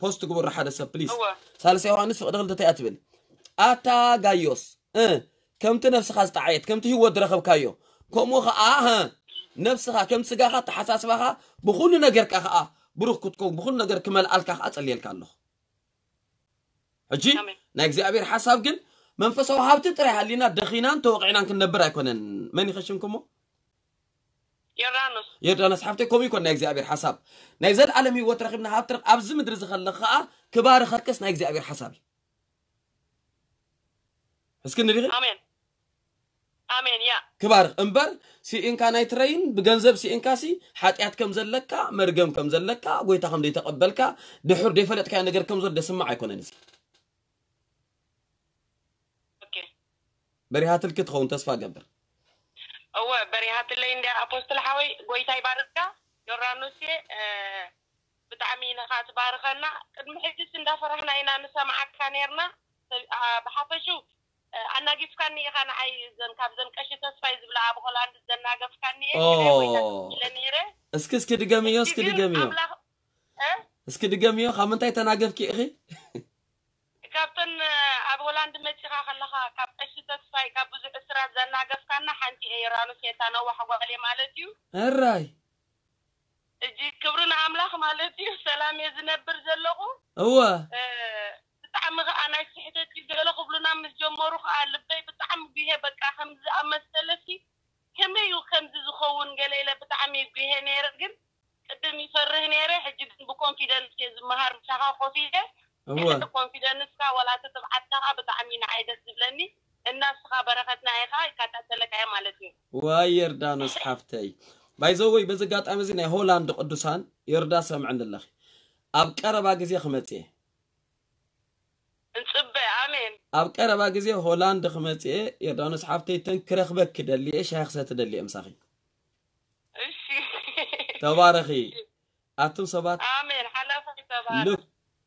بوست قبر حدا سبليس سالسا يوحنس فقد غلطته اتبل اتا غايوس كم تنفس خاص تعيت كم تهو درخب كايو كومو ها نفسها كم سغاها تحساسبها بكل نجر كا بروح كتكو بكل نجر كمال الك اصليلك الله اجي نا اغزابير حساب جن منفسو هابت تريح لينا دخينان توقعنان كنبر ايكونن من يخشمكم يرانس يرانس حفتي كومي كون نايزي أبير حساب نايزال عالمي وترخبنا هاترق أبز مدرز خلقها كبار خركس نايزي أبير حسابي اسكن ريغي آمين آمين يا كبار امبر سي إنكا نايترين بجنزب سي إنكاسي حاتيات كمزل لكا مرقم كمزل لكا ويتاقم دي تقبلكا دحور دي فلتكا نقر كمزل دي سمع يكون نزل اوكي بري هاتلك تخون تسفى قبر أوه بريهات اللي عند أبوستل حوي قويتاي باركة يورانوسي بتعمين خات بارخنا المحدث إن دفرهنا إنا نسمع كانيرنا بحفشوا أنا جف كاني خان عايزن كابزن كشيء تصفيز بلا أبو خلان زن ناقف كاني إلنيره اسكت دقاميو اسكت دقاميو اسكت دقاميو خامنتاي تناقف كيخي كابتن أبو لاند متى خلها كاب أشتت فاي كاب بزق إسرائيل زنا قف كنا حنتي إيرانو كيتانو وحوالي مالتيو. هراي. اجي كبرنا عملاق مالتي سلام يزنبر زلقو هو طعم انا حيتك زلقو بلنا مسجمرو قالبي بطعم بيه بقى خمس امسلفي كما يو خمس زخون قليله بطعم بيه نيرغن قدم يفرح نيره حجي بكونفيدنس يزمهر مشاخه خوفيده هو كونفيدنس كا ولا تتبعتها بطعمين عيدت زبلني الناس خا بركتنا ايخا كاتاتلك اي مالتي واير دانو صحفتي بايزوي بزغات امزين هولاند قدوسان يردا سمعن الله اب قربا غزي خمتي انصب امين اب قربا غزي هولاند خمتي يردان صحافتي تنكرخبك دلي شيخ ستدلي امسخي اشي تبارخي اتم سبات امين حلف تبارك لو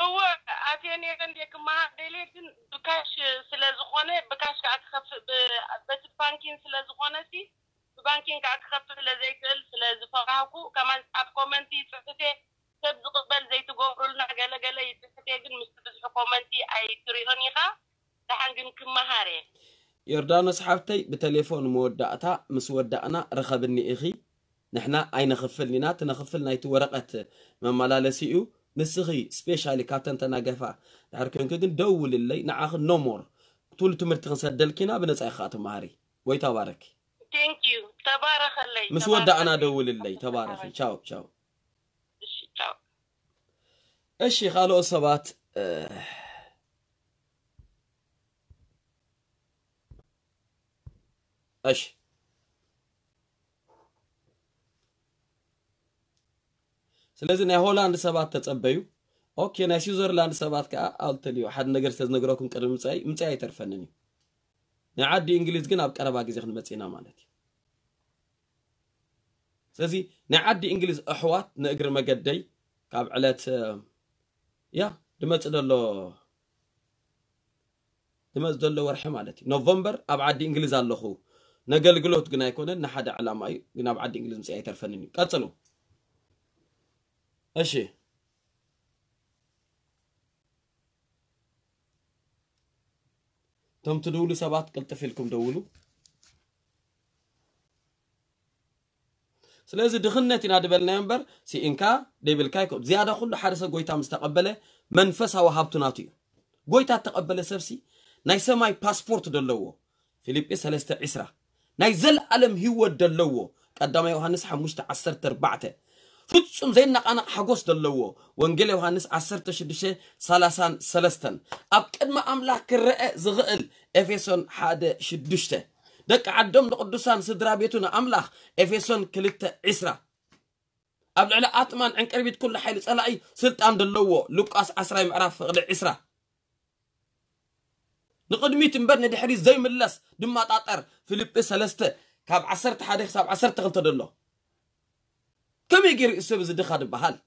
هو اتيني عندك ما ديليتن بكاش سلازخونه بكاش اتخف بسبانكين سلازخونتي بانكين كاكخفف لزيكل سلازفقاكو كمان اب كومنتي صفتي تبذق بال زيت غوبرلنا غلغل يتفتي كن مستبذق كومنتي اي تريونيخا تحنكن كمهاري يردان صحفتي بتليفون موداتا مسودانا رخبني اخي نحنا اين خفلنا تنخفلنا يتورقه مملالسيو نسخي سبيشالي كابتن تناغفا داركن كن دول لي نعاخ نمر طول تمرت غسدلكنا بنصاي خاتم مهاري وي تبارك Thank you. تبارك الله. مسودة أنا دول الله تبارك الله. شاو شاو. شاو. إيش خالو الصبات إيش. سلزنا هولاند الصبات تتقبلوا. أوكي ناس يوزرلاند الصبات كألتليو حد نقدر تزنقراكم كرم ساي متعي ترفنني. نعدي انجليز كنا بقربا غزي خدمتينا مالتي سلازي نعدي انجليز احوات نقر مقدي كاب علات يا دمت دلو ورحي مالتي نوفمبر ابعدي انجليز الله خو نقلقلوت كنا يكون نحد علامه اي كنا بعد انجليز مسيح ترفنني قتلوا اشي تم تدولو سبات قلتفلكم دولو سلازي دخلنتي نادي بالنمبر سي انكا ديبلكايكو زياده كل حارسه غويتا مستقبله منفسها وهابتناتي غويتا تقبله سبسي ناي سماي باسبورت دلوو فيليب 3:10 ناي زل عالم هيو دلوو قدما يوحنس 5:14 فتصم زين نقانا حقوس دلوو وانجيل يوحنس 10:33 اب قدما املاك كرئ زغل افيسون 1:6 دك عدم القدسان سدرا بيتنا املاك افيسون 2:10 اب على اطمان عن قربيت كل حيل صلاي سلطان دلوو لوقاس 10:10 نقدميت مبرنا دحري زي ملس دما طاطر فيليب 3 كاب 11 حساب 12 دلوو كم يجري السبب زدخاد بحال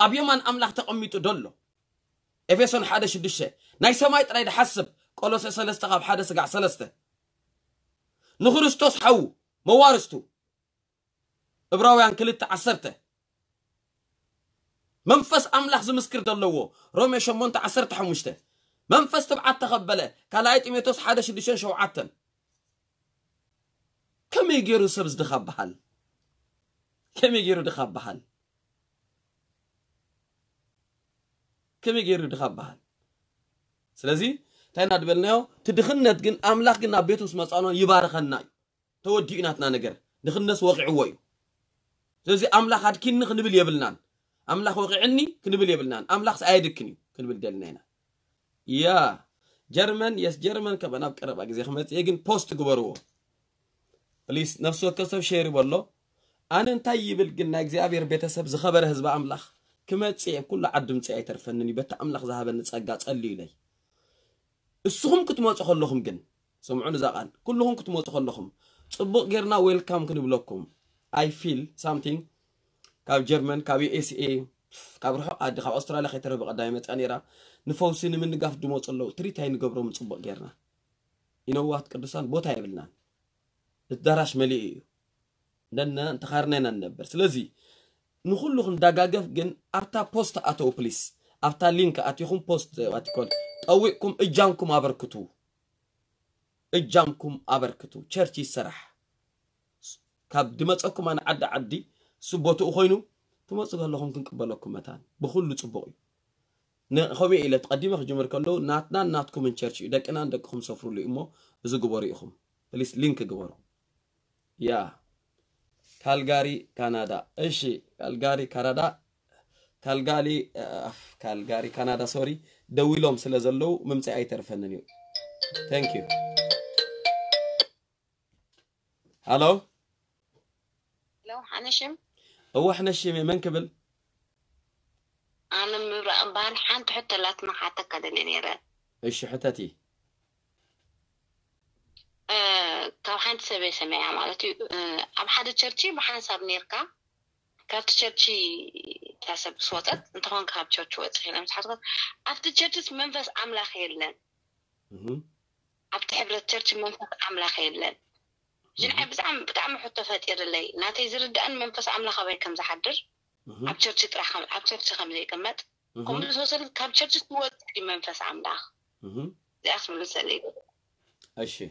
أبيمان أملاح تقمي تدلو إفيسون حدا شدشة نايسا ما يتريد حسب قولوس سلسته قاب حدا سقع سلسته نخرستوس حو موارستو إبراوي عن كلت عسرته منفس أملاح زمسكر دلوو رومي شمونت عسرت حموشته منفس تبعت تقبله كلايت إميتوس حدا شدشة شوعتن كم يجري السبب زدخاد بحال كم يجيرو دخاب بحال سلازي تاينا دبلناو تدخنت جن املاح جن ابيتوس مصانو يبارخنا توديناتنا نجر دخنس وقعوي سلازي املاح ادكن نبل يبلنا املاح وقعني كنبل يبلنا املاح سايدكني كنبل دلنا يا جرمن يس جرمن كبناب قربا غزي خمت يجن بوست غبرو بليز نفسو كسب شير والله أنا نتايب الجنة إجزابير بيتسب زخبر هزب أملاخ كما تسيع كل عدم تسيع ترفنني بتا أملاخ ذهب نتسقط قلي لي السهم كنت ما تخلهم جن سمعون زقان كلهم كنت ما تخلهم تبق غيرنا ويلكم كنبلكم I feel something كاب جيرمان كاب USA كابرها عاد خا أستراليا خيترو بقدامة أنيرة نفوسين من نقف دموت الله تريتين قبره من صبغ جرنا ينوّهت كردسان بوتها يبلنا الدرش مليئ دنا انتخارنا ننبر سلزي نخلهم دقاقة جن أرتا بوست أتو بليس أرتا لينك أتيهم بوست واتكون أويكم إجانكم أبركتو إجانكم أبركتو شرتي سرح كاب دمت أكم أنا عدي سبوتو أخوينو ثم أصغر لهم تنقبلكم متان بخلو تبغي نخوي إلى تقديمه جمر كله ناتنا ناتكم من شرتي إذا كنا عندكم سافروا لإمه إذا جباريهم بليس لينك جبارو يا كالغاري كندا إيشي كالغاري كندا كالغاري كندا سوري دويلهم سلازلو ممتع أي ترفنني thank you hello لو حنشم هو حنشم من قبل أنا مبان حنت حتى لا تسمع حتى كذا نيران إيش حتتي كاو حنت سبي سماع مالتي أب حد تشرتي بحنا صار نيركا كات تشرتي تحسب صوتك أنت هون كاب تشرتي وتخيل أنت حضرت أفت تشرتي منفس عمله خير لنا أبت حبر تشرتي منفس عمله خير لنا جنحب زعم بتعمل حتى فاتير اللي ناتي زرد أن منفس عمله خبر كم زحدر أب تشرتي ترحم أب تشرتي خمسة كمات كم بتوصل كاب تشرتي توتري منفس عمله ده أحسن من سليم أشي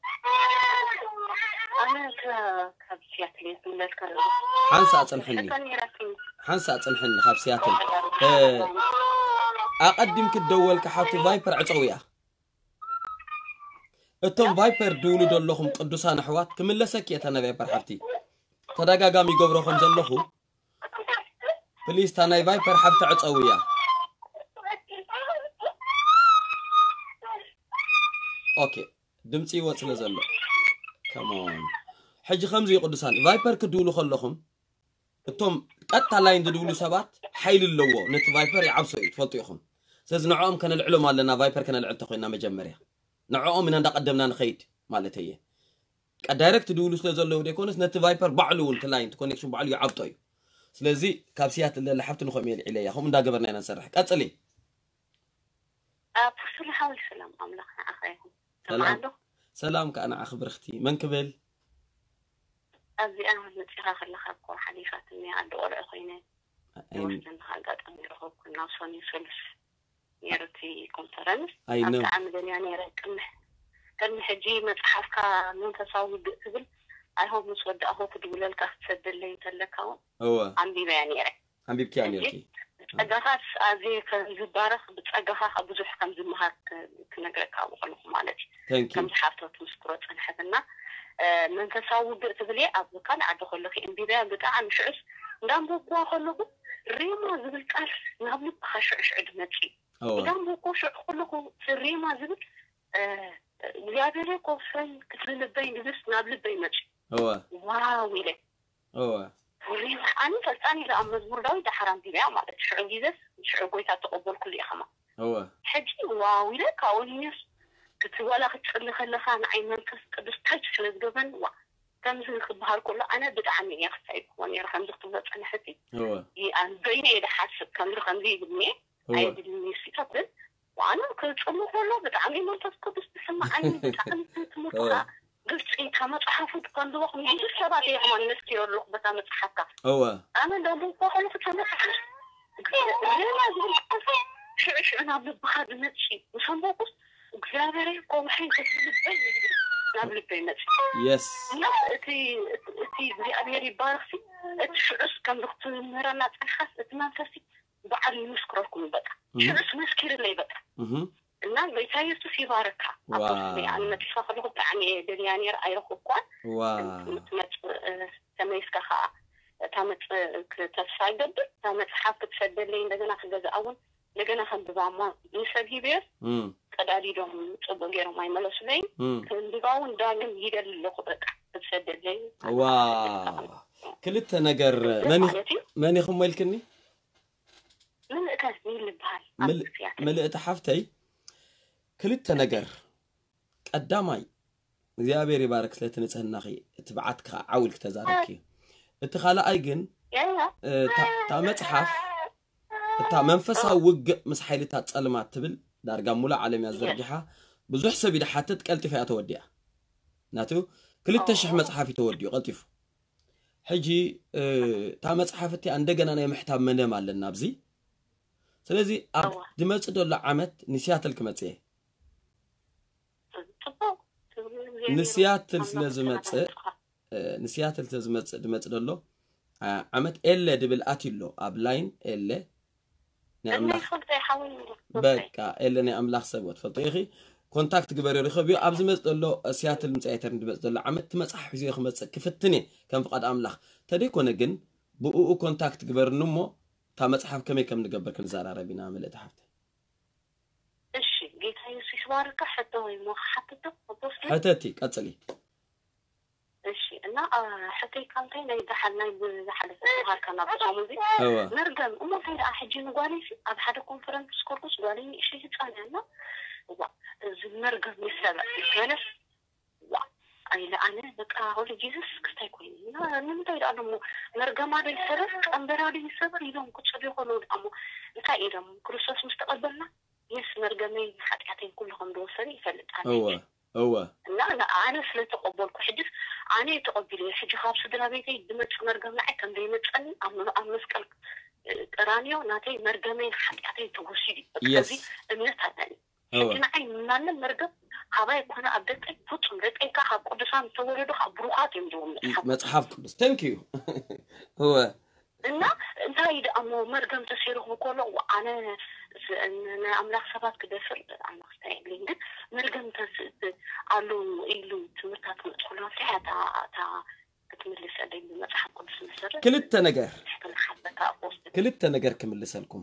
أنا كابسيات لي من الكلام حنسأ تنحني حنسأ تنحني كابسيات أقدم كدول كحاطي فايبر عطوية التوم فايبر دوني دول لهم قدوسان أحوات كمل لسكيت أنا فايبر حبتي تراجع قامي قبره خمسة لهم بليست أنا فايبر حبت عطوية أوكي دمتي واتنا زلوا كمان حج خمسة يقدسان فايبر كدولو خلهم التوم قطع لاين دولو سبات حيل اللو نت فايبر يعبسوا يتفلتوا يخم ساز نعوم كان العلماء لنا فايبر كان العلتقينا مجمريا نعوم من هندا قدمنا نخيد مالتي كدايركت دولو سلازلو ديكونس نت فايبر بعلو نت لاين كونكشن بعلو يعبطوا سلازي كابسيات اللي حبت نخميل عليا هم دا قبرنا نسرح قتلي بخصوص حول سلام أملخنا أخيهم سلام سلامك أنا أخبر أختي من قبل أبي أنا من الفراغ اللي خلقوا حديثاتني عند أول خينات وجدنا خالد أميره كنا صني فلس يرتي كونفرنس أبدا عمل يعني كان حجي متحف كمن تصاوب قبل أهو مسود أهو في دولة الكهف اللي يتلكوا هو عندي يعني عم بيبكي يعني أجهز أزي كزبارة بتأجها أبو زوج كم زمها كنجرك أو كلهم عليه كم حافظت مسكرات عن حدنا من تساوي بتبلي أبو كان عند خلقي إمبيرا بتاع مشعش دام بقوا خلقه ريما زبل كار نقبل خشعش عندنا شيء دام بقوا خلقه في ريما زبل جابلي كوفن كتير البين بس نقبل البين شيء واو ويله وريما أنا فلتاني لا مزبور ده إذا حرام دي ما ده شعور جيزس شعور قوية تقبل كل يحما حجي واو ويله كاولينيس كتولا خدخل خلخان عين منكس قدس تحجش للجبن وتمزل خبها الكل أنا بدعمي يختيب واني رخم زخطبات أنا حتي يعني بيني إذا حاسب كم رخم زي بدني عيد النسي قبل وأنا كنت أقول له بدعمي منكس قدس تسمع عني بدعمي كنت مطلع قلت إيه كم تحافظ كان دوق من عيش شباب يوم النسي والروح بتاع متحكة أنا دوم بقول لك كم تحافظ غير ما زول شو أنا ببخار نتشي مش هم بقول وكذا كم حين تسلب بيني قبل البينات. يس. لا تي أميري بارسي تشعر كم دخت المرانات الخاصة تمانسي بعد المشكركم بدأ. شعر مشكلة اللي بدأ. الناس بيسايس في باركها. وااا. يعني ما تشوف لقط يعني دنيانير أيروكو كون. وااا. تمت تميس كها تمت كتساعد تمت حافظ تسدلين لجنا خذ أول لجنا خذ بعمان نسبي بير. كداري دوم تبغيرو ماي ملاسني كنديكو ندان يدير لقطك تسددني واو كلت نجر ماني خم ملكني ملئتها مين بحال ملئت حفتي كلت نجر قدامي እግዚአብሔር ይባርክ ስለተነጽህናኺ እትባዓትካ ዓውልክ ተዛርኪ እትኻላኣይ ግን ታ መጽሐፍ ታ መንፈሳዊ ውግ ምስ ኃይልታ ጸልማት ትብል ዳርጋ ሙላ ዓለም ያዘርጅሓ ብዙሕ ሰብ ይድሓትት ቀልጢፋ ያተወዲያ ናቱ ክልተ ሽሕ መጽሐፍ ይተወዲዩ ቀልጢፉ ሕጂ ታ መጽሐፍ እቲ እንደገና ናይ ምሕታብ መደም ኣለና ኣብዚ ስለዚ ኣብ ድመጽእ ዘሎ ዓመት ንስያተል ክመጽእ نسياتل سلازمت دمت دلو عمت إلا دبل أتيلو أبلاين إلا نعملخ بكا إلا نعملخ سبوت فطيخي كونتاكت قبري رخبيو أبزمت دلو سياتل متأثر دمت دلو عمت مصح حزيخ مصح كفتني كان فقد أملخ تريكونا جن بقو كونتاكت قبر نمو تامصحف كمي كم نقبر كل زار عربي نعمل إتحفت جيت هاي سيشوارك حتى ويمو حتى تطفلي حتاتيك أتلي إيش أنا حتى كانتين إذا حنا يقول إذا حنا سهر كنا بتعمودي نرجم وما في أحد جينا قالي في أب حدا كونفرنس كورس قالي شيء ثاني أنا وا نرجم مثلا كانت وا أنا بقى أقول جيزس كتاكوين أنا نمتى أنا مو نرجم على الفرس أمبارح على السبر يوم كنت شبيه خلود أمو كائرم كروسات مستقبلنا يسمر جميل حتى كلهم دوسري فلت هو أنا فلت أقبلك حدث أنا تقبلني حج خاب صدر بيتي دمت مرجم معك أنا دمت أنا أم مسكلك رانيو ناتي مرجمين حتى تغشيني كذي الناس هذاني لكن أي من مرجم حبايب أنا أبدت فوت مرت إنك حب قدسان تولده حبروحات يمدون متحف قدس thank you هو إنه زايد أمو مرجم تسيره كله وأنا أنا أملاك سبات كده فرد أنا أختي لينك مرجم تس علو إلو تمرتها تدخلون فيها تا تملس عليهم مسحب قدس مصر كلت نجار كلت نجار كمل لسالكم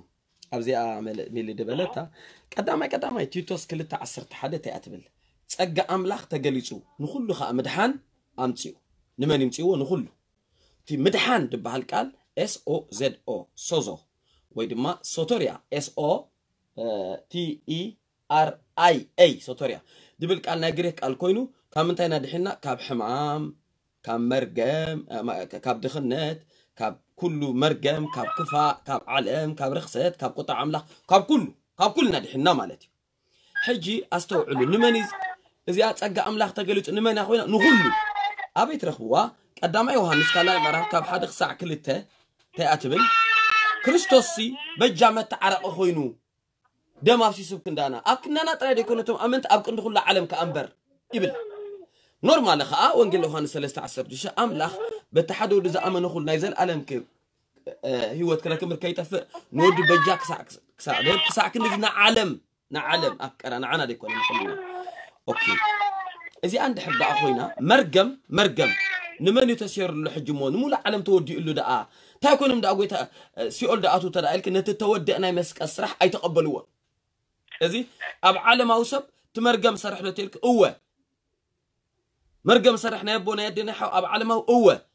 أبزي أعمل ملي دبلتها قدامي تيتوس كلت عصرت حدا تقبل تسقى أملاك تجلسوا نخلو خا مدحان أمتيو نماني أمتيو نخلو تي مدحان دبهالكال S-O-Z-O, Sozo. Weidima, Sotoria. S-O-T-E-R-I-A, Sotoria. Dibilk al nagrek al koinu, kamentayna dihina, kab himam, kab mergem, kab dikhannet, kab kullu mergem, kab kifa, kab alem, kab rikhset, kab kota amla, kab kullna dihina malati. Hiji, astawulu, nimaniz, iziyat agga amlaq tagalut, nimani akhwina, nughullu. Abit rakhbuwa, kaddama yohannis kalay marah, kab hadaq sa'a kiliteh, تأتبل كريستوسي بجامة تعرق أخوينو دم أفسي سبكندانا أكننا ترى يكونتم أمنت أبكن دخول عالم كأمبر إبل نورمال خاء وانجيل يوحنا 13 دشة أملاخ بتحدد إذا أمن دخول نايزل عالم ك هو تكلم ركيت في نود بجاك ساعة كنا عالم أكر أنا عنا ديكون مخلينا أوكي إذا عند حد أخوينا مرجم نماني تسير الحجمون مو لا عالم تودي إلو دقاء تاكونم دا أقويتا سيقول دا أتو تدعيلك نتتودي أنا مسك أسرح أي تقبلوه إذي أب عالم أوسب تمرقم سرح لتلك قوة مرقم سرح نيبونا يدينا حو أب عالم أو قوة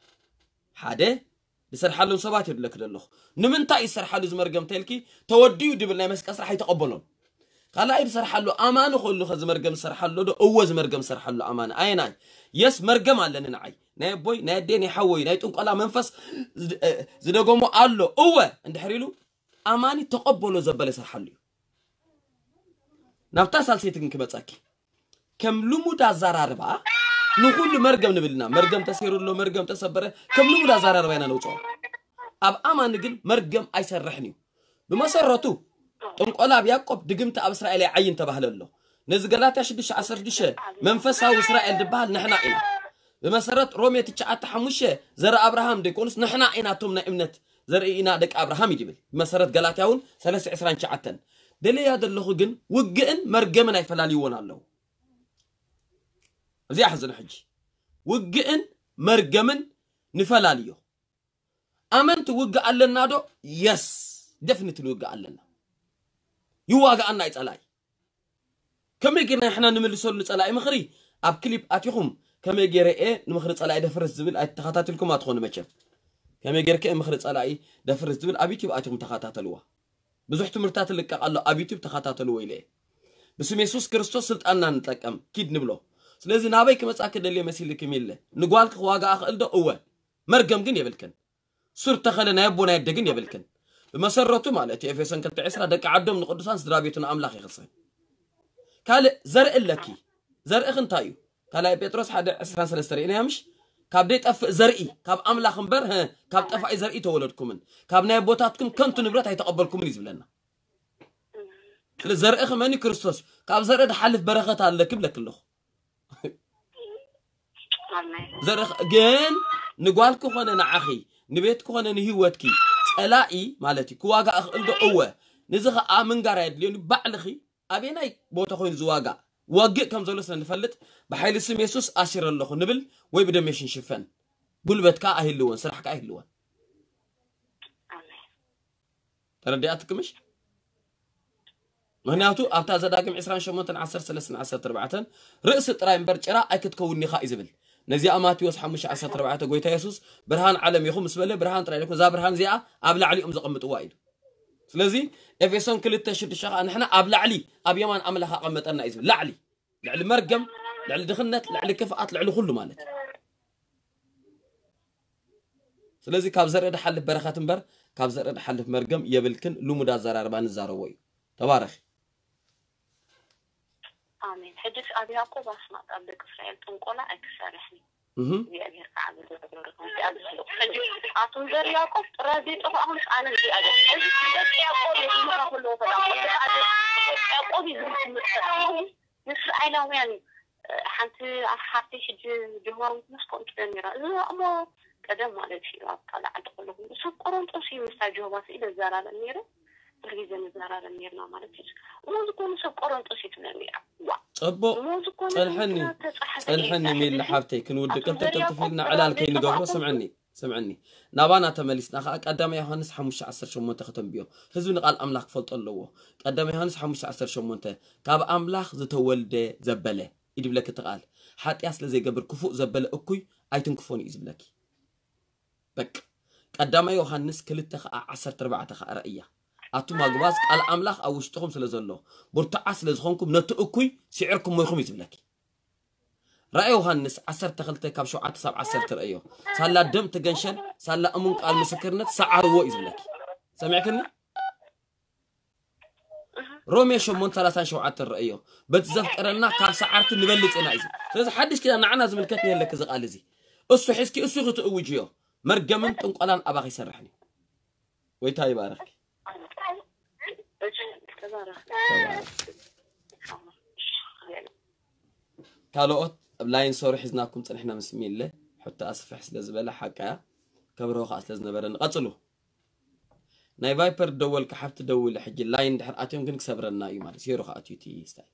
حادة بسرحالون سباتي بلك دلوخ نمن تاي سرحالو زمرقم تلكي توديو دي بلنا مسك أسرح أي تقبلون قالا أي بسرحالو أمانو خلو خز مرقم سرحالو دو قوة زمرقم سرحالو أمانو أي ناي يس مرقم علن نعي نابوي ناديني حوي نايتونك الله منفس زدقومو قالو قوة عند حريلو أماني تقبلو زبالي سرحلو نبتاسال سيتكن كبتاكي كملومو دا زرار با نقولو مرقم نبلنا مرقم تسيرو لو مرقم تسبره كملومو دا زرار بينا نوتو أب أمان نقل مرقم أي سرحنيو بما سرطو تونك الله بياقوب دقمت أب إسرائيلي عين تبهللو نزقلات يشدش عصر دشة منفسها وإسرائيل دبهل نحنا إلا بمسرات رومية تشعات حموشة زر أبراهام ديكونس نحنا إنا تومنا إمنت زر إنا ديك أبراهام يجبل بمسرات قلاتيون ثلاث عسران شعاتن دلي هذا اللي خجن وجن مرجمنا يفلاليون الله زي حزن حجي وجن مرجمن نفلاليو أمنت وجع لنا دو يس دفنت وجع لنا يواجع لنا يتعلي كم يجينا إحنا نملسوا نتسأل أي مخري أب كليب أتيهم كم يجي رأي نمخرج على دفرز زبل التخطات لكم أتخون متشف كم يجي رأي مخرج على دفرز زبل أبيتي بأتيهم تخطات لوا بزحت مرتات لك الله أبيتي بتخطات لوا إليه بس ميسوس كريستوس سلت أنا نتلك كيد نبلو لازم نبيك متأكد اللي مسيلك كميلة نقولك واقع أخ إلده أول مرجم جنيه بالكن صرت خلنا يبونا يد جنيه بالكن بمسرته مالتي أفسن كنت عسرة دك عدم من قدسان سدرابيتنا أملاخي خصين قال زرق لكي زرق خنتايو قال يا بيتروس حد عسران سلسري إني همش كابديت أف زرقي كاب أملاخ مبر ها كاب تفعي زرقي تولدكم من كاب نبوتاتكم كنتو نبرت هيتقبلكم ليز بلنا الزرق خماني كريستوس كاب زرق حلف برغت على كبلة كله زرق جن نقولكوا خنا نعخي نبيتكوا خنا نهيوتكي ألاقي مالتي كواجا أخلده قوة نزخ آمن جراد ليون بعلخي أبيناي بوتخون زواجا واجئ كم زولسنا نفلت بحيل اسم يسوس أشير الله خنبل ويبدأ ماشين شفان بلبت كا أهلوان سرح كا أهلوان تردياتك مش مهناتو أبتاز داكم عسران شمونتن عسر سلسن عسر تربعتن رئيسة راينبرج إرا أكيد كوني خائزبل نزي أماتي وصحا مش عسى تربعات قويتا يسوس برهان عالم يخوم اسمالي برهان ترى لكم زا برهان زيا أبلع علي أمزق أمت وايد سلازي إفيسون كل التشرد الشاقة نحن أبلع علي أب يمان أملها قمت أنا إزمال لعلي لعلي مرقم لعلي دخلنت لعلي كفاءات لعلي كله مالت سلازي كابزر إذا حلف برخات مبر كابزر إذا حلف مرقم يبلكن لو مدى زرار بان الزاروي تبارخ آمين حدث أبي يعقوب أسمع أبي إسرائيل تنقل أكسرحني. زي أبي رقعة زي أبي سلوك. أصلا زي يعقوب رادي أقول لك أنا زي أبي. زي يعقوب يسمع كله فلان. يعقوب يسمع كله. إسرائيل ويعني حنتي أصحابي شجوا جوار مش كنت نرى. لا أما كذا ما له شيء طلع أقول لهم شو قرنت أشي مستجوا بس إذا زار النيرة. تريزن زرار النيرنا مالتيش وموزكون شو قرن تشيت نميع أبو الحني الحني مين لحبتي كن ودك أنت تتفقنا على الكين جوهر سمعني سمعني نبانا تمليسنا خاك قدام يهانس حمش عسر شو منت ختم بيو خذوني قال أملاك فلت الله قدام يهانس حمش عسر شو منت كاب أملاك ذت ولد زبلة يجيب لك تقال حتى أصل زي جبر كفو زبلة أكوي أيتم كفوني إزبلكي بك قدام يهانس كلت خ عسر تربعة خ رأيه أتو مغواز قال أملاخ أوشتكم سلازلو برتع سلازخونكم نتأكوي سعركم ما يخم يزبلكي رأي يوحنس 10 تخلت كاب شو 10 رأيو سالا دم تجنشن سالا أمونك قال مسكرنت سعر هو يزبلكي سمعكني رومي شو من 30 شو 10 رأيو بتزفت رنا كاب سعرت نبلت أنا إزي لازم حدش كده أنا عنا زملكتني اللي كذا قال زي أسو حسكي أسو غتقوي جيو مرجمن تنقل أنا أبغى يسرحني ويتاي بارك كالوت لاين صور حزناكم تنحنا مسمين له حتى أسف حس لزبالة حكا كبره خاص لازم نبرن قتلو ناي فايبر دول كحبت دول لحج اللاين دحر أتي يمكن كسبرنا إيمان سيرو خاتي تيستاي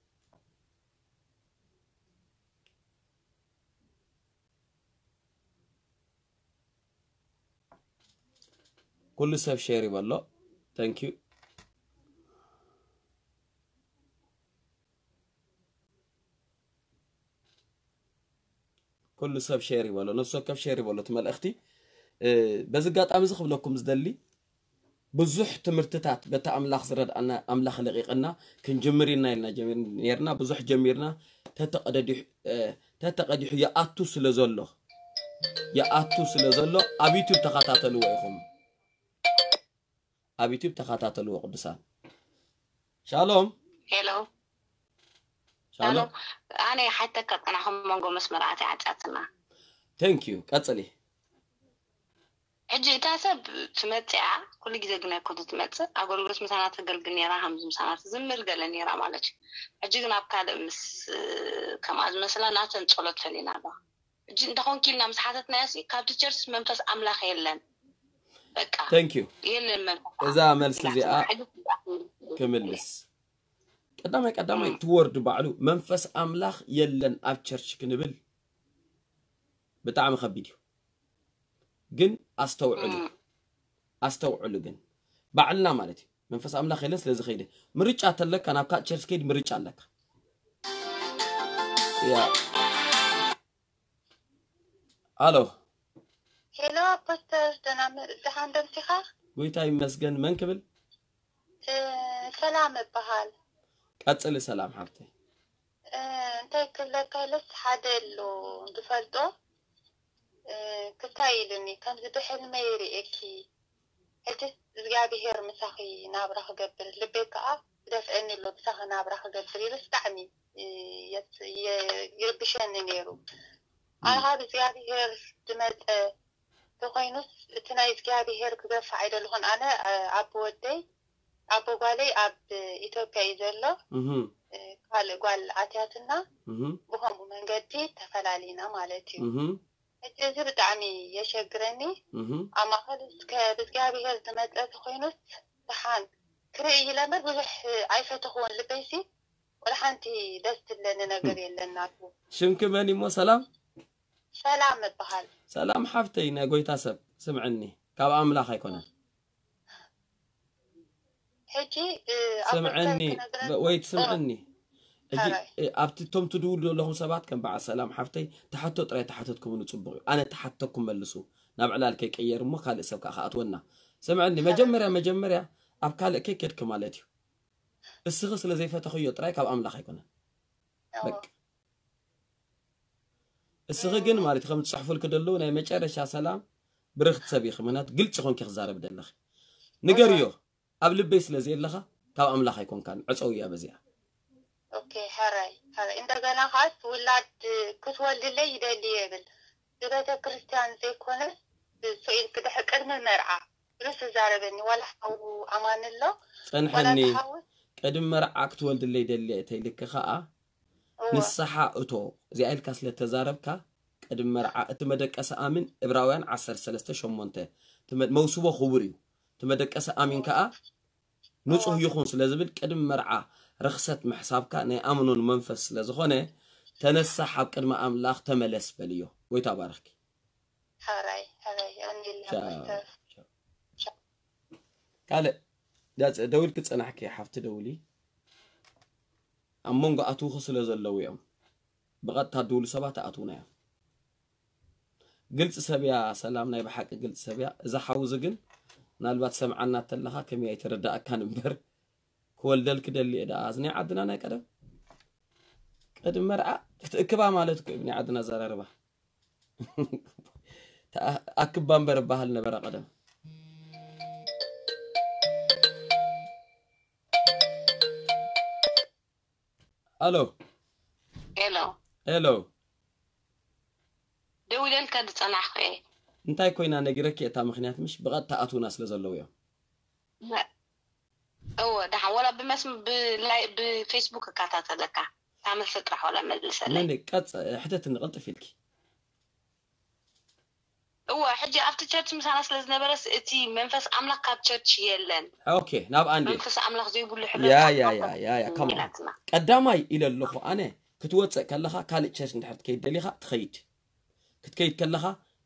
كل سب شيري والله thank you كل سب شيري والله نفسه كف شيري والله تمال أختي بزقات أمزخ بلكم زدلي بزح تمرتتات بتاع أملاخ زرد أنا أملاخ لقيقنا كن جمرينا لنا جمرينا بزح جمرنا تتقدح تتقدح يا أتوس لزلو يا أتوس لزلو أبيتو بتخطات الوقهم أبيتو بتخطات الوق بسان شالوم هلو شالوم أنا حتى كت أنا هم منقوم مسمراتي عجاتنا. Thank you كاتلي. حجي تاسب تمتع كل جزء جنا كده تمتع أقول بس مثلا تقول جنيرة هم مثلا تزمل قال جنيرة مالك حجي جنا بكذا مس كمان مثلا ناتن صلت فينا ده حجي دخون كلنا مسحات ناس كابت جرس ممتاز أملا خيلنا. Thank you. إذا ملس زياء كمل بس. قدامك تورد بعلو منفس أملاخ يلن أبتشرش كنبل بتاع مخبيديو جن أستوعلو جن بعلنا مالتي منفس أملاخ يلس لازخيده مريج أتلك أنا بقى تشرش كيد مريج أتلك Yeah. Hello. Hello, Pastor. دحان دم سخار. ويتاي مسجن من قبل. سلام بحال. أتسأل سلام حبتي. أنت كلك لسه حدل ودفلتو. كتايلني كان زدو حلم يري أكيد. أنت زجابي هير مسخي نابرخ قبل لبيك أب. دفعني لو بسخ نابرخ قبل لستعني. يربشني نيرو. أنا هذا زجابي هير تمت. تقولين تنايز جابي هير كذا فعيل لهون أنا أبو ودي أبو قالي أب إثيوبيا يزله قال عتياتنا بهم من جدي تفعلينا مالتي الجزر دعمي يشجرني أما خلص كبس جابي هير تمت تقولين سبحان كري لما بروح عايفة تخون لبيسي ولا حنتي دست اللي أنا قري لنا شم كماني مو سلام سلام بحال سلام حفتينا قويت أسب سمعني كاب أملاخ يكون حجي سمعني ويت سمعني أبتتم تدول لهم سبات كم بعد سلام حفتي تحتو ترى تحتكم ونتصبغ أنا تحتكم ملسو نبع لال كيك أير ما خالق سوك أخاطونا سمعني مجمرة أبكال كيك يركم عليتي الصغص اللي زي فتخيو ترى كاب أملاخ يكون بك السرقين مالت خمت صحفوا الكدلو ناي مجرشا سلام برخت سبيخ منات قلت شخون كخزار بدلخ نقريو قبل بيس لزي اللخا تاو أملاخ يكون كان عصوية بزيها اوكي هراي هراي انت قانا خاص ولاد كتوال للي يدالي يقل دقاتا كريستيان زي كونس سوئل كده حقر من مرعا رس زاربني ولا حاو أمان الله سنحني قدم مرعا كتوال دلي يدالي تايلك خاقا نصحا أتو زي الكاس لتزاربك قد مرعى تمدك أس آمن إبراوان عصر سلسة شمونته تمد موسوبة خبري تمدك أس آمن كأ نصه يخونس لازبل قد مرعى رخصة محسابك ني آمن المنفس لازخونه تنصحا قد ما أملاخ تملس بليو ويتابارك هاراي هاراي قال دول كنت أنا حكي حفت دولي أمونغ أتو خسل زلويهم بغت هدول سبعة أتوناهم قلت سبيا سلام نايب حق قلت سبيا إذا حوزقن نالبات سمعنا تلها كم يتردأ كان مبر كول دل كده اللي إذا عزني عدنا أنا كده كده مرأة كبا مالتك ابني عدنا زرار به أكبان بربها لنا برا قدم الو الو الو دولي لك تصنع خي انتي كوينا نغيرك يتا مخنيات مش بغا تاعتو ناس لزلو يا لا هو ده ولا بمسم بفيسبوك كاتات لك تعمل تطرح ولا مجلس لك من قص حدت نغلط فيك هو حجي افتر تشيرش مس ناس لزنبرس اتي منفس املاك كاتشيرش يلن اوكي ناب عندي منفس املاك زي يقول لحلو يا يا يا يا يا كمان قداماي الى اللخو انا كتوصق كلها كالي تشيرش ندحت كيدليها تخيد كتكيد كلها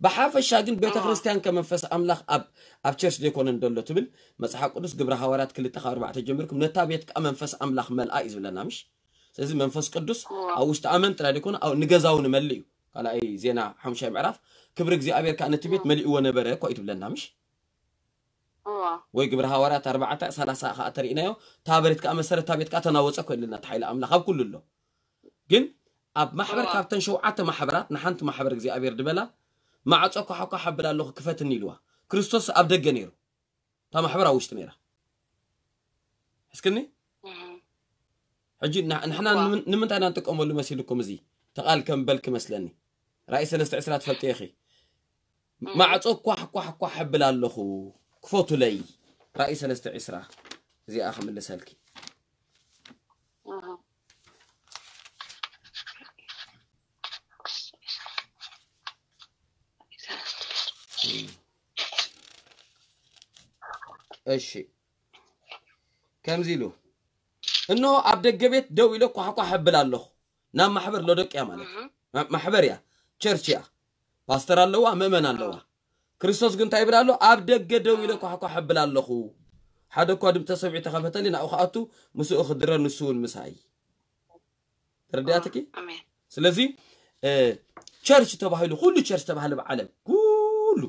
بحاف الشاجن بيت خريستيان كمنفس أملاخ أب تشرش دي كونن دولة تبل مسح قدس جبر حوارات كل تخار بعد جمركم نتابعتك منفس أملاخ مال أيز ولا نامش لازم منفس قدس أوش تأمن ترى يكون أو نجزاون مليو قال أي زينا حمشة معرف كبرك زي أبيك أنا تبيت ملئ ونبرة كويت بلنا مش ويجبرها ورات أربعة سلاسة خاطر إنايو تابرت كأمسرة تابت كأتنا وسأكل لنا تحيل أملاخ أب كل له جن أب محبر كابتن شو عت محبرات نحنت محبرك زي أبير دبلا ما عت أكو حق حبر الله كفت النيلوا كريستوس أبدأ جنيرو تام محبرة وش تميرة حسكني حجي نحن نمت أنا أنتك أمور لمسيلكم زي تقال كم بلك مثلني رئيس الاستعسارات فلتيخي ما عطوك كوح كوح كوح بلالخو كفوتو لي رئيس الاستعسارات زي اخم اللي سالكي أشي كم زيلو إنه عبد الجبيت دوي له كحكوا حب لله نام محبر لودك يا مالك محبر يا تشرشيا باستر الله أمامنا الله كريستوس كنت عبر الله عبد الجبيت دوي له كحكوا حب لله خو هذا قادم تسبع تخافتنا لنا أخاطو مسؤول خدرا نسول مسعي ردياتك سلزي تشرش تبعه له كل تشرش تبعه له بعلم كله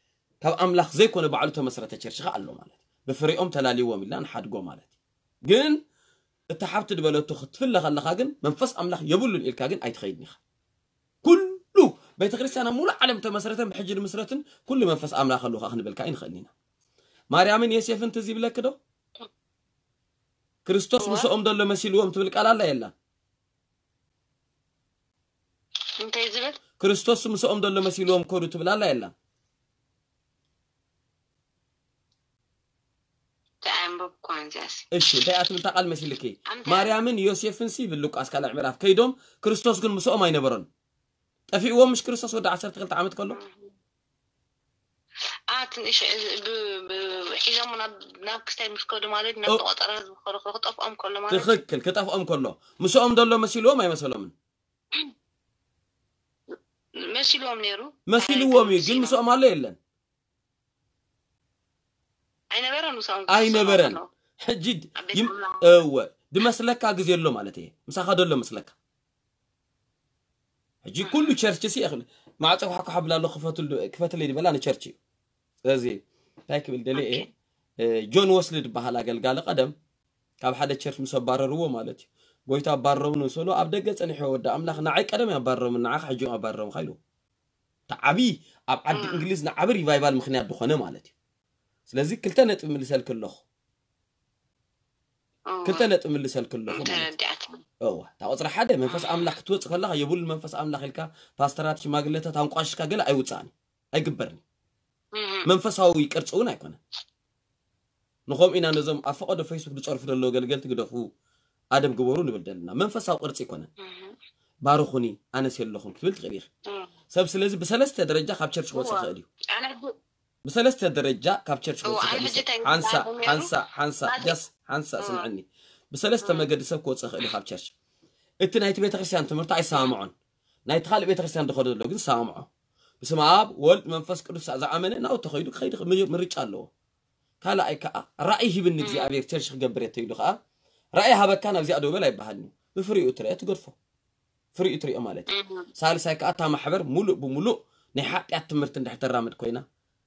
كاب أملاخ زيك ونبعلو تمسرة شرش غالو مالت بفريقهم تلاليو وميلان حادقو مالت جن التحبت دبلو تخطفل لغلقا جن منفس أملاخ يبولو الإلكا جن أي تخيدني كلو بيتغريسي أنا مولا علم تمسرة بحجر مسرة كل منفس أملاخ اللو خاخن بالكاين خلينا ماريامين يسيف انتزي بلاك دو كريستوس مسو أم دولو مسيلو أم تبلك على الله يلا انتزي كريستوس مسؤوم دلوا مسيلهم كورو تبلا لا إلا. تعمب كونجاس. إيش؟ تأتي من تقال مسيلكي. مريم يوسف نسيب اللوكاس كلا عمره كيدوم كريستوس كن مسؤوم أين برون. أفي هو مش كريستوس ودع عشرة غلط عمد كله. عادن إيش إذا منابكس مش كده مالد نبض أرز بخارق رقط أم كله مالد. تخيل كتف أم كله مسؤوم دلوا مسيلهم أي مسؤومن. مسيلو أمنيرو مسيلو أمي جل مسؤوم عليه لن أين برا نسأل أين برا حجد يم أوه دمسلك عجزير لهم على تيه مسخا دول مسلك حجد كله شرشة سيأخذ ما عاد أقول حق حبل الله خفته اللي دبلا أنا شرشة زي هيك بالدليل جون وصلت بحاله قال قدم كاب حدا شرش مسبارة روه مالتي ويتا برمون وسولو أبدقت أنا حود أملاخ نعيك أنا ما برمون نعخ حجوا برمون خيلو تعبي أبعد إنجليز نعبري فاي بالمخنيات دخانة مالتي سلازي كلتنت من لسال كله كلتنت من لسال كله أوه تعوض رحدة منفس أملاخ توت خلاها يبول منفس أملاخ الكا فاسترات شما قلتها تام قاش كجلا أيوت ثاني أيقبرني منفس هاوي كرتسونا يكونه نقوم إن نزم أفقد فيسبوك بتصرف اللوجل قلت كده هو آدم جبرون بدلنا من فصل قرصي كنا باروخني أنا سيلخون كتبت غريخ سب سلسلة بسلسلة درجة كابتشر شو سخاريو بسلسلة درجة كابتشر شو سخاريو حنسا جس حنسا سمعني بسلسلة ما قد سب كوت سخاريو كابتشر أنت نايت بيت خرسان تمرتعي سامعون نايت خالق بيت خرسان دخل اللوجن سامعه بس معاب ولد من فصل قرص زعمنا ناو تخيدك خيدك من رجاله هلا أيك رأيه بالنجزي أبيك ترشخ جبريته يلقى رأيها بكانة زيادة ولا يبهدني بفريق ترى تقرفه فريق ترى مالتي سالس هيك أتها محبر ملو بملو نحط يعتمرت نحط الرامد كوينا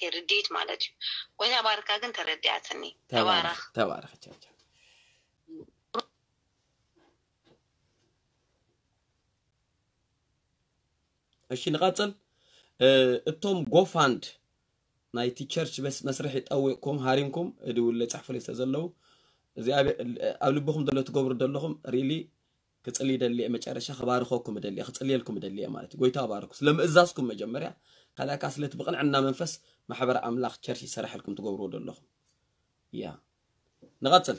ترديت مالتي وإذا وارك أجن ترديتني تبارخ تبارخ تبارخ إيش نقتل التوم غوفاند نايتي تشرش بس مسرحة أوكم هاريمكم دول تحفل يستزلوا زي قبل بخم دلوقتي جبر دلهم ريلي كتقلي دللي أمتش عرشة خبار خوكم دللي أختقلي لكم دللي أمانتي قوي تاباركوس لما إزازكم مجمرة خلا كاس اللي تبغن عنا منفس ما حبر أملاخ تشرشي سرح لكم تجبروا دلهم يا نغتل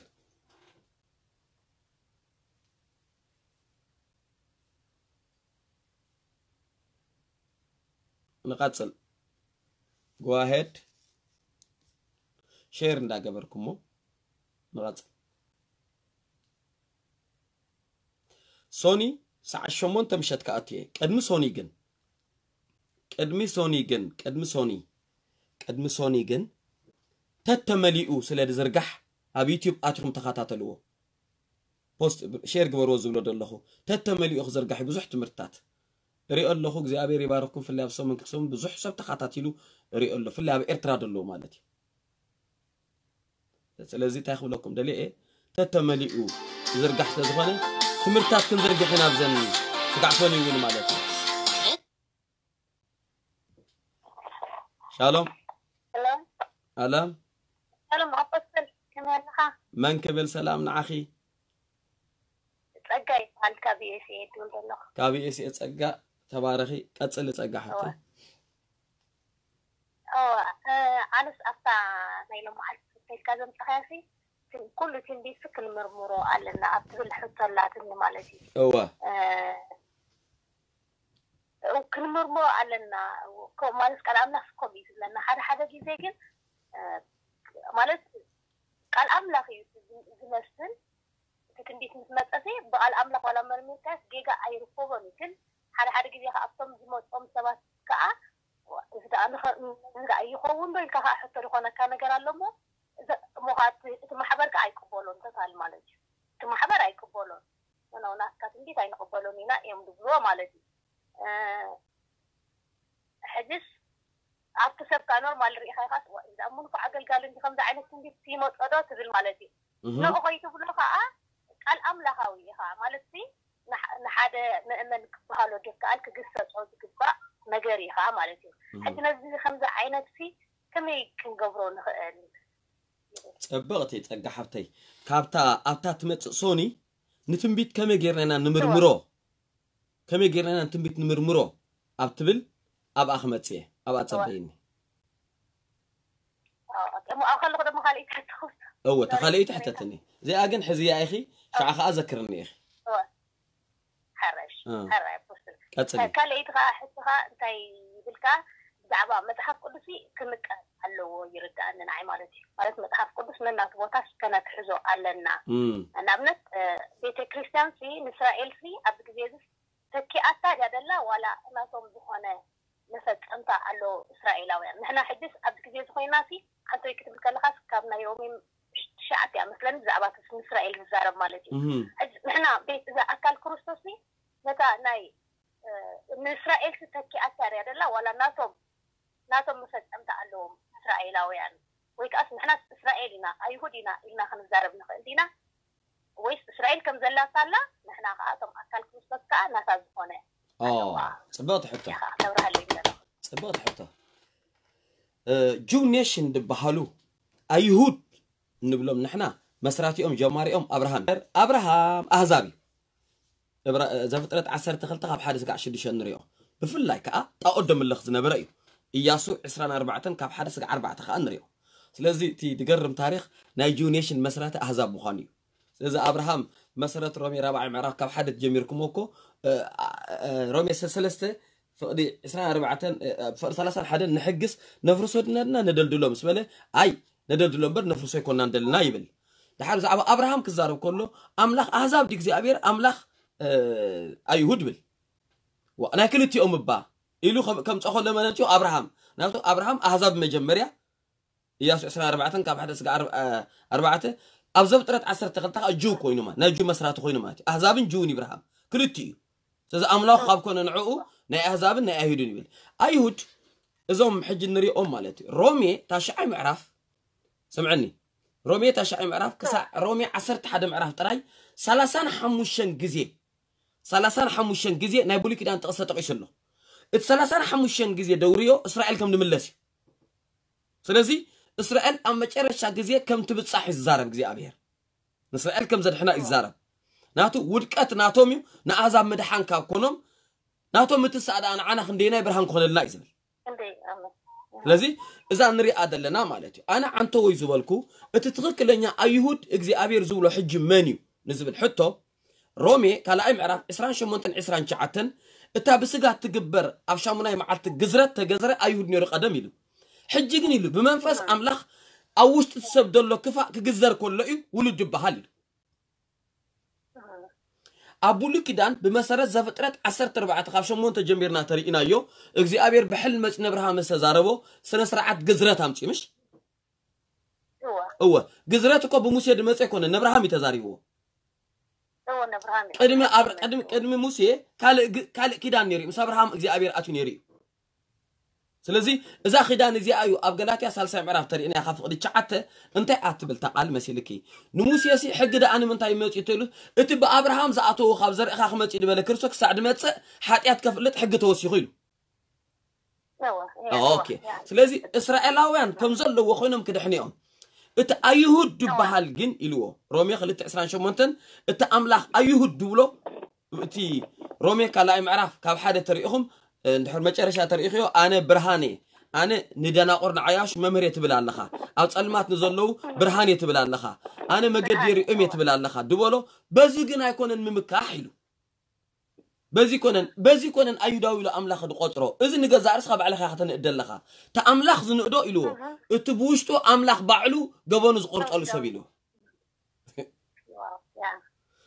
نغتل جواهد شير ندا جبركمو نغتل سوني ساعة شمون تمشت كأتيه قدم سوني جن قدم سوني جن قدم سوني قدم سوني جن تتملئو سلاد زرقح اب يوتيوب اترم تخاتاتلو بوست شير غبروز بلو دلخو تتملئو زرقح بزح تمرتات ريو اللهو اغزابير يبارككم في الله بسمن كسوم بزح سب تخاتاتيلو ريو الله في الله ارترا دلو مالتي سلازي تاخولكم دلي ايه تتملئو زرقح تزخونه تمرتات كن زرقحنا بزن تقعفوني وين مالتي شالوم ألم؟ سلام عباس كمان لها من كبل سلام نعخي تسقى يفعل كابي إيسي تقول لك كابي إيسي تسقى تبارخي تسأل تسقى حتى أنا سأفتع نيلة محل في الكازم تخافي كل تنبي سكن مرمورو على أن أبتغل حتى لا تنم على جيدي وكل مرمورو على أن ما نسك على أمنا سكو بيس لأن حدا جيزيجن مالت قال أملاك يمثل تكنبيت متمتأسي بقال أملاك ولا مرميتاس جيجا أيرفوبا مثل حدا حدا جيجا أبطم زموت أم سبات كأ إذا أنا أيخون بل كأ حتى رخونا كان قال لهم مخات تمحبر كأيكبولون تسال مالت تمحبر أيكبولون أنا وناس كتنبيت أيكبولون هنا يوم دبلو مالتي حدث عبت سبقا نورمال ريحة خاص وإذا أمونك عقل قال إنتي خمسة عينك تنبي في مصادات في المالتي لو أخيت بلوخة قال أملا هاوية ها مالتي نحادة نأمن كبهالو جيك قال كقصة صوت كبقى نقري ها مالتي حتى نزيزي خمسة عينك في كم يكن قبرون بغتي تقع حبتي كابتا أبتا تمتصوني نتنبيت كم يجرنا نمرمرو كم يجرنا نتنبيت نمرمرو أبتبل أب أخمتي أبى أتبعيني. هو تخلي تحتتني زي أجن حزي يا أخي شعخ أذكرني يا أخي. حرش حرش بس. كان لقيت خا حسها تاي بالكا زعبا متحف قدسي كمك علو يرد أننا عمالتي قالت متحف قدس من ناس بوتاش كانت حزو علنا. أنا بنت بيت كريستيان في إسرائيل في أبد جيزس تكي أتا جدلا ولا ناسهم بخانة. نسد أنت على إسرائيلويا نحنا حدث أبد كذي زخينا في حتى يكتب الكلام كابنا يومين شعتي مثلاً زعبات في إسرائيل زارب مالتي نحنا بيت إذا أكل كروستوسي نتا ناي من إسرائيل تتكي أثر لا ولا ناتهم نسد أنت على إسرائيلويا ويك أصل نحنا إسرائيلنا أيهودينا إلنا خن زارب نخدينا ويس إسرائيل كم زلا صلا نحنا قاتم أكل كروستوس كأنا تزخونه صباط حتى صباط حتى جو نيشن دبحالو أيهود نبلهم نحنا مسراتي أم جماري أم أبراهام أهزابي إذا فترة عسر تخلطها بحادث قاع شدي شنريو بفل لايك أقدم اللخز نبرأيو إياسو عسران أربعة كاب حادث قاع أربعة خان نريو سلازي تي تقرم تاريخ ناي جو نيشن مسراتي أهزاب مخانيو إذا أبراهام مسرات رومي رابع العراق كاب حادث جميركم وكو رومي سلسلسته فقدي إسرائيل ربعتن فصلصل حدا نحجز نفرسودنا ندلدلهم اسمه أي ندلدلهم بر نفرسه يكون ندل نايبل لحال زعبا أبراهام كزارو كله أملاخ أحزاب ديك زي أبير أملاخ أيهود بل وأنا كلتي أم ببا إلو كم تأخذ لما نتيو أبراهام ناتو أبراهام أحزاب مجمريا ياسو إسرائيل ربعتن كاب حدا سكع أربعته أبزب ترى عشر تقطع جو كوينما نجو مسرات كوينما أحزابين جوني إبراهام كلتي ساز أملاخ خابكون نعو نأي أحزاب نأي أيهودين بيل أيهود إذاهم حج النري أم مالتي رومي تاشع معرف سمعني رومي تاشع معرف كسا رومي عسرت حد معرف تراي سلاسان حموشن جزية سلاسان حموشن جزية نايبولي كده أنت قصة تقيس له السلاسان حموشن جزية دوريو إسرائيل كم دملسي سلازي إسرائيل أما تشرش جزية كم تبتصح الزارب جزية أبير إسرائيل كم زاد حنا الزارب ناتو ودكات ناتوميو نأعزاب مدحان كابكونهم ناتو متساعد أنا خندينا برهان كون الله يزمل. لذي إذا نري أدلنا مالتي أنا عن توي زوالكو تترك لنا أيهود إجزي أبير زول حج مانيو نزبل حتى رومي كلا أم عرف إسران شمونتن إسران شعتن تابسقة تجبر أفشامنا مع تجزرة أيهود نور قدميلو حج جنيلو بمنفس أملاخ أوش تسبدل له كفا كجزر كله ولو جبهالي أبولي كدان بمسارات زفترات عسر تربعات خافشون مونتا جميرنا تريقنا يو اغزي أبير بحل مجنبرها مسازاربو سنسرعات قزرات همتي مش؟ هو جزراتك أبو موسى دم تكون النبرهامي تزاريوه هو النبرهامي قدم موسى قال كده نيري مسابرهام إذا أبير أتونيري سلزي إذا خدان إذا أيو أبغلاتي أسأل سامع رفتري إني أخاف قد شعته أنت أتبل تقال مسيلكي نموسى يسي حق ده أنا من تايم موت يتلو أتبقى أبراهام زعتوه خبزر أخاخ موت يدبل كرسك سعد موت حتى يتكفلت حق توصيله أوكي سلزي إسرائيلوان كم زلوا وخونهم كده حنيهم أنت أيهود دبحال جن إلوه رومية خلت عسران شو منتن أنت أملاخ أيهود دولو أنتي رومية كلا معرف كابحادة تريقهم نحرم تشرش تريقيو أنا برهاني أنا ندنا قرن عياش ممرية تبلان لخا أو تسألمات نزلوا برهاني تبلان لخا أنا مقديري أمي تبلان لخا دولو بزوجنا يكون الممكاحلو بزي كونن أي دولة أملاخ دقطرة إذا نجزارس خب على خاطر ندلخها تأملاخ زن دايلو تبوشتو أملاخ بعلو جبانز قرط على سبيله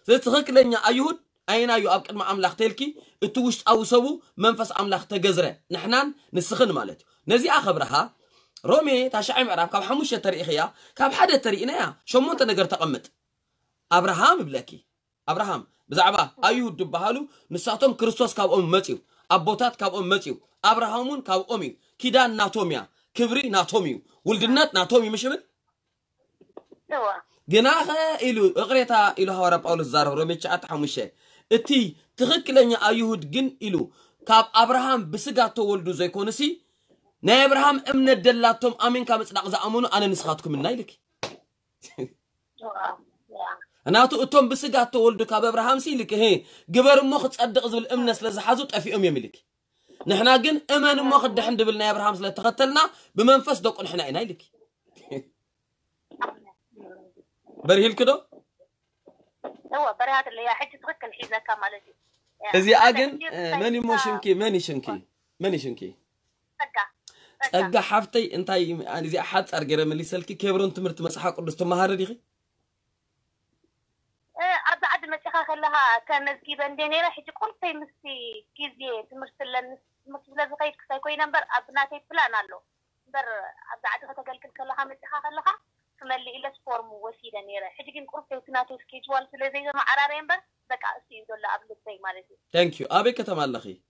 تترك لنا أيود أين أيو أبكر مع أملاخ تلكي تبوشت أو سبو منفس أملاخ تجزرة نحنا نسخن مالت نزي أخبرها رومي تشعيم عرب كاب حموش التاريخية كاب حدا تاريخنا شو منت نجر تقمت أبراهام بلاكي أبراهام بزعبا أيهود بحالو نساتهم كريستوس كاب أمتيو أبوتات كاب أمتيو أبراهامون كاب أمي كيدان ناتوميا كبري ناتوميو والجنات ناتومي مش من؟ جناخة إلو أغريتا إلو هورا بقول الزارة رميتشات حمشة إتي تغكلن أيهود جن إلو كاب أبراهام بسقاتو ولدو زي كونسي نا أبراهام أمنا دلاتهم أمين كامت نقزة أمونو أنا نسخاتكم من نايلك ناتو أتوم بسجات تولد كاب إبراهام سيلك هي جبر مخت أدق زبل أمنس لزحزت أفي أم يملك نحنا جن أمان مخت دحند بالنا إبراهام سلا تقتلنا بمنفس دق نحنا عينيلك برهيل كده هو برهات اللي حتى ترك الحيزة كمالتي إذا أجن ماني شنكي أجا حفتي أنتي إذا أحد أرجع ملي سلكي كبرون تمرت مسحاق قدستم مهارديخي أبعد ما تخاخل لها كمزكي بنديني راح يقول في مسي كيزي تمرسل مسلا زقيت كسايكوين بر أبناتي فلان الله بر أبعد هذا قال كل لها ما تخاخل لها ثم اللي إلا سفورم وسيلة نيرة حتى يقول في تناتو سكيجوال في لذي ما عرارين بر ذك أسيد ولا أبلغ زي ما لذي. Thank you أبي كتمال لخي.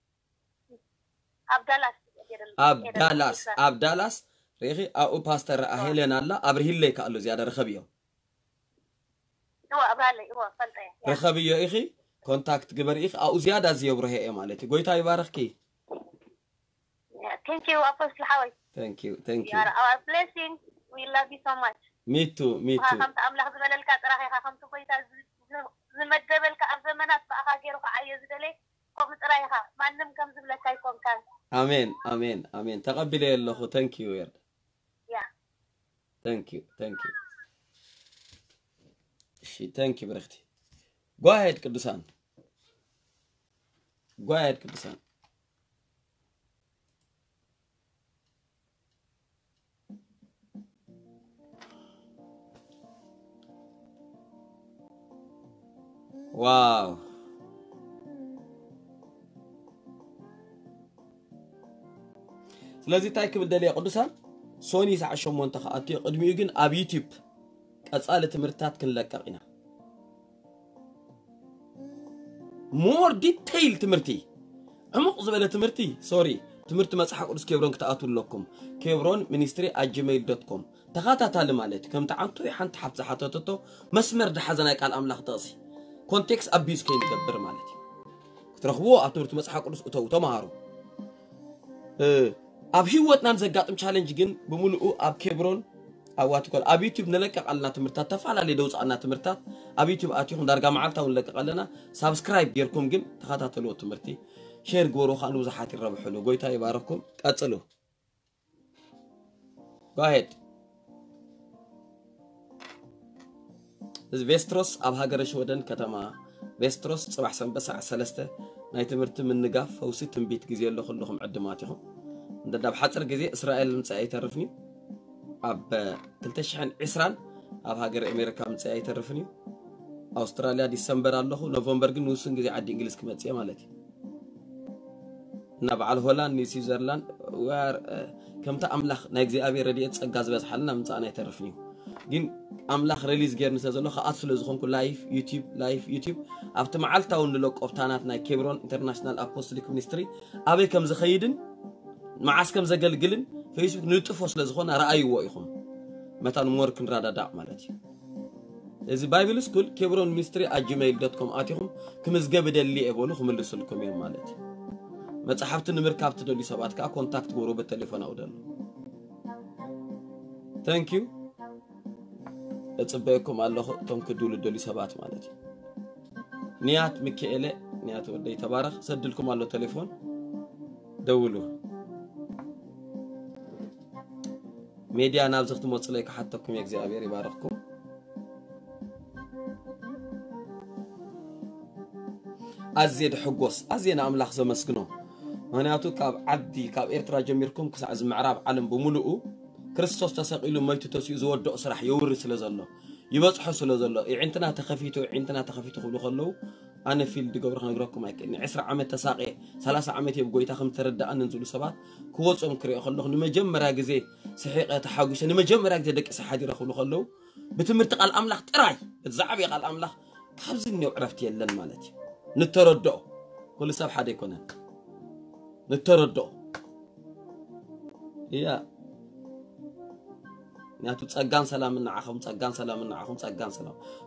أبدالاس ريخي أو باستر أهلي نالا أبرهيل لك الله زيادة رخبيه. رخبي يا إخي كونتاكت جبر إخ أو زيادة زيو برهاء مالتي قوي تاي بارخ كي. Thank you أبوس الحوي. Thank you. You are our blessing. We love you so much. Me too. خامت أملاخ زمن الكاتراهي خامت قوي تاز زمد زمن كأزمنات فأخاجر وعايز دلي قوم تراهي خا ما نم كم زملة كاي قوم كان. آمين تقبل الله خو Thank you يا. Yeah. Thank you. Thank you برختي. Go ahead كدسان. Wow. لازم تأكل دليل كدسان. سوني سعشون منطقة أتي قدمي يجن أبي يوتيوب. أسأل تمرتات كن لكرنا. more detail تمرتي. عمق زبالة تمرتي. sorry. تمرت مسحق أرس كيبرون كتأتون لكم. كيبرون ministry@gmail.com. تغاتا تعلم عليك. كم تعمتو يحنت حبس حطتو. مسمر دحزناك على أملاخ تاسي. context abuse كين تدبر مالتي. ترخبوه أتمرت مسحق أرس أتو تمارو. أبشوت نانزقاتم challenge جن بملؤ أب كيبرون. أوقات كل أبيتوب نلقى على تمرتات تفعل على دوز على تمرتات أبيتوب أتيهم درجة معلتها ونلقى علينا سبسكرايب جيركم جن تخاطر تلو تمرتي شير جورو خلوا زحات الربح حلو جوي تاي باركم أتصلوا قاعد فيستروس أبها جرش ودن كتما فيستروس صباح سبعة ساعة ثلاثة نايت مرت من نجاف وست بيت جزير اللي خلهم عدماتهم ده بحصر جزير إسرائيل مساعي تعرفني أب تلتشحن عسران أب هاجر أمريكا متساعي تعرفني أستراليا ديسمبر الله نوفمبر نوسن جزء عاد إنجليز كم تسيا مالتي نبع الهولان نيوزيلاند وار كم تأملخ نجزي أبي رديت الجاز بس حلنا متساعي تعرفني جين أملاخ ريليز غير نسازلو خا أصل زخونكو لايف يوتيوب أفتح معلتا ونلوك أفتحناتنا كيبرون إنترناشنال أبوستليك مينستري أبي كم زخيدن معاس كم زقل قلن فيسبوك نتفوس لزخونا رأي ويخون متى نمركن رادا دعم مالتي إذا بايبل سكول كيبرون مينستري @gmail.com أتيهم كم زقبل اللي أبونه خم اللي سلكم يوم مالتي متصحبت النمر كابت دولي سبعة كا كونتاكت جروب التليفون أودن thank you أتبعكم الله تنكدول الدولي سبعات مالتي نيات مكيلة نيات ودي تبارك سدلكم الله تليفون دولوا ميديا أنا بزخت موصلك حتى كم يجزي أبير يبارككم أزيد حقوس أزيد أنا أملاخ زم مسكنه هنا أتوك عدي كاب إترا جميركم كسعز معراب علم بملؤه كريستوس تساقيلو ميتو تسيو زود أسرح يورس لزالله يبص حصل لزالله عندنا تخفيته خلو خلو أنا في الدقابر خنقرأكم هيك إن 10 عامات تساقي 3 عامات يبقوا يتخم تردى أن نزلوا سبعة كوتس أم كري خلو خلو نمجمع راجزي سحيق تحاجوش نمجمع راجزي دك سحادي رخلو خلو بتمرتق الأملاخ تراي تزعبي قال الأملاخ خبزني وعرفتي إلا المالتي نتردو كل سب حد يكون نتردو يا ناتو تسقان سلام من عخم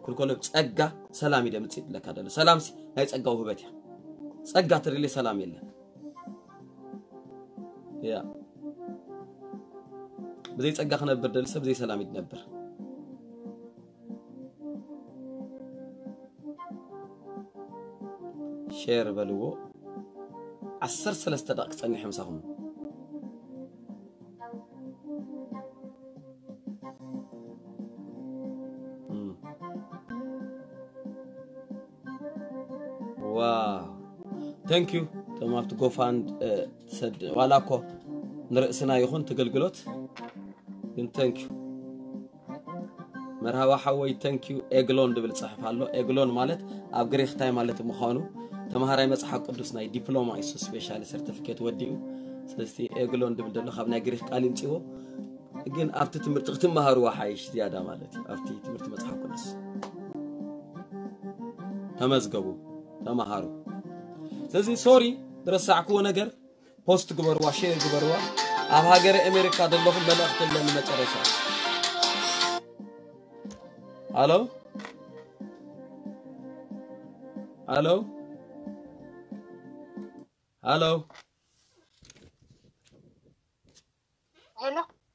كل تسقى سلام إذا متسيد لك هذا سلام سي لا يتسقى وهبته تسقى تري لي سلام إلا يا بدي تسقى خنا برد لسه بدي سلام يتنبر شير بلو عسر 3 دقائق تاني 5 thank you to have to go find said walako nrasna yihun tegelgelot thank you marhaba haway thank you eglon debil tsahfallo eglon malet ab greek time malet mkhanu tamaharay metsahaq qudusnay diploma is special certificate wadiu selesti eglon debil delo khabna greek qalin tsiwo again after timirt tmaharu wahayish ziyada malet after timirt metsahaq qudus tamazgabu tamaharu لذي سوري درس عكوا نجر بوست جبروا شير جبروا أبغى جري أمريكا دلوا في البلد أختلنا من الترسا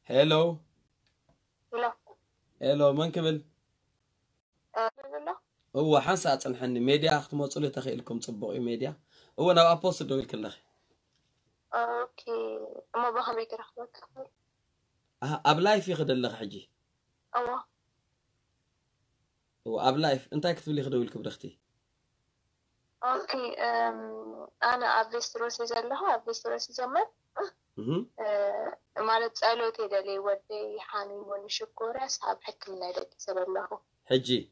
هلو من كمل هو حنسة تنحني ميديا أخت ما تقولي تخيلكم تطبقي ميديا هو أنا أبوست دويل كل أخي. أوكي أما بخا بيك رح بتخبر. أبلاي في خد اللغ حجي. أما. هو أبلاي أنت أكتب لي خد دويل كبر أختي. أوكي أنا أبليست روسي زلها أبليست روسي زمان. مالت سألو تيدا لي ودي حاني موني شكورة أصحاب حكي لنا لك زلها. حجي.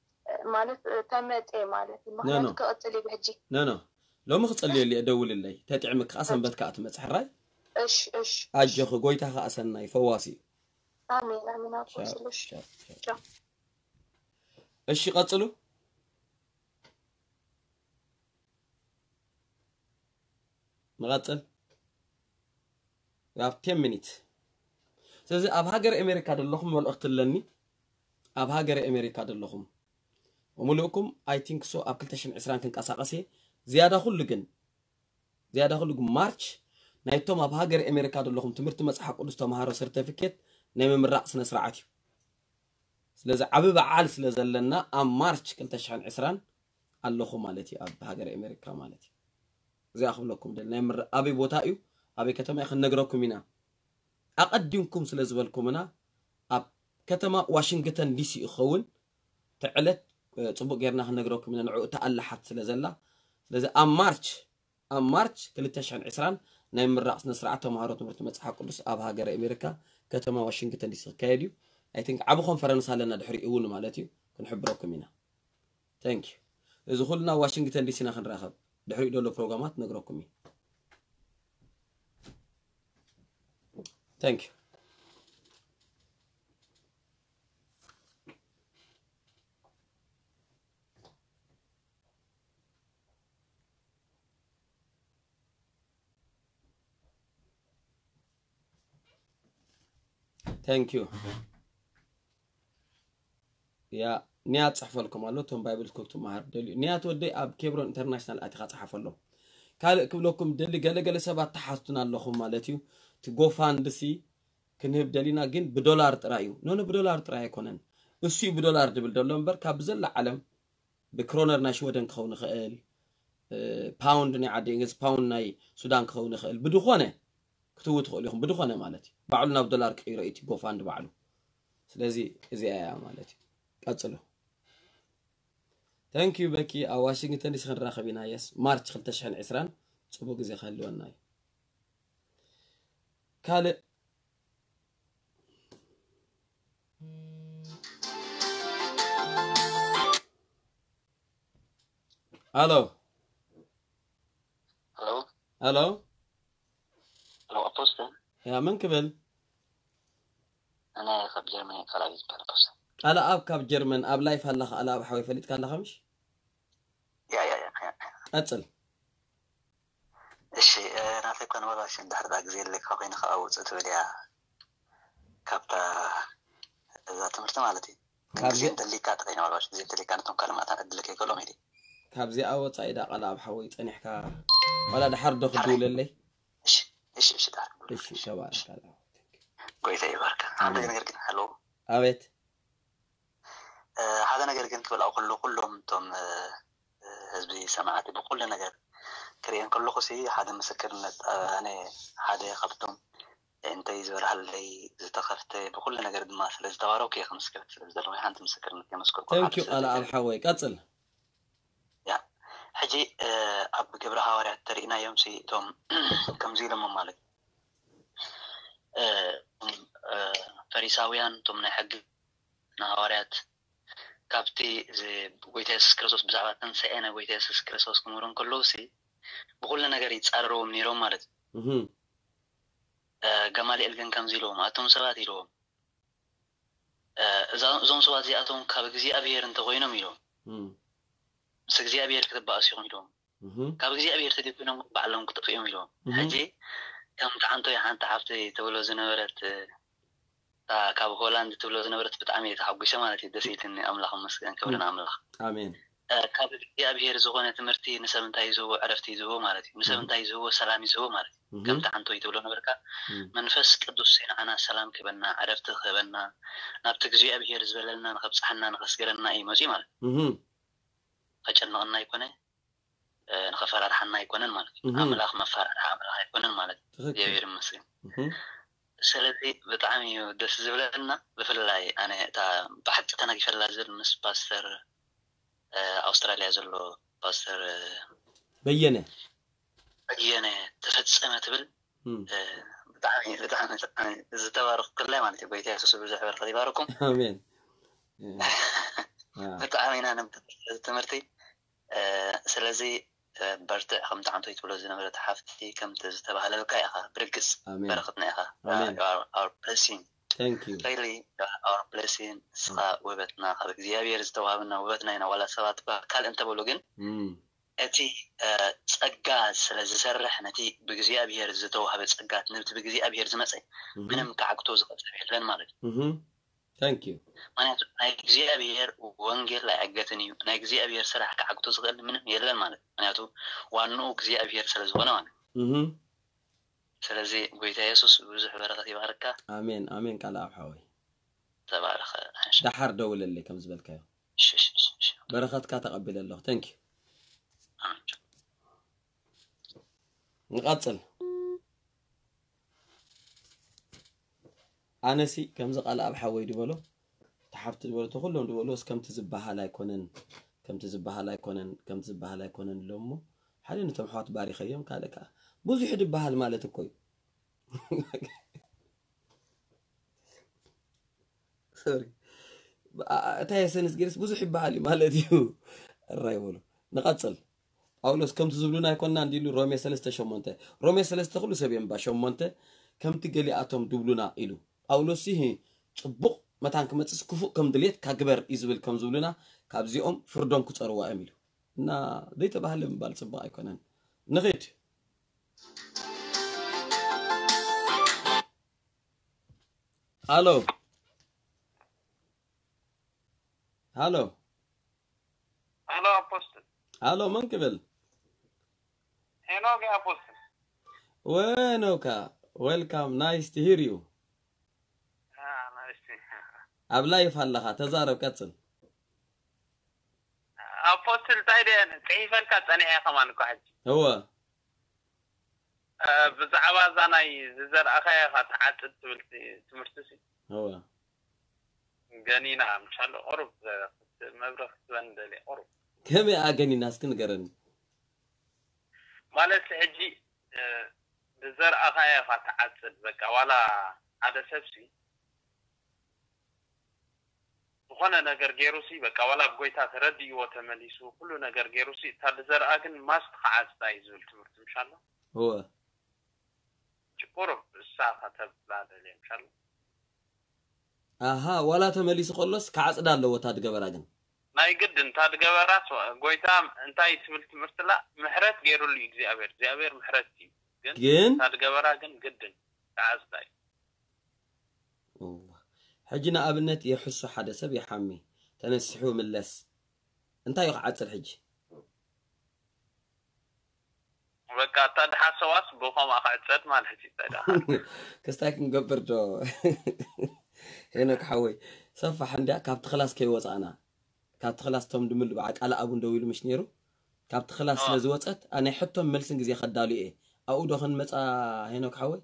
مالت تمت ايه مالت المخلات كأطلي بحجي نو لو مخصلي اللي أدول اللي تتعمك أصلا بدك أتمت حراي إش أجي خقويتها أصلا فواسي آمين أقوصلوش شاو إش قتلو مغتل يعف 10 منيت سيزي أبهاجر أمريكا دلوخم والأختلني أبهاجر أمريكا دلوخم وملوكم I think so أبكلتشن 20 تنقصاقسي زيادة خلقكم مارش نايتوم أبهاجر أمريكا دلوخم تمرت مسحق قدستو مهارو سرتيفيكيت نايم من رأسنا سرعاتي سلازا عبيب عال سلازا لنا أم مارش كلتشن 20 اللوخم مالتي أبهاجر أمريكا مالتي زي أخب لكم دل نايم من أبي بوتايو أبي كتم يخن نقراكم هنا أقدمكم سلازا بالكم هنا أب كتم واشنطن دي سي أخوون تعلت تبوق جرنا هنجروك من العو تألحت لذا أم مارش كل تشحن عسران نايم الرأس نسرعته مهارات مرتمت حق لس أبها جرى أمريكا كتما واشنطن دي سكايريو I think عبوهم فرنسا لنا دحري أول مالتي كنحب راكم منا thank you إذا خلنا واشنطن دي سنا خنراخب دحري دولو برنامات نجروك مين thank you Thank you. Yeah, نيات صحفلكم على توم بايبل كتب مهر دل نيات ودي أب كبرون إنترناشنال أتخاذ صحفلهم. كل كلكم دل جل سبعة تحسنا اللهم مالتيو تجو فاندسي كنهب دلنا جن بدولار ترايو نون بدولار تراي كونن السي بدولار دبل دولار كابزل علم بكرونر نشودن خون خال pound نعدي إنجز pound ناي سودان خون خال بدخونه كتوت خالهم بدخونه مالتي. بعلنا بدولار كي رأيتي بوفاند بعلو، سلازي زي عملتي، أتصله. Thank you بكي أو واشنطن لسه نراقبين هايس، مارش خلت شحن عسران، صبوق زي خلونا ناي. كله. Hello. Hello. Hello. Hello أبوستن. يا من قبل؟ أنا أخاف جرمني خلاص بس. أنا أبكاب جرمن أب لايف هلا على بحوي فليت كان لخمش؟ يا. أتصل. إشي أنا أفكر أنا والله شن دحر ذاك زين اللي خاقين خاوت أتوليا كابتا إذا تمرت مالتي. كابزي أنت اللي كاتقين والله شن زين اللي كانت مكالمات أنا أدلك يقولون هدي. كابزي أوت صعيدة على بحوي أنا حكا ولا دحر دخل دول اللي. إيش دار؟ إيش شباب؟ قويت أيبارك. هذا نقدر هلو. أبد. هذا نقدر كل أو كلهم توم هذبي سماعتي بقول نقدر كريان كله خسي هذا مسكرنا أنا هذا خبطهم أنت يزور هاللي ذكرت بقول نقدر ما سلز دوارو كي خمس كرت سلز دلوي هانت مسكرنا كي مسكر. Thank you على الحوايك أتصل. حجي أب جبرها ورا ترينا يوم سي توم كم زيلا ممالك فريساويان توم نحق نهارات كابتي زي ويتاس كريسوس بزعبة تنسى أنا ويتاس كريسوس كمورون كلوسي بقول لنا قريت أرو مني روم مالت جمالي إلجن كم زيلهم أتوم سواتي روم زون سواتي أتوم كابكزي أبير أنت غينا ميلو سكزي أبير كتب بأسيهم يلوم. كابكزي أبير تديكونهم بعلهم كتبهم يلوم. هجي كم تعنتو يعنت عفتي تقولوا زنورة تا كاب هولندا تقولوا زنورة بتعمية حب جمالتي دسيت إني أملاخ مسكين كبرنا أملاخ. آمين. كابكزي أبير زغونة مرتي نسبن تايزو عرفتي زو مالتي نسبن تايزو سلامي زو مالتي. كم تعنتو يتقولون بركة منفس قدوسين أنا سلام كبرنا عرفت خبرنا نبتكزي أبير زبلنا نخبص حنا نخسرنا أي مزي مال. أجلنا أن يكونه نخفر رحنا يكونه المالك عمل أخ مفر عمل أخ يكونه المالك يبير المسلم سلبي بتعامي ودس زولنا بفلاي أنا تا بحث أنا كيف لازل مس باستر أستراليا زلوا باستر بينه تفتس أنا تبل بتعامي أنا إذا تبارك كله مالتي بيتي أسوس بزحير خلي باركم آمين بتعامين أنا تمرتي سلازي برتق خمت عن تويت ولا زين مرت حفتي كم تزتبه على الكائخة بركس برختنا إخا our blessing thank you really our blessing سقى وبتنا خبر زيابير استوعبنا وبتنا هنا ولا سوات بقى كل أنت بولوجين أتي تسقى سلازي سرح نتي بزيابير زتوها بتسقى نبت بزيابير زمسي منهم كعكتوز قد لين مالك Thank you. أنا أجزي أبير وانجيل لعجتني. أنا أجزي أبير سرح كعقد صغير منه يلا المال. أنا تو وأنو أجزي أبير سلز ونوان. سلزي بيتا يسوس وزح بركة باركة. آمين كلام حوي. تبارك الله. دحر دولة اللي كم زبالك يا. شش. بركاتك تقبل الله. Thank you. نقتل. أنا سي كم زق على أبحوي دبلو صحافة الولد كلهم دولوس كم تزبها لا يكونن كم تزبها لا يكونن كم تزبها لا يكونن لأمه حاليا تمحوات باري خيام كالك بوزي حد بحال مالته كوي سوري تاي سنس جلس بوزي حب بحالي مالته الراي ولو نقتل أولوس كم تزبلونا يكونن عندي لو رومي سلسة شمونته رومي سلسة خلوا سبيم بشمونته كم تجلي أتوم دبلونا إلو أولوس هي بق متان كم تسكفو كم دليت كعبر إزبل كم زبلنا كابزيهم فردون كتر وعملوا نا ديت بحلم بالصباح يكونن نغيت هلو هلو هلو أبوستل هلو من قبل هنوك يا أبوستل وينوكا ويلكم نايس تو هير يو أبلايف هلا تزارب كتل أبوستل تايدين كيف الكتل يا كمان كحج هو بزعباز أنا يزر أخي خاتعت تبلتي تمرتسي هو جنينا مشان أورب مبرخ تبندلي أورب كم يا جنينا سكن جرن مالس حجي بزر أخي خاتعت بك ولا هذا سبسي وأنا نجار جيروسي بكوالا بقيتها تردي وتمليسو كله نجار جيروسي تدزر أكن ماست خاص تايزول تمرت إن شاء الله هو جبورب الساعة تبلاد اللي إن شاء الله أها ولا تمليسو خلص كعس دال لو تاد جبراجن ما يقد إن تاد جبرات وقيتها إنتاي تمرت مرتلا محرات جيرو اللي جزابير جزابير محرات تيم جن تاد جبراجن جدا كعس تاي حجنا أبنت يحس حدا سبي حمي تنسحو من لس أنت يقعد الحج وكاتد حسواس بوخا ما قعدت ما الحجي تدا كستاك نقبر جو هناك حوي صفح عندها كابت خلاص كي وصعنا كابت خلاص تم دمل بعد على أبو ندويل مش نيرو كابت خلاص لزوتت أنا يحطهم ملسنج زي خدالي إيه أقول خن مت هناك حوي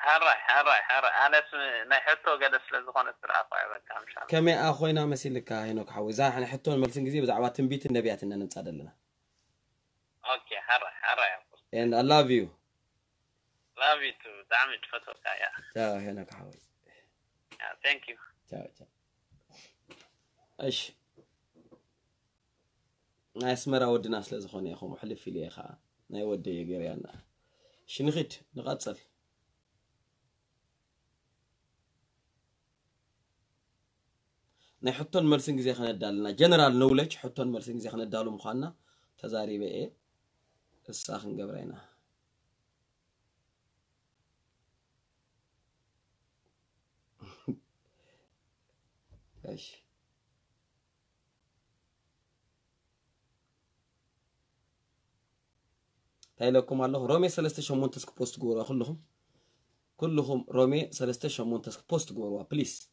هراي أنا نحطه قدس لزخون السرعة فايبا كم يا أخوينا مسيلك هينوك حوي زاح نحطه الملسين جزي بس عوات تنبيت النبيات إننا نتساعد لنا أوكي هراي and I love you too دعمت فتوك يا تاو هينوك حوي thank you تاو إيش ناس مرة ودي ناس لزخون يا أخو محلف في لي يا خا ناي ودي يقري أنا شنغيت نغتصل نحطون مرسنج زي خنا دالنا جنرال نولج حطون مرسنج زي خنا دالو مخانا تزاري بإيه الساخن قبرينا إيش تايلكم الله رومي سلسة شمون تسك بوست جورا كلهم رومي سلسة شمون تسك بوست جورا بليز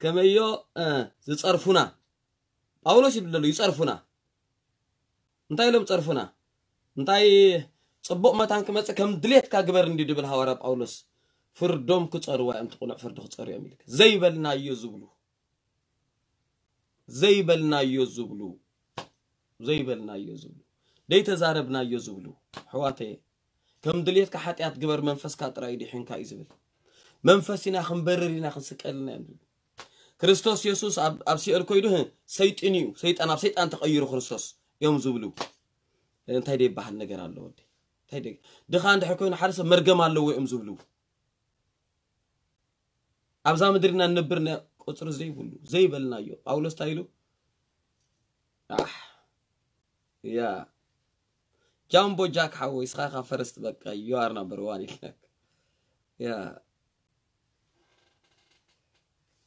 كما يو يصرفونا أولوش يبللو يصرفونا انتاي لو يصرفونا انتاي صبق ما تانك متى كم دليت كاغبر ندي دبل حوارب أولوش فردوم كصروا ام تقنع فردو كصروا يملك زيبلنا يزبلو ديت زاربنا يزبلو حواتي كم دليت كحاتيات غبر منفس كاطراي دي حين كايزبل منفسنا خنبررينا خنسقلنا يملك كريستوس يسوس أبسي أركويدهن سيتنيو سيت أنا سيت أنت غير كريستوس يوم زبلو لأن تايدي بحال نجار الله ودي تايدي دخان دحكوين حارس مرجم الله ويوم زبلو أبزام درنا نبرنا قطر زي بلو زي بلنا يو أولس تايلو يا جامبو جاك حوي سخاخة فرست بك يارنا برواني لك يا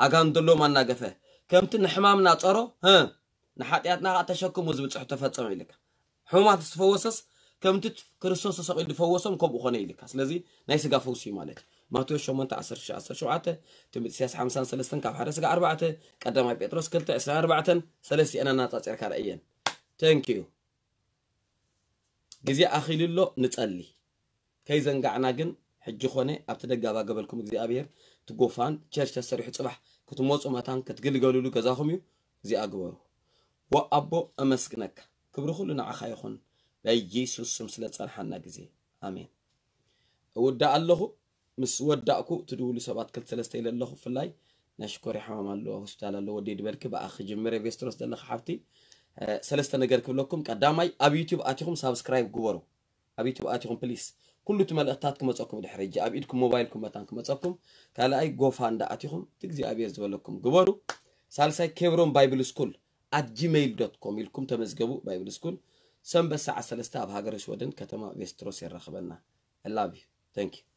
اغان دلو مناغفه كمتن حمامنا تصرو ها نحاتياتنا اتشكمو زب صح تفصم يلك حمومات تفوسس كمت كريستوس سقي تفوسم كم اخونه يلك سلازي ناي سغا فوسي مالك ماتيو 8:17 تمثياس 53 كاب حرس 4 قدما بيتروس 2:14 ثلاثي انا ناطاصير كارئين ثانك يو جزي اخي لله نصلي كيزنغعنا جن حجي خونه ابتدغابا قبلكم جزي ابير تقوفان تشرش السريح تصبح كتموت أمتان كتقل قالوا لك زاخميو زي أقوله وأبو أمسكنك كبر خلنا عخايخون ليسوس مسلة صالحنا جزي آمين ودع الله مس ودعكو تدول سبعة كل ثلاثة إلى الله في الله نشكر حمام الله سبحانه الله وديد بركة بأخ جمرة بيسترس دلنا خفتي ثلاثة نجارك لكم كدامي أبي يوتيوب أتيهم سبسكرايب جوارو أبي يوتيب أتيهم بليس كل تمال اختاتكم متاكم الحرج ابيدكم موبايلكم متانكم متاكم كالاي غوفان داتيكم تجزي ابي يزبلكم غبرو سالساي كيبرون بايبل سكول @gmail.com يلكم تمزغبو بايبل سكول سنبس 13 بهاجرش ودن كتما ويستروس يرخبنا اللابي ثانك يو